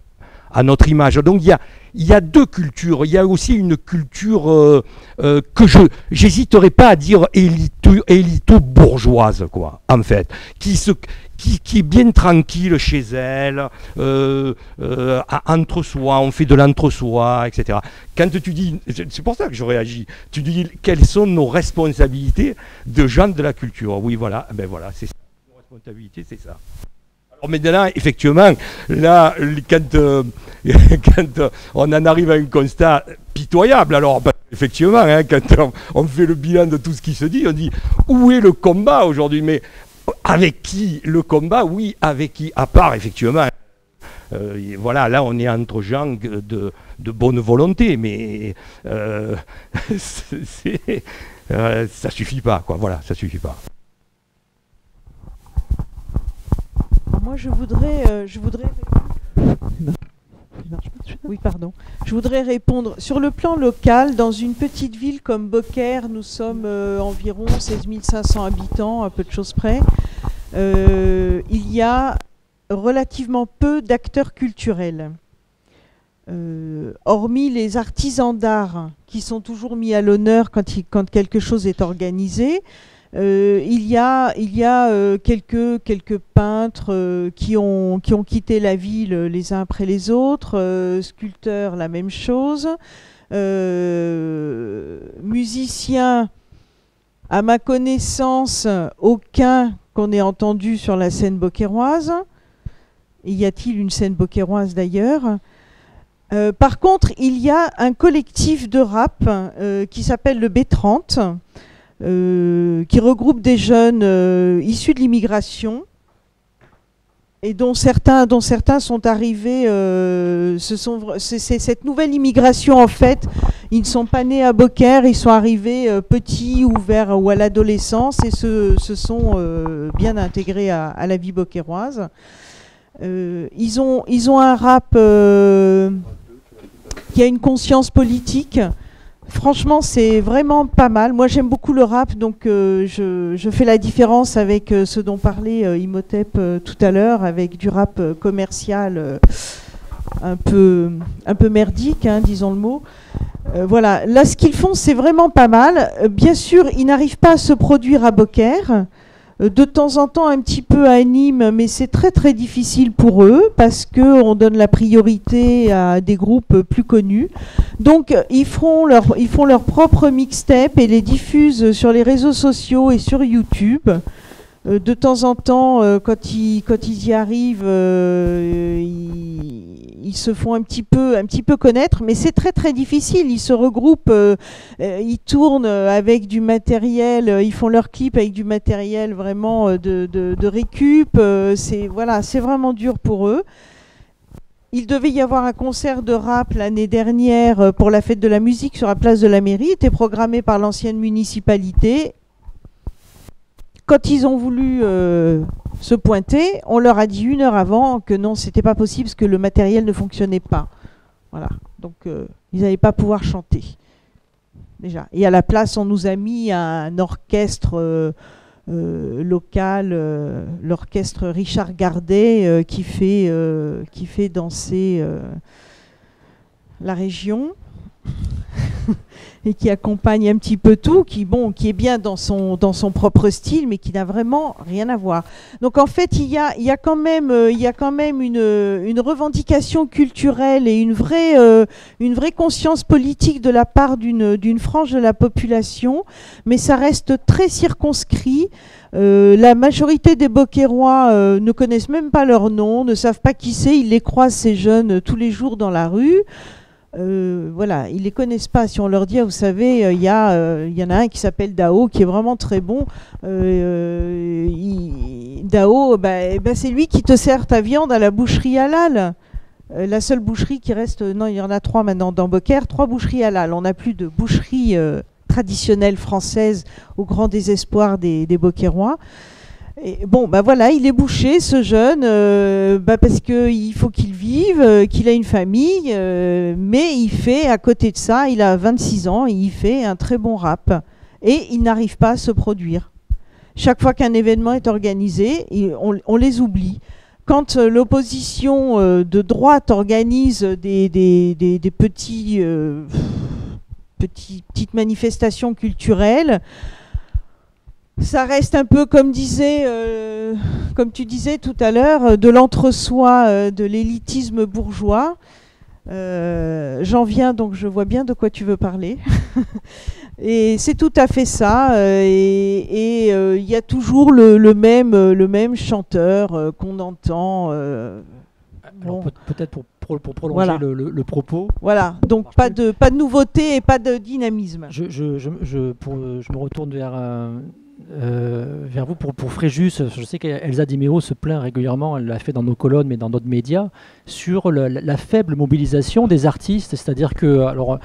à notre image. Donc il y a, il y a deux cultures. Il y a aussi une culture euh, euh, que je j'hésiterai pas à dire élito-bourgeoise, quoi, en fait, qui, se, qui, qui est bien tranquille chez elle, euh, euh, à entre-soi, on fait de l'entre-soi, et cetera. Quand tu dis, c'est pour ça que je réagis, tu dis quelles sont nos responsabilités de gens de la culture. Oui, voilà, ben voilà, c'est ça. Nos responsabilités, c'est ça. Mais de là, effectivement, là, quand, euh, quand euh, on en arrive à un constat pitoyable, alors bah, effectivement, hein, quand on, on fait le bilan de tout ce qui se dit, on dit où est le combat aujourd'hui? Mais avec qui le combat? Oui, avec qui? À part, effectivement, euh, voilà, là, on est entre gens de, de bonne volonté, mais euh, c'est, euh, ça suffit pas, quoi. Voilà, ça suffit pas. Moi, je voudrais, euh, je voudrais, oui, pardon. Je voudrais répondre sur le plan local. Dans une petite ville comme Beaucaire, nous sommes euh, environ seize mille cinq cents habitants, à peu de choses près. Euh, il y a relativement peu d'acteurs culturels, euh, hormis les artisans d'art qui sont toujours mis à l'honneur quand, il, quand quelque chose est organisé. Euh, il y a, il y a euh, quelques, quelques peintres euh, qui, ont, qui ont quitté la ville les uns après les autres, euh, sculpteurs, la même chose, euh, musiciens, à ma connaissance, aucun qu'on ait entendu sur la scène beaucairoise. Y a-t-il une scène beaucairoise d'ailleurs ? Euh, par contre, il y a un collectif de rap euh, qui s'appelle le B trente, Euh, qui regroupe des jeunes euh, issus de l'immigration et dont certains, dont certains sont arrivés, euh, ce sont, c'est cette nouvelle immigration en fait, ils ne sont pas nés à Beaucaire, ils sont arrivés euh, petits ou, vers, ou à l'adolescence et se, se sont euh, bien intégrés à, à la vie beaucairoise. Euh, ils, ont, ils ont un rap euh, qui a une conscience politique. Franchement, c'est vraiment pas mal. Moi, j'aime beaucoup le rap, donc euh, je, je fais la différence avec euh, ce dont parlait euh, Imhotep euh, tout à l'heure, avec du rap euh, commercial euh, un peu, un peu merdique, hein, disons le mot. Euh, voilà. Là, ce qu'ils font, c'est vraiment pas mal. Euh, bien sûr, ils n'arrivent pas à se produire à Beaucaire. Euh, de temps en temps, un petit peu à Nîmes, mais c'est très, très difficile pour eux parce qu'on donne la priorité à des groupes plus connus. Donc ils font leur, ils font leur propre mixtape et les diffusent sur les réseaux sociaux et sur YouTube. Euh, de temps en temps, euh, quand, ils, quand ils y arrivent, euh, ils, ils se font un petit peu, un petit peu connaître, mais c'est très très difficile. Ils se regroupent, euh, euh, ils tournent avec du matériel, euh, ils font leurs clips avec du matériel vraiment de, de, de récup. Euh, c'est voilà, c'est vraiment dur pour eux. Il devait y avoir un concert de rap l'année dernière pour la fête de la musique sur la place de la mairie, était programmé par l'ancienne municipalité. Quand ils ont voulu euh, se pointer, on leur a dit une heure avant que non, c'était pas possible parce que le matériel ne fonctionnait pas. Voilà, donc euh, ils n'allaient pas pouvoir chanter. Déjà. Et à la place, on nous a mis un orchestre euh, Euh, local, euh, l'orchestre Richard Gardet euh, qui, fait, euh, qui fait danser euh, la région et qui accompagne un petit peu tout, qui, bon, qui est bien dans son, dans son propre style, mais qui n'a vraiment rien à voir. Donc en fait, il y a, il y a quand même, euh, il y a quand même une, une revendication culturelle et une vraie, euh, une vraie conscience politique de la part d'une, d'une frange de la population, mais ça reste très circonscrit. Euh, la majorité des Beaucairois euh, ne connaissent même pas leur nom, ne savent pas qui c'est, ils les croisent, ces jeunes, tous les jours dans la rue. Euh, voilà, ils les connaissent pas. Si on leur dit, ah, vous savez, il y a, euh, y en a un qui s'appelle Dao, qui est vraiment très bon. Euh, il, Dao, bah, bah, c'est lui qui te sert ta viande à la boucherie halal. Euh, la seule boucherie qui reste, non, il y en a trois maintenant dans Beaucaire, trois boucheries halal. On n'a plus de boucherie euh, traditionnelle française au grand désespoir des, des Beaucairois. Et bon, ben bah voilà, il est bouché, ce jeune, euh, bah parce qu'il faut qu'il vive, euh, qu'il a une famille, euh, mais il fait, à côté de ça, il a vingt-six ans, et il fait un très bon rap. Et il n'arrive pas à se produire. Chaque fois qu'un événement est organisé, il, on, on les oublie. Quand euh, l'opposition euh, de droite organise des, des, des, des petits, euh, petits, petites manifestations culturelles, ça reste un peu, comme disait, euh, comme tu disais tout à l'heure, de l'entre-soi, euh, de l'élitisme bourgeois. Euh, J'en viens, donc je vois bien de quoi tu veux parler. Et c'est tout à fait ça. Euh, et il euh, y a toujours le, le, même, le même chanteur euh, qu'on entend. Euh, bon. Peut-être pour... Pour, pour prolonger voilà. le, le, le propos. Voilà, donc pas de, pas de nouveauté et pas de dynamisme. Je, je, je, je, pour, je me retourne vers, euh, vers vous pour, pour Fréjus. Je sais qu'Elsa Di Meo se plaint régulièrement, elle l'a fait dans nos colonnes, mais dans d'autres médias, sur la, la, la faible mobilisation des artistes. C'est-à-dire que... Alors,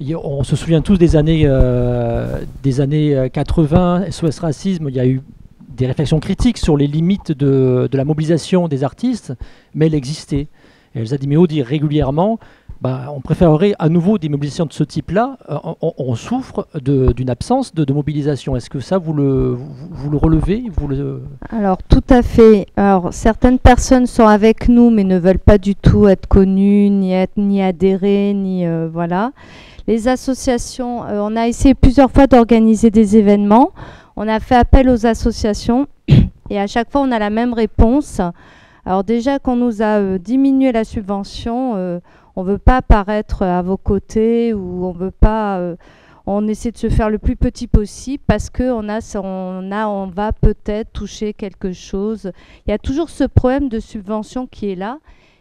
on se souvient tous des années, euh, des années quatre-vingts, S O S Racisme, il y a eu des réflexions critiques sur les limites de, de la mobilisation des artistes, mais elle existait. Et Elsa Di Meo dit régulièrement, bah, on préférerait à nouveau des mobilisations de ce type-là. On, on souffre d'une absence de, de mobilisation. Est-ce que ça, vous le, vous, vous le relevez vous le... Alors, tout à fait. Alors, certaines personnes sont avec nous, mais ne veulent pas du tout être connues, ni, être, ni adhérer, ni... Euh, voilà. Les associations, euh, on a essayé plusieurs fois d'organiser des événements. On a fait appel aux associations et à chaque fois, on a la même réponse. Alors déjà qu'on nous a euh, diminué la subvention, euh, on ne veut pas paraître à vos côtés ou on veut pas, euh, on essaie de se faire le plus petit possible parce qu'on a, on a, on va peut-être toucher quelque chose. Il y a toujours ce problème de subvention qui est là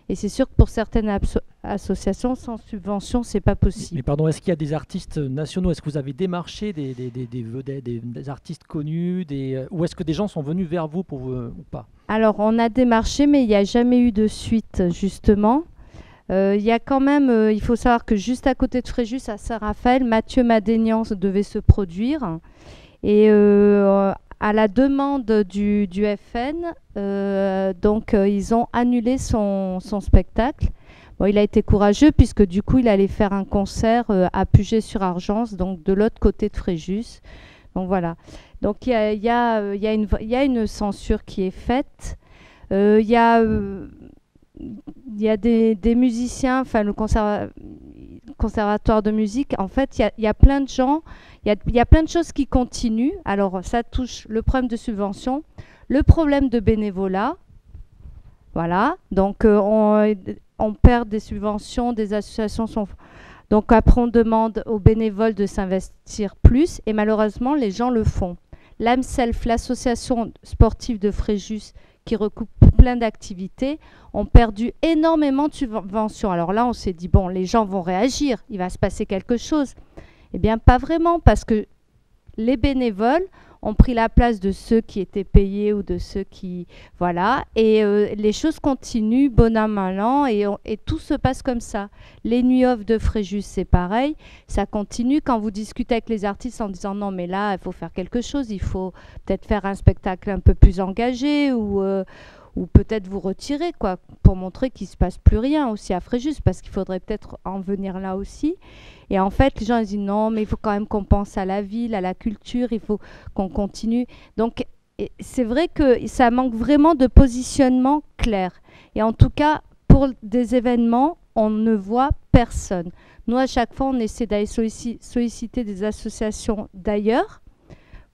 et c'est sûr que pour certaines associations, sans subvention, c'est pas possible. Mais pardon, est-ce qu'il y a des artistes nationaux? Est-ce que vous avez démarché des, des, des, des vedettes, des, des artistes connus des, ou est-ce que des gens sont venus vers vous pour vous, ou pas? Alors, on a démarché, mais il n'y a jamais eu de suite, justement. Euh, il y a quand même, euh, il faut savoir que juste à côté de Fréjus, à Saint-Raphaël, Mathieu Madénian devait se produire. Et euh, à la demande du, du F N, euh, donc, euh, ils ont annulé son, son spectacle. Bon, il a été courageux, puisque du coup, il allait faire un concert euh, à Puget-sur-Argence, donc de l'autre côté de Fréjus. Donc voilà. Donc il y a, y, a, y, a y a une censure qui est faite. Il euh, y a, euh, y a des, des musiciens, enfin le conserva conservatoire de musique. En fait, il y, y a plein de gens, il y, y a plein de choses qui continuent. Alors ça touche le problème de subvention, le problème de bénévolat. Voilà. Donc euh, on, on perd des subventions, des associations sont... Donc après, on demande aux bénévoles de s'investir plus et malheureusement, les gens le font. L'A M S E L F, l'association sportive de Fréjus, qui recoupe plein d'activités, ont perdu énormément de subventions. Alors là, on s'est dit, bon, les gens vont réagir, il va se passer quelque chose. Eh bien, pas vraiment, parce que les bénévoles ont pris la place de ceux qui étaient payés ou de ceux qui... Voilà, et euh, les choses continuent, bon an, mal an, et, on, et tout se passe comme ça. Les nuits off de Fréjus, c'est pareil, ça continue. Quand vous discutez avec les artistes en disant « Non, mais là, il faut faire quelque chose, il faut peut-être faire un spectacle un peu plus engagé ou, euh, ou peut-être vous retirer, quoi, pour montrer qu'il ne se passe plus rien aussi à Fréjus, parce qu'il faudrait peut-être en venir là aussi. » Et en fait, les gens ils disent non, mais il faut quand même qu'on pense à la ville, à la culture, il faut qu'on continue. Donc, c'est vrai que ça manque vraiment de positionnement clair. Et en tout cas, pour des événements, on ne voit personne. Nous, à chaque fois, on essaie d'aller solliciter des associations d'ailleurs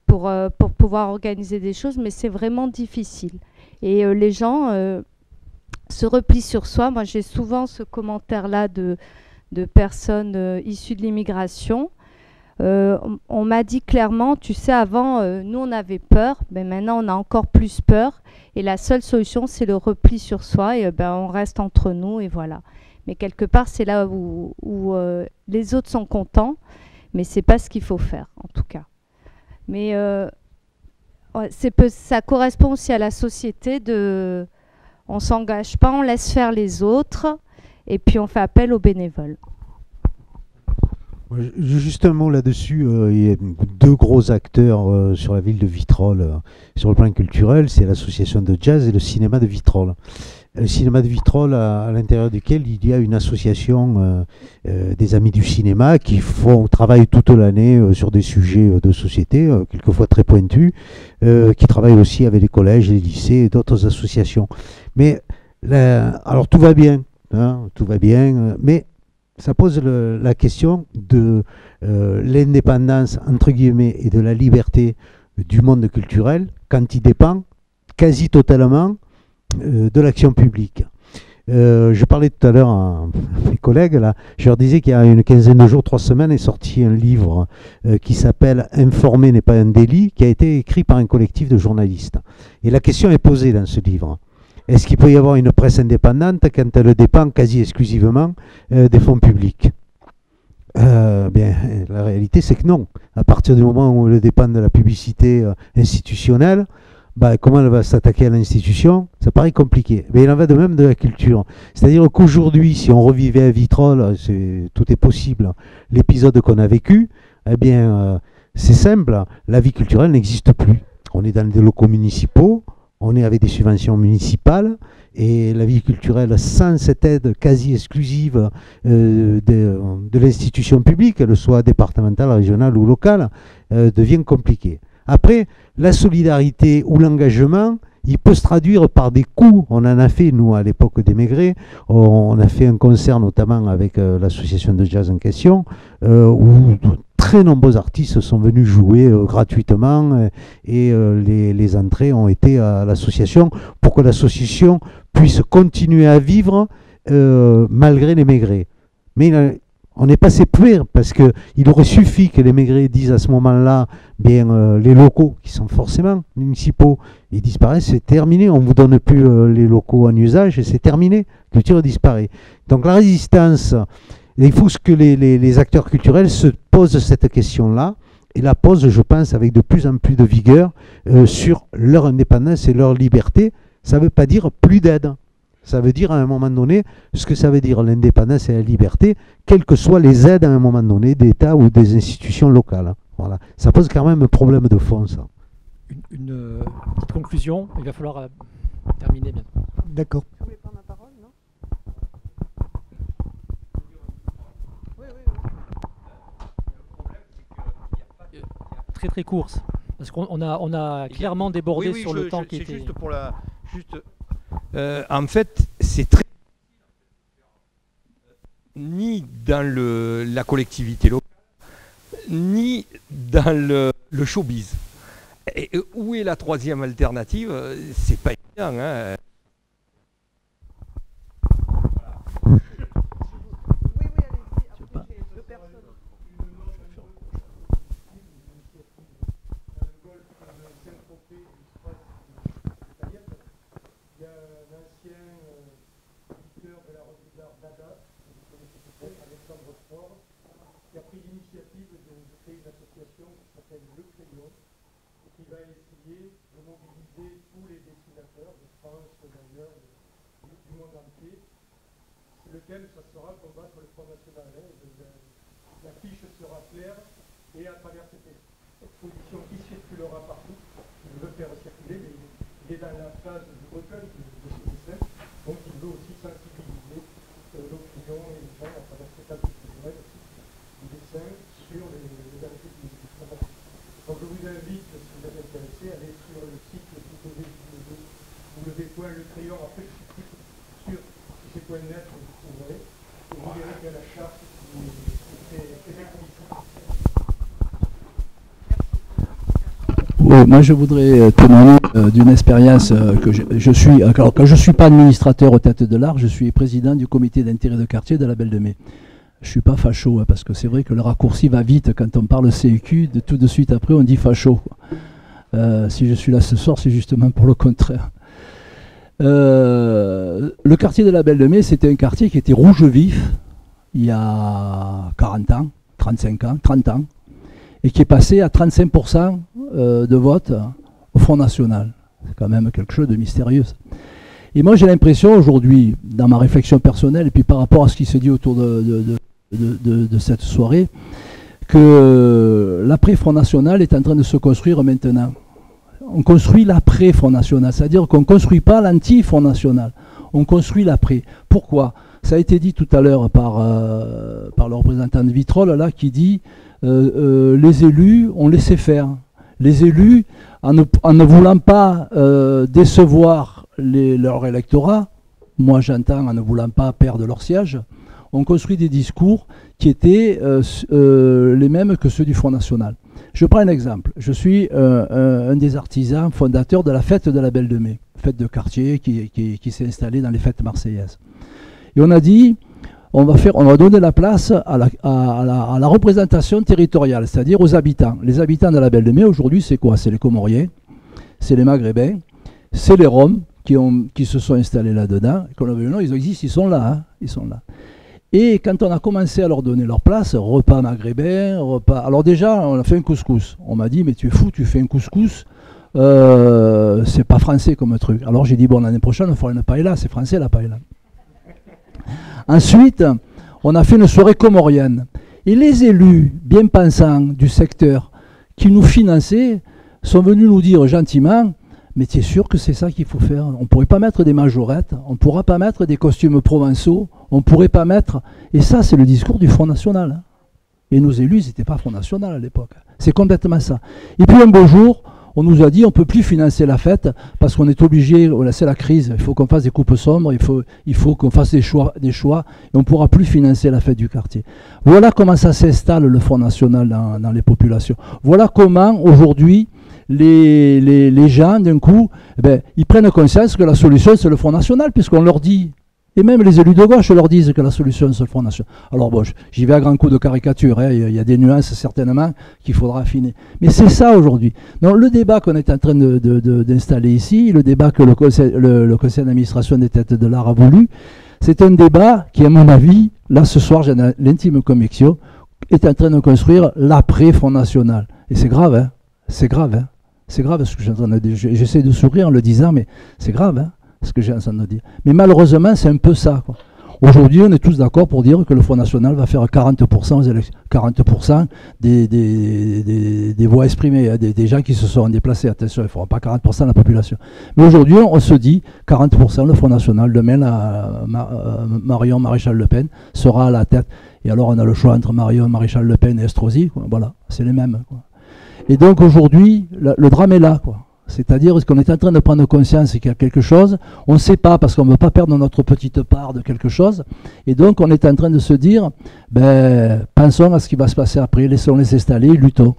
pour, euh, pour pouvoir organiser des choses, mais c'est vraiment difficile. Et euh, les gens euh, se replient sur soi. Moi, j'ai souvent ce commentaire-là de... de personnes euh, issues de l'immigration. Euh, on, on m'a dit clairement, tu sais, avant, euh, nous, on avait peur, mais maintenant, on a encore plus peur. Et la seule solution, c'est le repli sur soi. Et euh, ben, on reste entre nous, et voilà. Mais quelque part, c'est là où, où euh, les autres sont contents, mais ce n'est pas ce qu'il faut faire, en tout cas. Mais euh, peu, ça correspond aussi à la société de... On ne s'engage pas, on laisse faire les autres, et puis on fait appel aux bénévoles. Juste un mot là-dessus, euh, il y a deux gros acteurs euh, sur la ville de Vitrolles, euh, sur le plan culturel, c'est l'association de jazz et le cinéma de Vitrolles. Le cinéma de Vitrolles, à, à l'intérieur duquel il y a une association euh, euh, des amis du cinéma qui font, travaillent toute l'année euh, sur des sujets euh, de société, euh, quelquefois très pointus, euh, qui travaillent aussi avec les collèges, les lycées et d'autres associations. Mais, là, alors tout va bien, hein, tout va bien, mais... Ça pose le, la question de euh, l'indépendance, entre guillemets, et de la liberté du monde culturel quand il dépend quasi totalement euh, de l'action publique. Euh, je parlais tout à l'heure à mes collègues, là, je leur disais qu'il y a une quinzaine de jours, trois semaines, est sorti un livre euh, qui s'appelle « Informer n'est pas un délit », qui a été écrit par un collectif de journalistes. Et la question est posée dans ce livre. Est-ce qu'il peut y avoir une presse indépendante quand elle dépend quasi exclusivement euh, des fonds publics? euh, bien, la réalité, c'est que non. À partir du moment où elle dépend de la publicité euh, institutionnelle, bah, comment elle va s'attaquer à l'institution? Ça paraît compliqué. Mais il en va de même de la culture. C'est-à-dire qu'aujourd'hui, si on revivait à Vitrolles, c'est, tout est possible, l'épisode qu'on a vécu, eh bien, euh, c'est simple, la vie culturelle n'existe plus. On est dans des locaux municipaux, on est avec des subventions municipales et la vie culturelle, sans cette aide quasi exclusive euh, de, de l'institution publique, qu'elle soit départementale, régionale ou locale, euh, devient compliquée. Après, la solidarité ou l'engagement, il peut se traduire par des coûts. On en a fait, nous, à l'époque des Maigret, on a fait un concert notamment avec euh, l'association de jazz en question, euh, où très nombreux artistes sont venus jouer euh, gratuitement euh, et euh, les, les entrées ont été à l'association pour que l'association puisse continuer à vivre euh, malgré les Maigret. Mais euh, on est passé plus loin parce qu'il aurait suffi que les Maigret disent à ce moment-là, bien euh, les locaux qui sont forcément municipaux, ils disparaissent, c'est terminé, on ne vous donne plus euh, les locaux en usage et c'est terminé, la culture disparaît. Donc la résistance... Il faut que les, les, les acteurs culturels se posent cette question-là et la posent, je pense, avec de plus en plus de vigueur euh, sur leur indépendance et leur liberté. Ça ne veut pas dire plus d'aide. Ça veut dire à un moment donné ce que ça veut dire l'indépendance et la liberté, quelles que soient les aides à un moment donné d'État ou des institutions locales. Voilà. Ça pose quand même un problème de fond, ça. Une, une euh, petite conclusion. Il va falloir euh, terminer bientôt. D'accord. Très très courte parce qu'on a on a clairement débordé oui, oui, sur je, le temps je, qui était juste pour la juste euh, en fait c'est très ni dans le la collectivité locale ni dans le, le showbiz. Et où est la troisième alternative? C'est pas évident, hein. Ça sera combattre le Front National. La fiche sera claire et à travers cette exposition qui circulera partout, il veut faire circuler, mais il est dans la phase du recueil de ce système, donc il veut aussi sensibiliser l'opinion et les gens à travers cette acte culturel du dessin sur les dangers du système. Donc je vous invite, si vous êtes intéressé, à aller sur le site où le déploie le crayon après sur c'est point net. Oui, moi je voudrais témoigner euh, d'une expérience euh, que je, je suis, alors quand je ne suis pas administrateur aux Têtes de l'Art, je suis président du comité d'intérêt de quartier de la Belle de Mai. Je ne suis pas facho, hein, parce que c'est vrai que le raccourci va vite quand on parle C Q, de, tout de suite après on dit facho. Euh, si je suis là ce soir, c'est justement pour le contraire. Euh, le quartier de la Belle de Mai, c'était un quartier qui était rouge vif il y a quarante ans, trente-cinq ans, trente ans, et qui est passé à trente-cinq pour cent de vote au Front National. C'est quand même quelque chose de mystérieux. Et moi j'ai l'impression aujourd'hui, dans ma réflexion personnelle, et puis par rapport à ce qui se dit autour de, de, de, de, de cette soirée, que l'après-Front National est en train de se construire maintenant. On construit l'après-Front National, c'est-à-dire qu'on ne construit pas l'anti-Front National, on construit l'après. Pourquoi? Ça a été dit tout à l'heure par, euh, par le représentant de Vitrolles, là, qui dit euh, euh, les élus ont laissé faire. Les élus, en ne, en ne voulant pas euh, décevoir les, leur électorat, moi j'entends en ne voulant pas perdre leur siège, ont construit des discours qui étaient euh, euh, les mêmes que ceux du Front National. Je prends un exemple. Je suis euh, un des artisans fondateurs de la fête de la Belle de Mai, fête de quartier qui, qui, qui s'est installée dans les fêtes marseillaises. Et on a dit, on va, faire, on va donner la place à la, à, à la, à la représentation territoriale, c'est-à-dire aux habitants. Les habitants de la Belle de Mai, aujourd'hui, c'est quoi? C'est les Comoriens, c'est les Maghrébins, c'est les Roms qui, ont, qui se sont installés là-dedans. Qu'on avait le nom, ils existent, ils sont là, hein, ils sont là. Et quand on a commencé à leur donner leur place, repas maghrébin, repas... Alors déjà, on a fait un couscous. On m'a dit, mais tu es fou, tu fais un couscous, euh, c'est pas français comme truc. Alors j'ai dit, bon, l'année prochaine, on fera une paella, c'est français la paella. Ensuite, on a fait une soirée comorienne. Et les élus bien pensants du secteur qui nous finançaient sont venus nous dire gentiment, mais tu es sûr que c'est ça qu'il faut faire? On ne pourrait pas mettre des majorettes, on ne pourra pas mettre des costumes provençaux, on ne pourrait pas mettre... Et ça, c'est le discours du Front National. Et nos élus, ils n'étaient pas Front National à l'époque. C'est complètement ça. Et puis un beau jour, on nous a dit, on ne peut plus financer la fête parce qu'on est obligé, c'est la crise, il faut qu'on fasse des coupes sombres, il faut, il faut qu'on fasse des choix, des choix, et on ne pourra plus financer la fête du quartier. Voilà comment ça s'installe, le Front National, dans, dans les populations. Voilà comment, aujourd'hui, les, les, les gens, d'un coup, eh ben, ils prennent conscience que la solution, c'est le Front National, puisqu'on leur dit... Et même les élus de gauche leur disent que la solution, c'est le Front National. Alors bon, j'y vais à grands coups de caricature, hein. Il y a des nuances certainement qu'il faudra affiner. Mais c'est ça aujourd'hui. Donc le débat qu'on est en train de, de, de, d'installer ici, le débat que le conseil, le, le conseil d'administration des Têtes de l'Art a voulu, c'est un débat qui, à mon avis, là ce soir, j'ai l'intime conviction, est en train de construire l'après-Front National. Et c'est grave, hein. C'est grave, hein. C'est grave ce que j'entends. J'essaie de sourire en le disant, mais c'est grave, hein, ce que j'ai entendu dire. Mais malheureusement, c'est un peu ça, quoi. Aujourd'hui, on est tous d'accord pour dire que le Front National va faire quarante pour cent aux élections. quarante pour cent des, des, des, des voix exprimées, hein, des, des gens qui se sont déplacés. Attention, il ne fera pas quarante pour cent de la population. Mais aujourd'hui, on se dit quarante pour cent le Front National. Demain, la, ma, euh, Marion Maréchal Le Pen sera à la tête. Et alors, on a le choix entre Marion Maréchal Le Pen et Estrosi, quoi. Voilà, c'est les mêmes, quoi. Et donc, aujourd'hui, le drame est là, quoi. C'est-à-dire qu'on est en train de prendre conscience qu'il y a quelque chose, on ne sait pas parce qu'on ne veut pas perdre notre petite part de quelque chose, et donc on est en train de se dire, ben, pensons à ce qui va se passer après, laissons-les s'installer, luttons.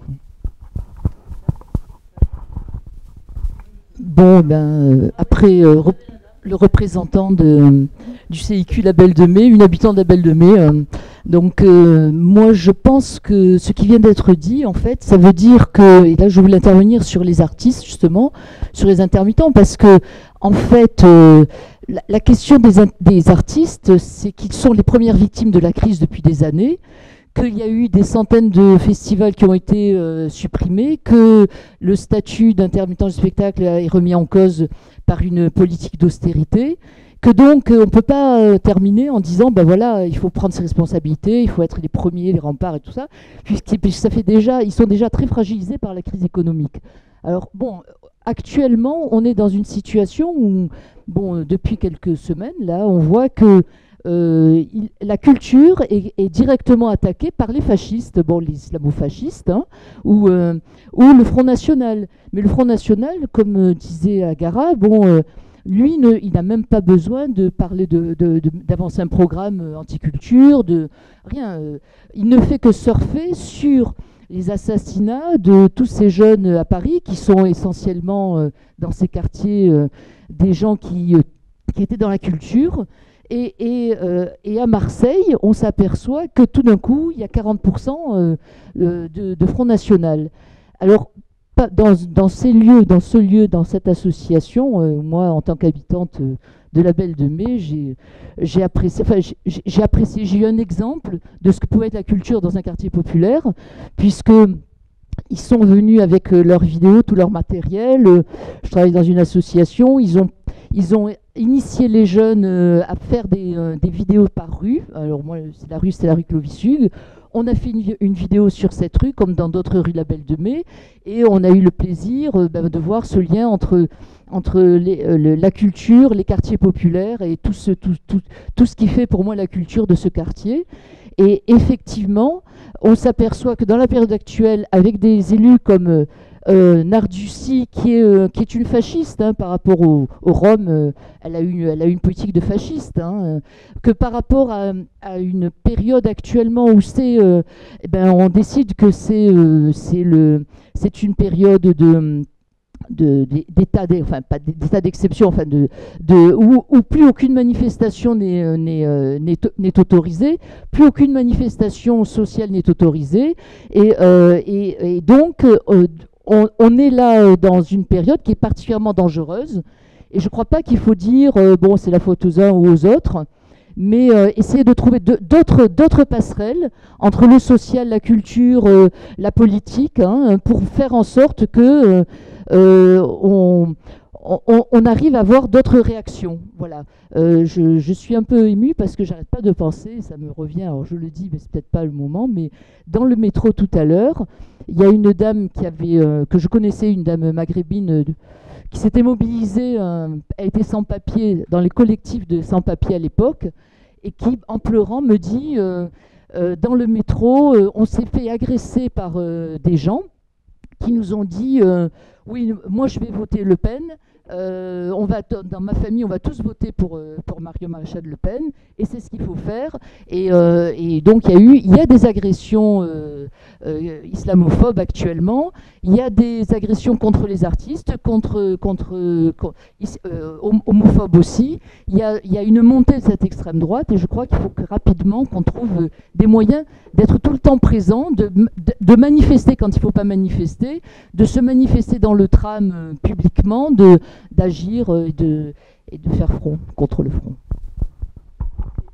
Bon, ben, après euh, rep le représentant de, du C I Q La Belle de Mai, une habitante de La Belle de Mai, euh, donc euh, moi je pense que ce qui vient d'être dit, en fait, ça veut dire que, et là je voulais intervenir sur les artistes justement, sur les intermittents, parce que en fait euh, la, la question des, des artistes, c'est qu'ils sont les premières victimes de la crise depuis des années, qu'il y a eu des centaines de festivals qui ont été euh, supprimés, que le statut d'intermittent du spectacle est remis en cause par une politique d'austérité, que donc on ne peut pas terminer en disant ben voilà, il faut prendre ses responsabilités, il faut être les premiers, les remparts et tout ça, puisque ça fait déjà, ils sont déjà très fragilisés par la crise économique. Alors bon, actuellement on est dans une situation où, bon, depuis quelques semaines là, on voit que euh, il, la culture est, est directement attaquée par les fascistes, bon, les islamo-fascistes, hein, ou, euh, ou le Front National. Mais le Front National, comme disait Agara, bon... Euh, lui, ne, il n'a même pas besoin de parler de, de, de, d'avancer un programme anticulture, de rien. Il ne fait que surfer sur les assassinats de tous ces jeunes à Paris, qui sont essentiellement dans ces quartiers des gens qui, qui étaient dans la culture. Et, et, euh, et à Marseille, on s'aperçoit que tout d'un coup, il y a quarante pour cent de, de Front National. Alors, dans, dans ces lieux, dans ce lieu, dans cette association, euh, moi, en tant qu'habitante euh, de la Belle de Mai, j'ai j'ai apprécié, enfin, j'ai apprécié, j'ai eu un exemple de ce que pouvait être la culture dans un quartier populaire, puisque ils sont venus avec euh, leurs vidéos, tout leur matériel. Euh, je travaille dans une association, ils ont ils ont initié les jeunes euh, à faire des, euh, des vidéos par rue. Alors moi, c'est la rue, c'est la rue Clovis Hugues. On a fait une, une vidéo sur cette rue, comme dans d'autres rues de la Belle de Mai, et on a eu le plaisir euh, bah, de voir ce lien entre, entre les, euh, le, la culture, les quartiers populaires, et tout ce, tout, tout, tout ce qui fait pour moi la culture de ce quartier. Et effectivement, on s'aperçoit que dans la période actuelle, avec des élus comme... Euh, Euh, Narduzzi, qui est, euh, qui est une fasciste hein, par rapport aux au Roms, euh, elle, a une, elle a une politique de fasciste, hein, euh, que par rapport à, à une période actuellement où c'est, euh, eh ben on décide que c'est euh, c'est le c'est une période de d'état de, enfin pas d'état d'exception, enfin de, de où, où plus aucune manifestation n'est n'est euh, n'est autorisée, plus aucune manifestation sociale n'est autorisée, et euh, et, et donc euh, On, on est là dans une période qui est particulièrement dangereuse, et je ne crois pas qu'il faut dire euh, bon, c'est la faute aux uns ou aux autres, mais euh, essayer de trouver d'autres d'autres passerelles entre le social, la culture, euh, la politique, hein, pour faire en sorte que euh, on, on, on arrive à avoir d'autres réactions. Voilà. Euh, je, je suis un peu émue parce que j'arrête pas de penser, ça me revient. Alors je le dis, mais c'est peut-être pas le moment, mais dans le métro tout à l'heure. Il y a une dame qui avait, euh, que je connaissais, une dame maghrébine, euh, qui s'était mobilisée, euh, elle était sans papier, dans les collectifs de sans-papiers à l'époque, et qui, en pleurant, me dit, euh, euh, dans le métro, euh, on s'est fait agresser par euh, des gens qui nous ont dit, euh, oui, moi je vais voter Le Pen, euh, on va, dans ma famille, on va tous voter pour, euh, pour Marion Maréchal Le Pen, et c'est ce qu'il faut faire. Et, euh, et donc il y a eu, il y a des agressions euh, euh, islamophobes actuellement, il y a des agressions contre les artistes, contre, contre, contre euh, homophobes aussi, il y a, il y a une montée de cette extrême droite, et je crois qu'il faut que rapidement qu'on trouve des moyens d'être tout le temps présent, de, de, de manifester quand il ne faut pas manifester, de se manifester dans le tram euh, publiquement, de d'agir et de, et de faire front contre le front.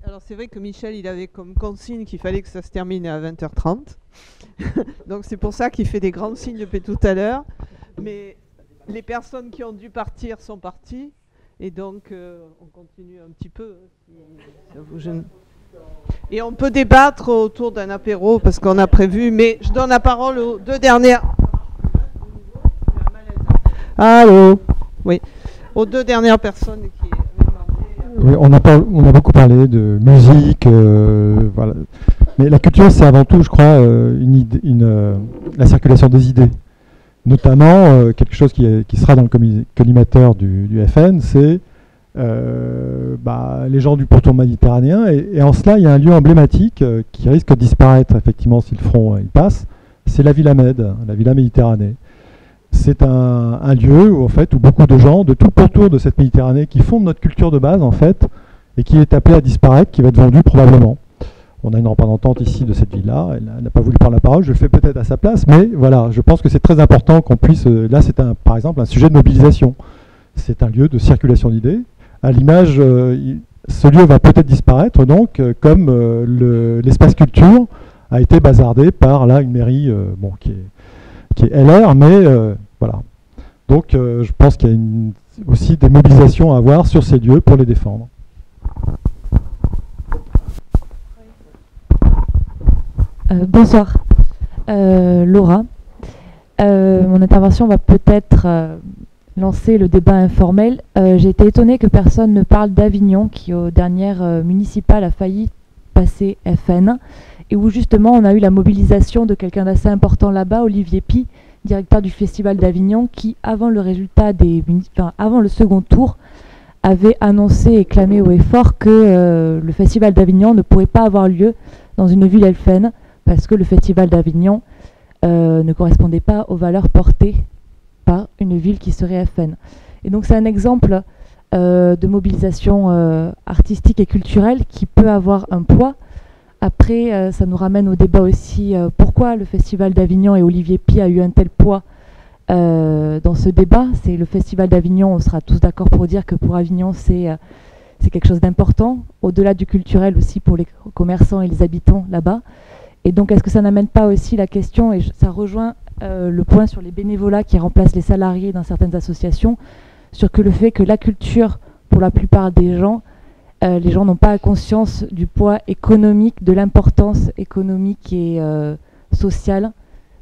Alors c'est vrai que Michel, il avait comme consigne qu'il fallait que ça se termine à vingt heures trente. Donc c'est pour ça qu'il fait des grands signes depuis tout à l'heure. Mais les personnes qui ont dû partir sont parties. Et donc euh, on continue un petit peu. Ça vous gêne. Et on peut débattre autour d'un apéro parce qu'on a prévu. Mais je donne la parole aux deux dernières. Allô. Oui, aux deux dernières personnes qui avaient demandé... Oui, on, a par, on a beaucoup parlé de musique, euh, voilà. Mais la culture, c'est avant tout, je crois, euh, une idée, une, euh, la circulation des idées. Notamment, euh, quelque chose qui, est, qui sera dans le collimateur du, du F N, c'est euh, bah, les gens du pourtour méditerranéen. Et, et en cela, il y a un lieu emblématique euh, qui risque de disparaître, effectivement, si le front euh, il passe. C'est la Villa Med, la Villa Méditerranée. C'est un, un lieu où, en fait, où beaucoup de gens de tout le pourtour de cette Méditerranée qui font notre culture de base en fait et qui est appelée à disparaître, qui va être vendue probablement. On a une représentante ici de cette ville-là, elle n'a pas voulu prendre la parole, je le fais peut-être à sa place, mais voilà, je pense que c'est très important qu'on puisse... Là, c'est par exemple un sujet de mobilisation. C'est un lieu de circulation d'idées. À l'image, euh, ce lieu va peut-être disparaître, donc, euh, comme euh, l'espace le, culture a été bazardé par, là, une mairie euh, bon, qui est... qui est L R, mais euh, voilà. Donc euh, je pense qu'il y a une, aussi des mobilisations à avoir sur ces lieux pour les défendre. Euh, bonsoir, euh, Laura. Euh, mon intervention va peut-être euh, lancer le débat informel. Euh, J'ai été étonnée que personne ne parle d'Avignon, qui aux dernières euh, municipales a failli passer F N. Et où justement on a eu la mobilisation de quelqu'un d'assez important là-bas, Olivier Pi, directeur du Festival d'Avignon, qui avant le résultat des, enfin, avant le second tour, avait annoncé et clamé haut et fort que euh, le Festival d'Avignon ne pourrait pas avoir lieu dans une ville F N parce que le Festival d'Avignon euh, ne correspondait pas aux valeurs portées par une ville qui serait F N. Et donc c'est un exemple euh, de mobilisation euh, artistique et culturelle qui peut avoir un poids. Après, euh, ça nous ramène au débat aussi, euh, pourquoi le Festival d'Avignon et Olivier Pi a eu un tel poids euh, dans ce débat. C'est le Festival d'Avignon, on sera tous d'accord pour dire que pour Avignon, c'est euh, c'est quelque chose d'important, au-delà du culturel aussi pour les commerçants et les habitants là-bas. Et donc, est-ce que ça n'amène pas aussi la question, et ça rejoint euh, le point sur les bénévolats qui remplacent les salariés dans certaines associations, sur que le fait que la culture, pour la plupart des gens, euh, les gens n'ont pas conscience du poids économique, de l'importance économique et euh, sociale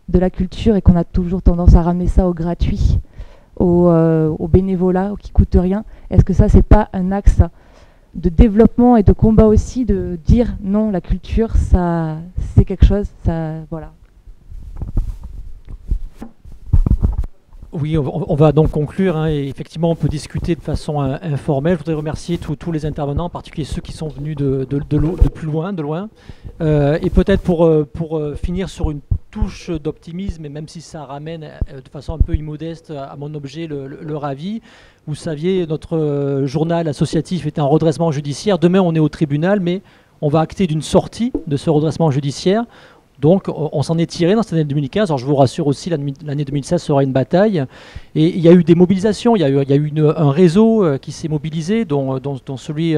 de la culture, et qu'on a toujours tendance à ramener ça au gratuit, au, euh, au bénévolat, au qui coûte rien. Est-ce que ça, c'est pas un axe de développement et de combat aussi, de dire non, la culture, ça, c'est quelque chose, ça, voilà. Oui, on va donc conclure, hein, et effectivement, on peut discuter de façon euh, informelle. Je voudrais remercier tous les intervenants, en particulier ceux qui sont venus de, de, de, de plus loin, de loin. Euh, et peut-être pour, euh, pour euh, finir sur une touche d'optimisme, et même si ça ramène euh, de façon un peu immodeste à mon objet, le, le, le Ravi. Vous saviez, notre euh, journal associatif est en redressement judiciaire. Demain, on est au tribunal, mais on va acter d'une sortie de ce redressement judiciaire. Donc, on s'en est tiré dans cette année deux mille quinze. Alors, je vous rassure aussi, l'année deux mille seize sera une bataille. Et il y a eu des mobilisations. Il y a eu, il y a eu une, un réseau qui s'est mobilisé, dont, dont, dont celui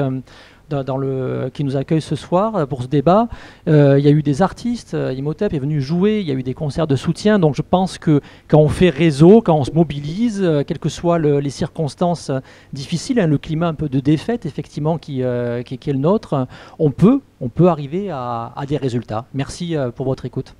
dans, dans le, qui nous accueille ce soir pour ce débat. Euh, il y a eu des artistes. Imhotep est venu jouer. Il y a eu des concerts de soutien. Donc, je pense que quand on fait réseau, quand on se mobilise, quelles que soient le, les circonstances difficiles, hein, le climat un peu de défaite, effectivement, qui, euh, qui, qui est le nôtre, on peut... on peut arriver à, à des résultats. Merci pour votre écoute.